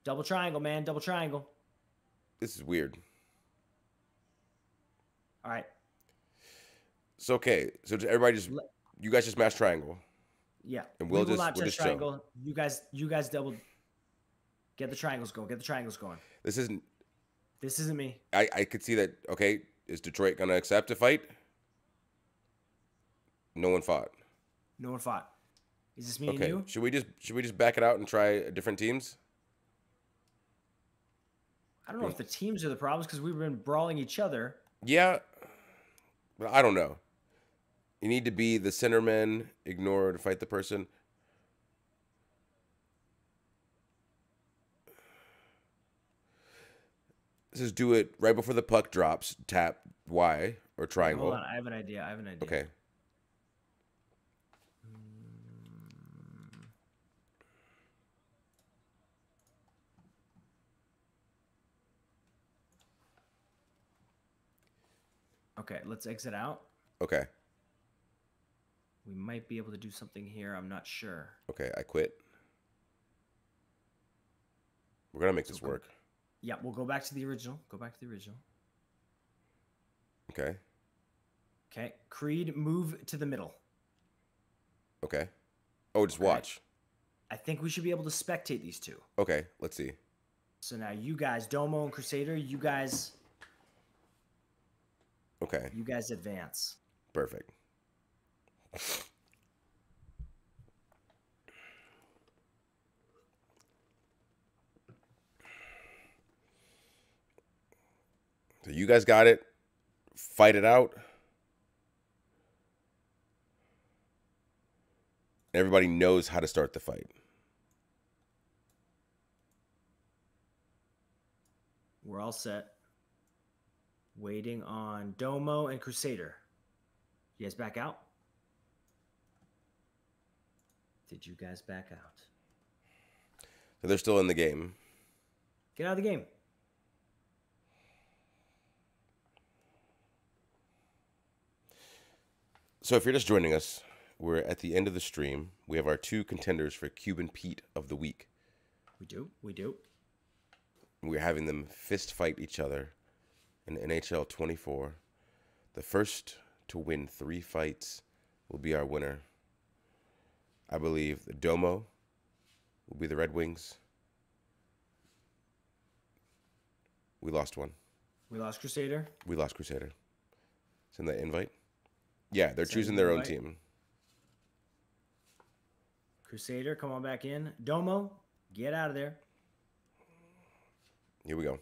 Double triangle, man. Double triangle. This is weird. All right. So, okay. So everybody just... You guys just mash triangle. Yeah. And we'll just triangle. Chill. You guys double... Get the triangles going. Get the triangles going. This isn't me. I could see that. Okay. Is Detroit going to accept a fight? No one fought. No one fought. Is this me and you? Should we just back it out and try different teams? I don't know if the teams are the problems because we've been brawling each other. Yeah, but I don't know. You need to be the centerman, ignore to fight the person. This is do it right before the puck drops. Tap Y or triangle. Hold on, I have an idea. I have an idea. Okay. Okay, let's exit out. Okay. We might be able to do something here. I'm not sure. Okay, I quit. We're going to make this work. Yeah, we'll go back to the original. Go back to the original. Okay. Okay. Creed, move to the middle. Okay. Oh, just watch. I think we should be able to spectate these two. Okay, let's see. So now you guys, Domo and Crusader, you guys... Okay. You guys advance. Perfect. So you guys got it. Fight it out. Everybody knows how to start the fight. We're all set. Waiting on Domo and Crusader. You guys back out? Did you guys back out? So they're still in the game. Get out of the game. So if you're just joining us, we're at the end of the stream. We have our two contenders for Cuban Pete of the week. We do. We do. We're having them fist fight each other in NHL 24. The first to win 3 fights will be our winner. I believe the Domo will be the Red Wings. We lost one. We lost Crusader. We lost Crusader. Send that invite. Yeah, they're choosing their own team. Crusader, come on back in. Domo, get out of there. Here we go.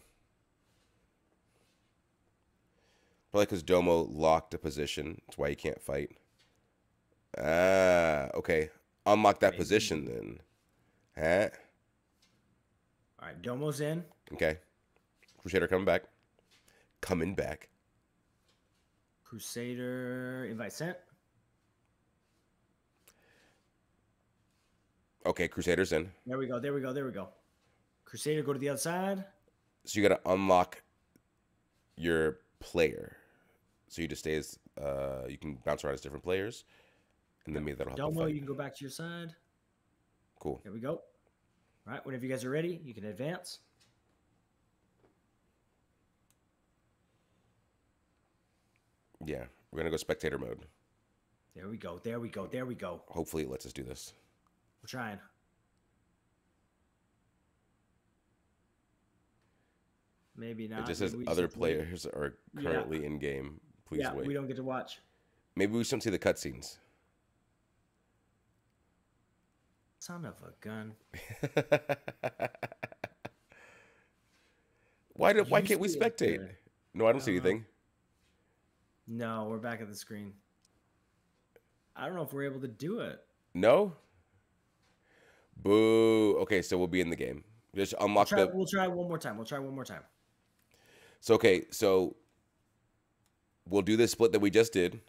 Probably because Domo locked a position. That's why he can't fight. Ah, okay. Unlock that position then. Huh? All right, Domo's in. Okay. Crusader coming back. Coming back. Crusader invite sent. Okay, Crusader's in. There we go. There we go. There we go. Crusader, go to the outside. So you got to unlock your player. So you just stay as you can bounce around as different players, and then maybe that'll help. Domo, you can go back to your side. Cool. There we go. All right. Whenever you guys are ready, you can advance. Yeah, we're gonna go spectator mode. There we go. There we go. There we go. Hopefully, it lets us do this. We're trying. Maybe not. It just says other players are currently in game. Please wait. Yeah, we don't get to watch. Maybe we shouldn't see the cutscenes. Son of a gun. Why can't we spectate? No, I don't see anything. No, we're back at the screen. I don't know if we're able to do it. No? Boo. Okay, so we'll be in the game. Just unlock the... We'll try one more time. We'll try one more time. So, okay, so we'll do this split that we just did,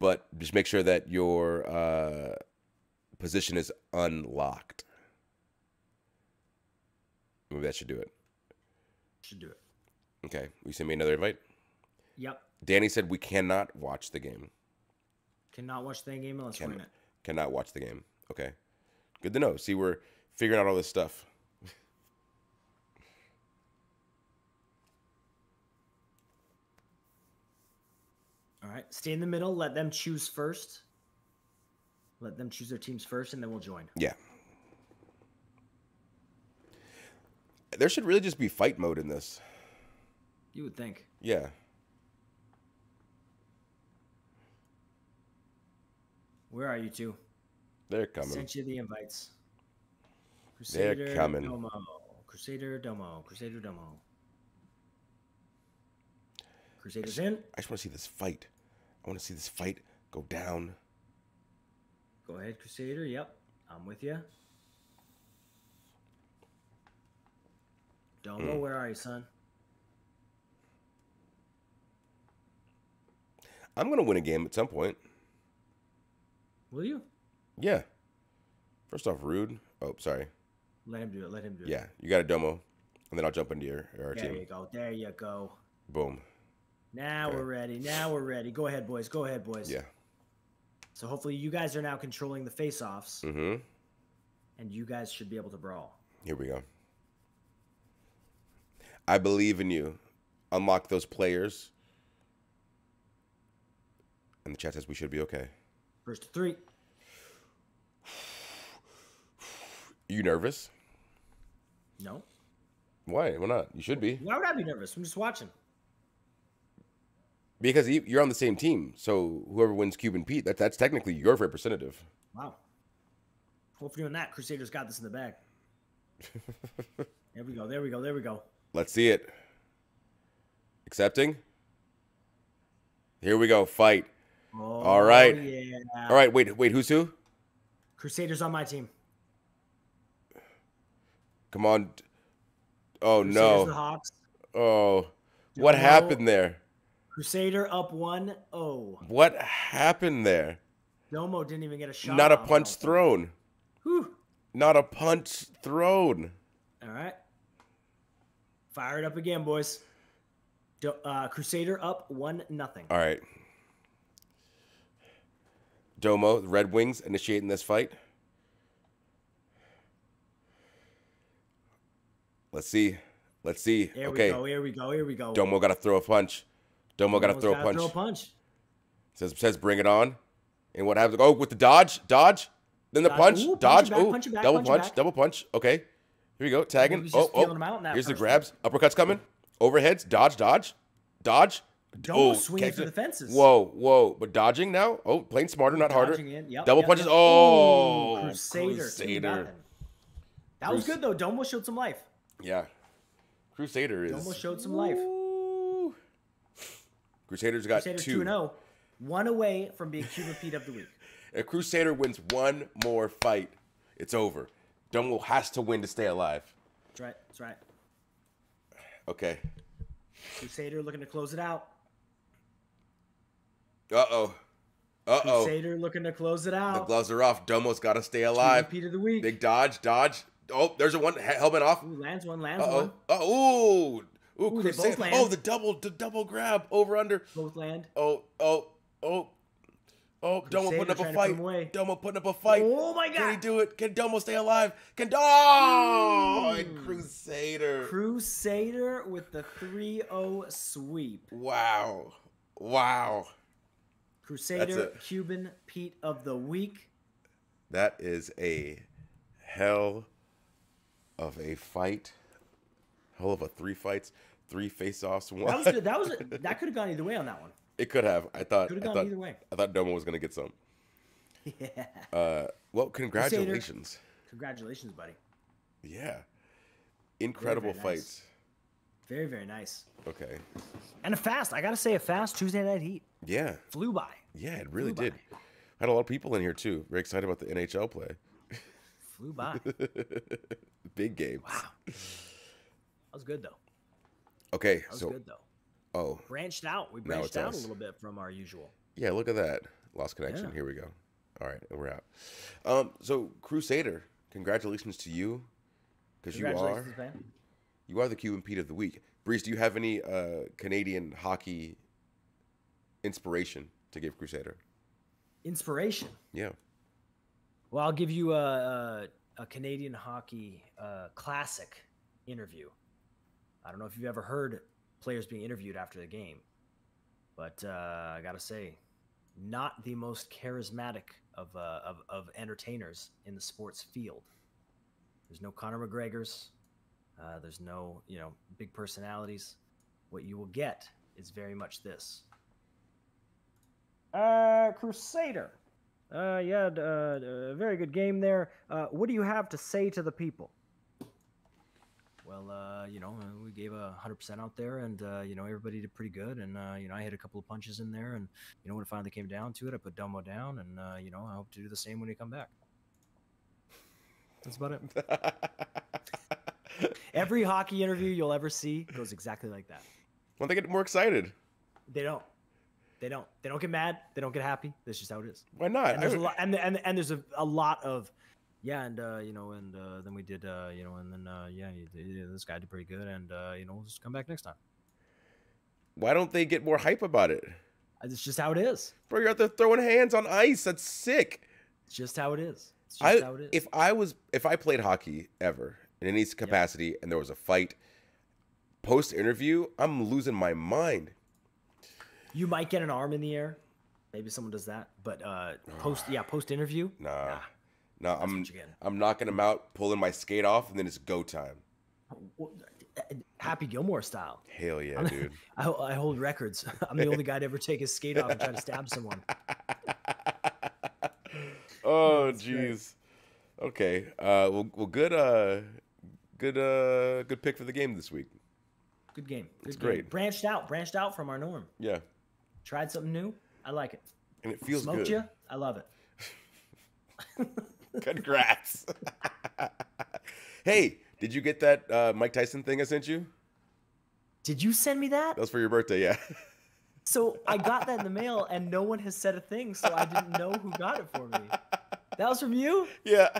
but just make sure that your position is unlocked. Maybe that should do it. Should do it. Okay. Will you send me another invite? Yep. Danny said we cannot watch the game. Cannot watch the game unless we're in it. Cannot watch the game. Okay. Good to know. See, we're figuring out all this stuff. All right, stay in the middle. Let them choose first. Let them choose their teams first, and then we'll join. Yeah. There should really just be fight mode in this. You would think. Yeah. Where are you two? They're coming. I sent you the invites. Crusader, they're coming. Domo. Crusader, Domo. Crusader, Domo. Crusader's in. I just want to see this fight. I want to see this fight go down. Go ahead, Crusader. Yep, I'm with you. Domo, where are you, son? I'm going to win a game at some point. Will you? Yeah. First off, rude. Oh, sorry. Let him do it. Let him do it. Yeah, you got a Domo, and then I'll jump into your team. There you go. There you go. Boom. Now we're ready. Now we're ready. Go ahead, boys. Go ahead, boys. Yeah. So hopefully you guys are now controlling the face-offs. Mm-hmm. And you guys should be able to brawl. Here we go. I believe in you. Unlock those players. And the chat says we should be okay. First to three. You nervous? No. Why? Why not? You should be. Why would I be nervous? I'm just watching. Because you're on the same team, so whoever wins Cuban Pete, that's technically your representative. Wow. Well, for doing that, Crusaders got this in the bag. There we go, there we go, there we go. Let's see it. Accepting. Here we go, fight. Oh, all right. Yeah. All right, wait, who's who? Crusaders on my team. Come on. Oh, Crusaders, no. The Hawks. Oh, what happened there? Crusader up 1-0. What happened there? Domo didn't even get a shot. Not a punch thrown. Whew. Not a punch thrown. All right. Fire it up again, boys. Crusader up 1-0. All right. Domo, the Red Wings, initiating this fight. Let's see. Let's see. Here we go. Here we go. Here we go. Domo got to throw a punch. Domo got to throw a punch. Says bring it on. And what happens? Oh, with the dodge. Dodge. Then the punch. Ooh, dodge. Oh, double punch. Double punch. Okay. Here we go. Tagging. Oh. Here's the grabs. Uppercuts coming. Overheads. Dodge. Dodge. Dodge. Domo swinging for the fences. Whoa. Whoa. But dodging now? Oh, playing smarter, not harder. Double punches. Oh. Crusader. That was good, though. Domo showed some life. Yeah. Crusader is. Domo showed some life. Crusaders got Crusader 2-0, one away from being Cuban Pete of the week. If Crusader wins one more fight, it's over. Domo has to win to stay alive. That's right. That's right. Okay. Crusader looking to close it out. Uh-oh. Uh-oh. Crusader looking to close it out. The gloves are off. Domo's got to stay alive. Cuban Pete of the week. Big dodge. Dodge. Oh, there's a one. Helmet off. Ooh, lands one. Lands one. Oh. Ooh. Ooh, they both land. Oh, the double grab over under. Both land. Oh, Domo putting up a fight. Domo putting up a fight. Oh my God! Can he do it? Can Domo stay alive? Can and Crusader. Crusader with the 3-0 sweep. Wow, wow. Crusader Cuban Pete of the week. That is a hell of a fight. Hell of a three fights. 3 face-offs. One. That was good. That could have gone either way on that one. It could have. I thought either way. I thought Domo was gonna get some. Yeah. Well, congratulations. Crusader. Congratulations, buddy. Yeah. Incredible fights. Nice. Very, very nice. Okay. And a fast. I gotta say, a fast Tuesday Night Heat. Yeah. Flew by. Yeah, it really did. Had a lot of people in here too. Very excited about the NHL play. Flew by. Big games. Wow. That was good, though. Okay, that was good, though. Oh. Branched out. We branched out a little bit from our usual. Yeah, look at that. Lost connection. Yeah. Here we go. All right, we're out. So, Crusader, congratulations to you. Because you are the Cuban Pete of the week. Breeze, do you have any Canadian hockey inspiration to give Crusader? Inspiration? Yeah. Well, I'll give you a Canadian hockey classic interview. I don't know if you've ever heard players being interviewed after the game, but I gotta say, not the most charismatic of entertainers in the sports field. There's no Conor McGregor's. There's no big personalities. What you will get is very much this. Crusader. Very good game there. What do you have to say to the people? Well, we gave 100% out there, and everybody did pretty good, and I hit a couple of punches in there, and when it finally came down to it, I put Domo down, and I hope to do the same when you come back. That's about it. Every hockey interview you'll ever see goes exactly like that. Well, they get more excited. They don't. They don't. They don't get mad. They don't get happy. That's just how it is. Why not? And there's a lot of. Yeah, and then we did, and then this guy did pretty good, and we'll just come back next time. Why don't they get more hype about it? It's just how it is. Bro, you're out there throwing hands on ice. That's sick. It's just how it is. It's just how it is. If I played hockey ever in any capacity and there was a fight post-interview, I'm losing my mind. You might get an arm in the air. Maybe someone does that. But post-interview? Nah, I'm knocking them out, pulling my skate off, and then it's go time. Well, Happy Gilmore style. Hell yeah, dude. I hold records. I'm the only guy to ever take his skate off and try to stab someone. Oh, jeez. Okay. Well, good pick for the game this week. Good game. It's great. Branched out from our norm. Yeah. Tried something new. I like it. And it feels good. Smoked you. I love it. Congrats. Hey. Did you get that Mike Tyson thing I sent you? Did you send me that? That was for your birthday, yeah. So I got that in the mail, and no one has said a thing, so I didn't know who got it for me. That was from you? Yeah.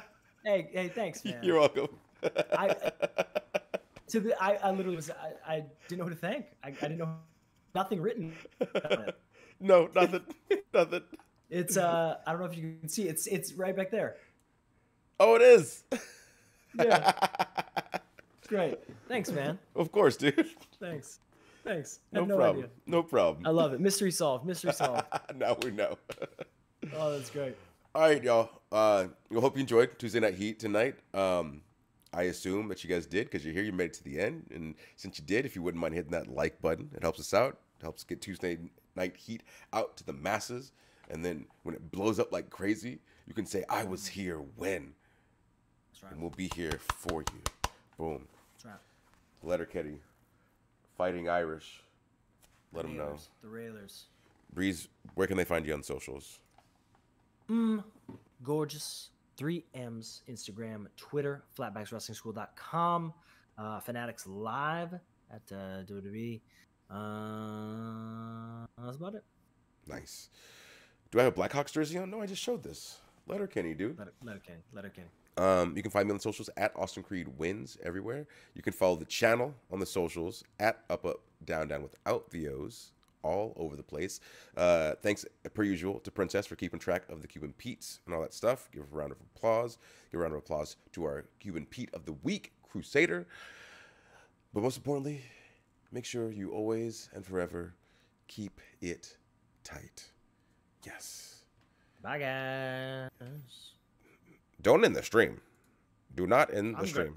Hey, thanks, man. You're welcome. I literally was, I didn't know who to thank. I didn't know, nothing written. No, nothing, nothing. It's, I don't know if you can see, it's right back there. Oh, it is. Yeah. Great. Thanks, man. Of course, dude. Thanks. Thanks. No problem. No problem. I love it. Mystery solved. Mystery solved. Now we know. Oh, that's great. All right, y'all. We hope you enjoyed Tuesday Night Heat tonight. I assume that you guys did because you're here. You made it to the end. And since you did, if you wouldn't mind hitting that like button, it helps us out. It helps get Tuesday Night Heat out to the masses. And then when it blows up like crazy, you can say, I was here when. Right. And we'll be here for you. Boom. That's right. Letterkenny, Fighting Irish. Let them know. The Railers. Breeze, where can they find you on socials? Gorgeous. 3M's, Instagram, Twitter, flatbackswrestlingschool.com, Fanatics Live at WWE. That's about it. Nice. Do I have a Blackhawks jersey on? No, I just showed this. Letterkenny, dude. Letterkenny. You can find me on the socials at Austin Creed Wins everywhere. You can follow the channel on the socials at UpUpDownDown without the O's all over the place. Thanks, per usual, to Princess for keeping track of the Cuban Petes and all that stuff. Give a round of applause. Give a round of applause to our Cuban Pete of the Week, Crusader. But most importantly, make sure you always and forever keep it tight. Yes. Bye, guys. Don't end the stream. Do not end the stream.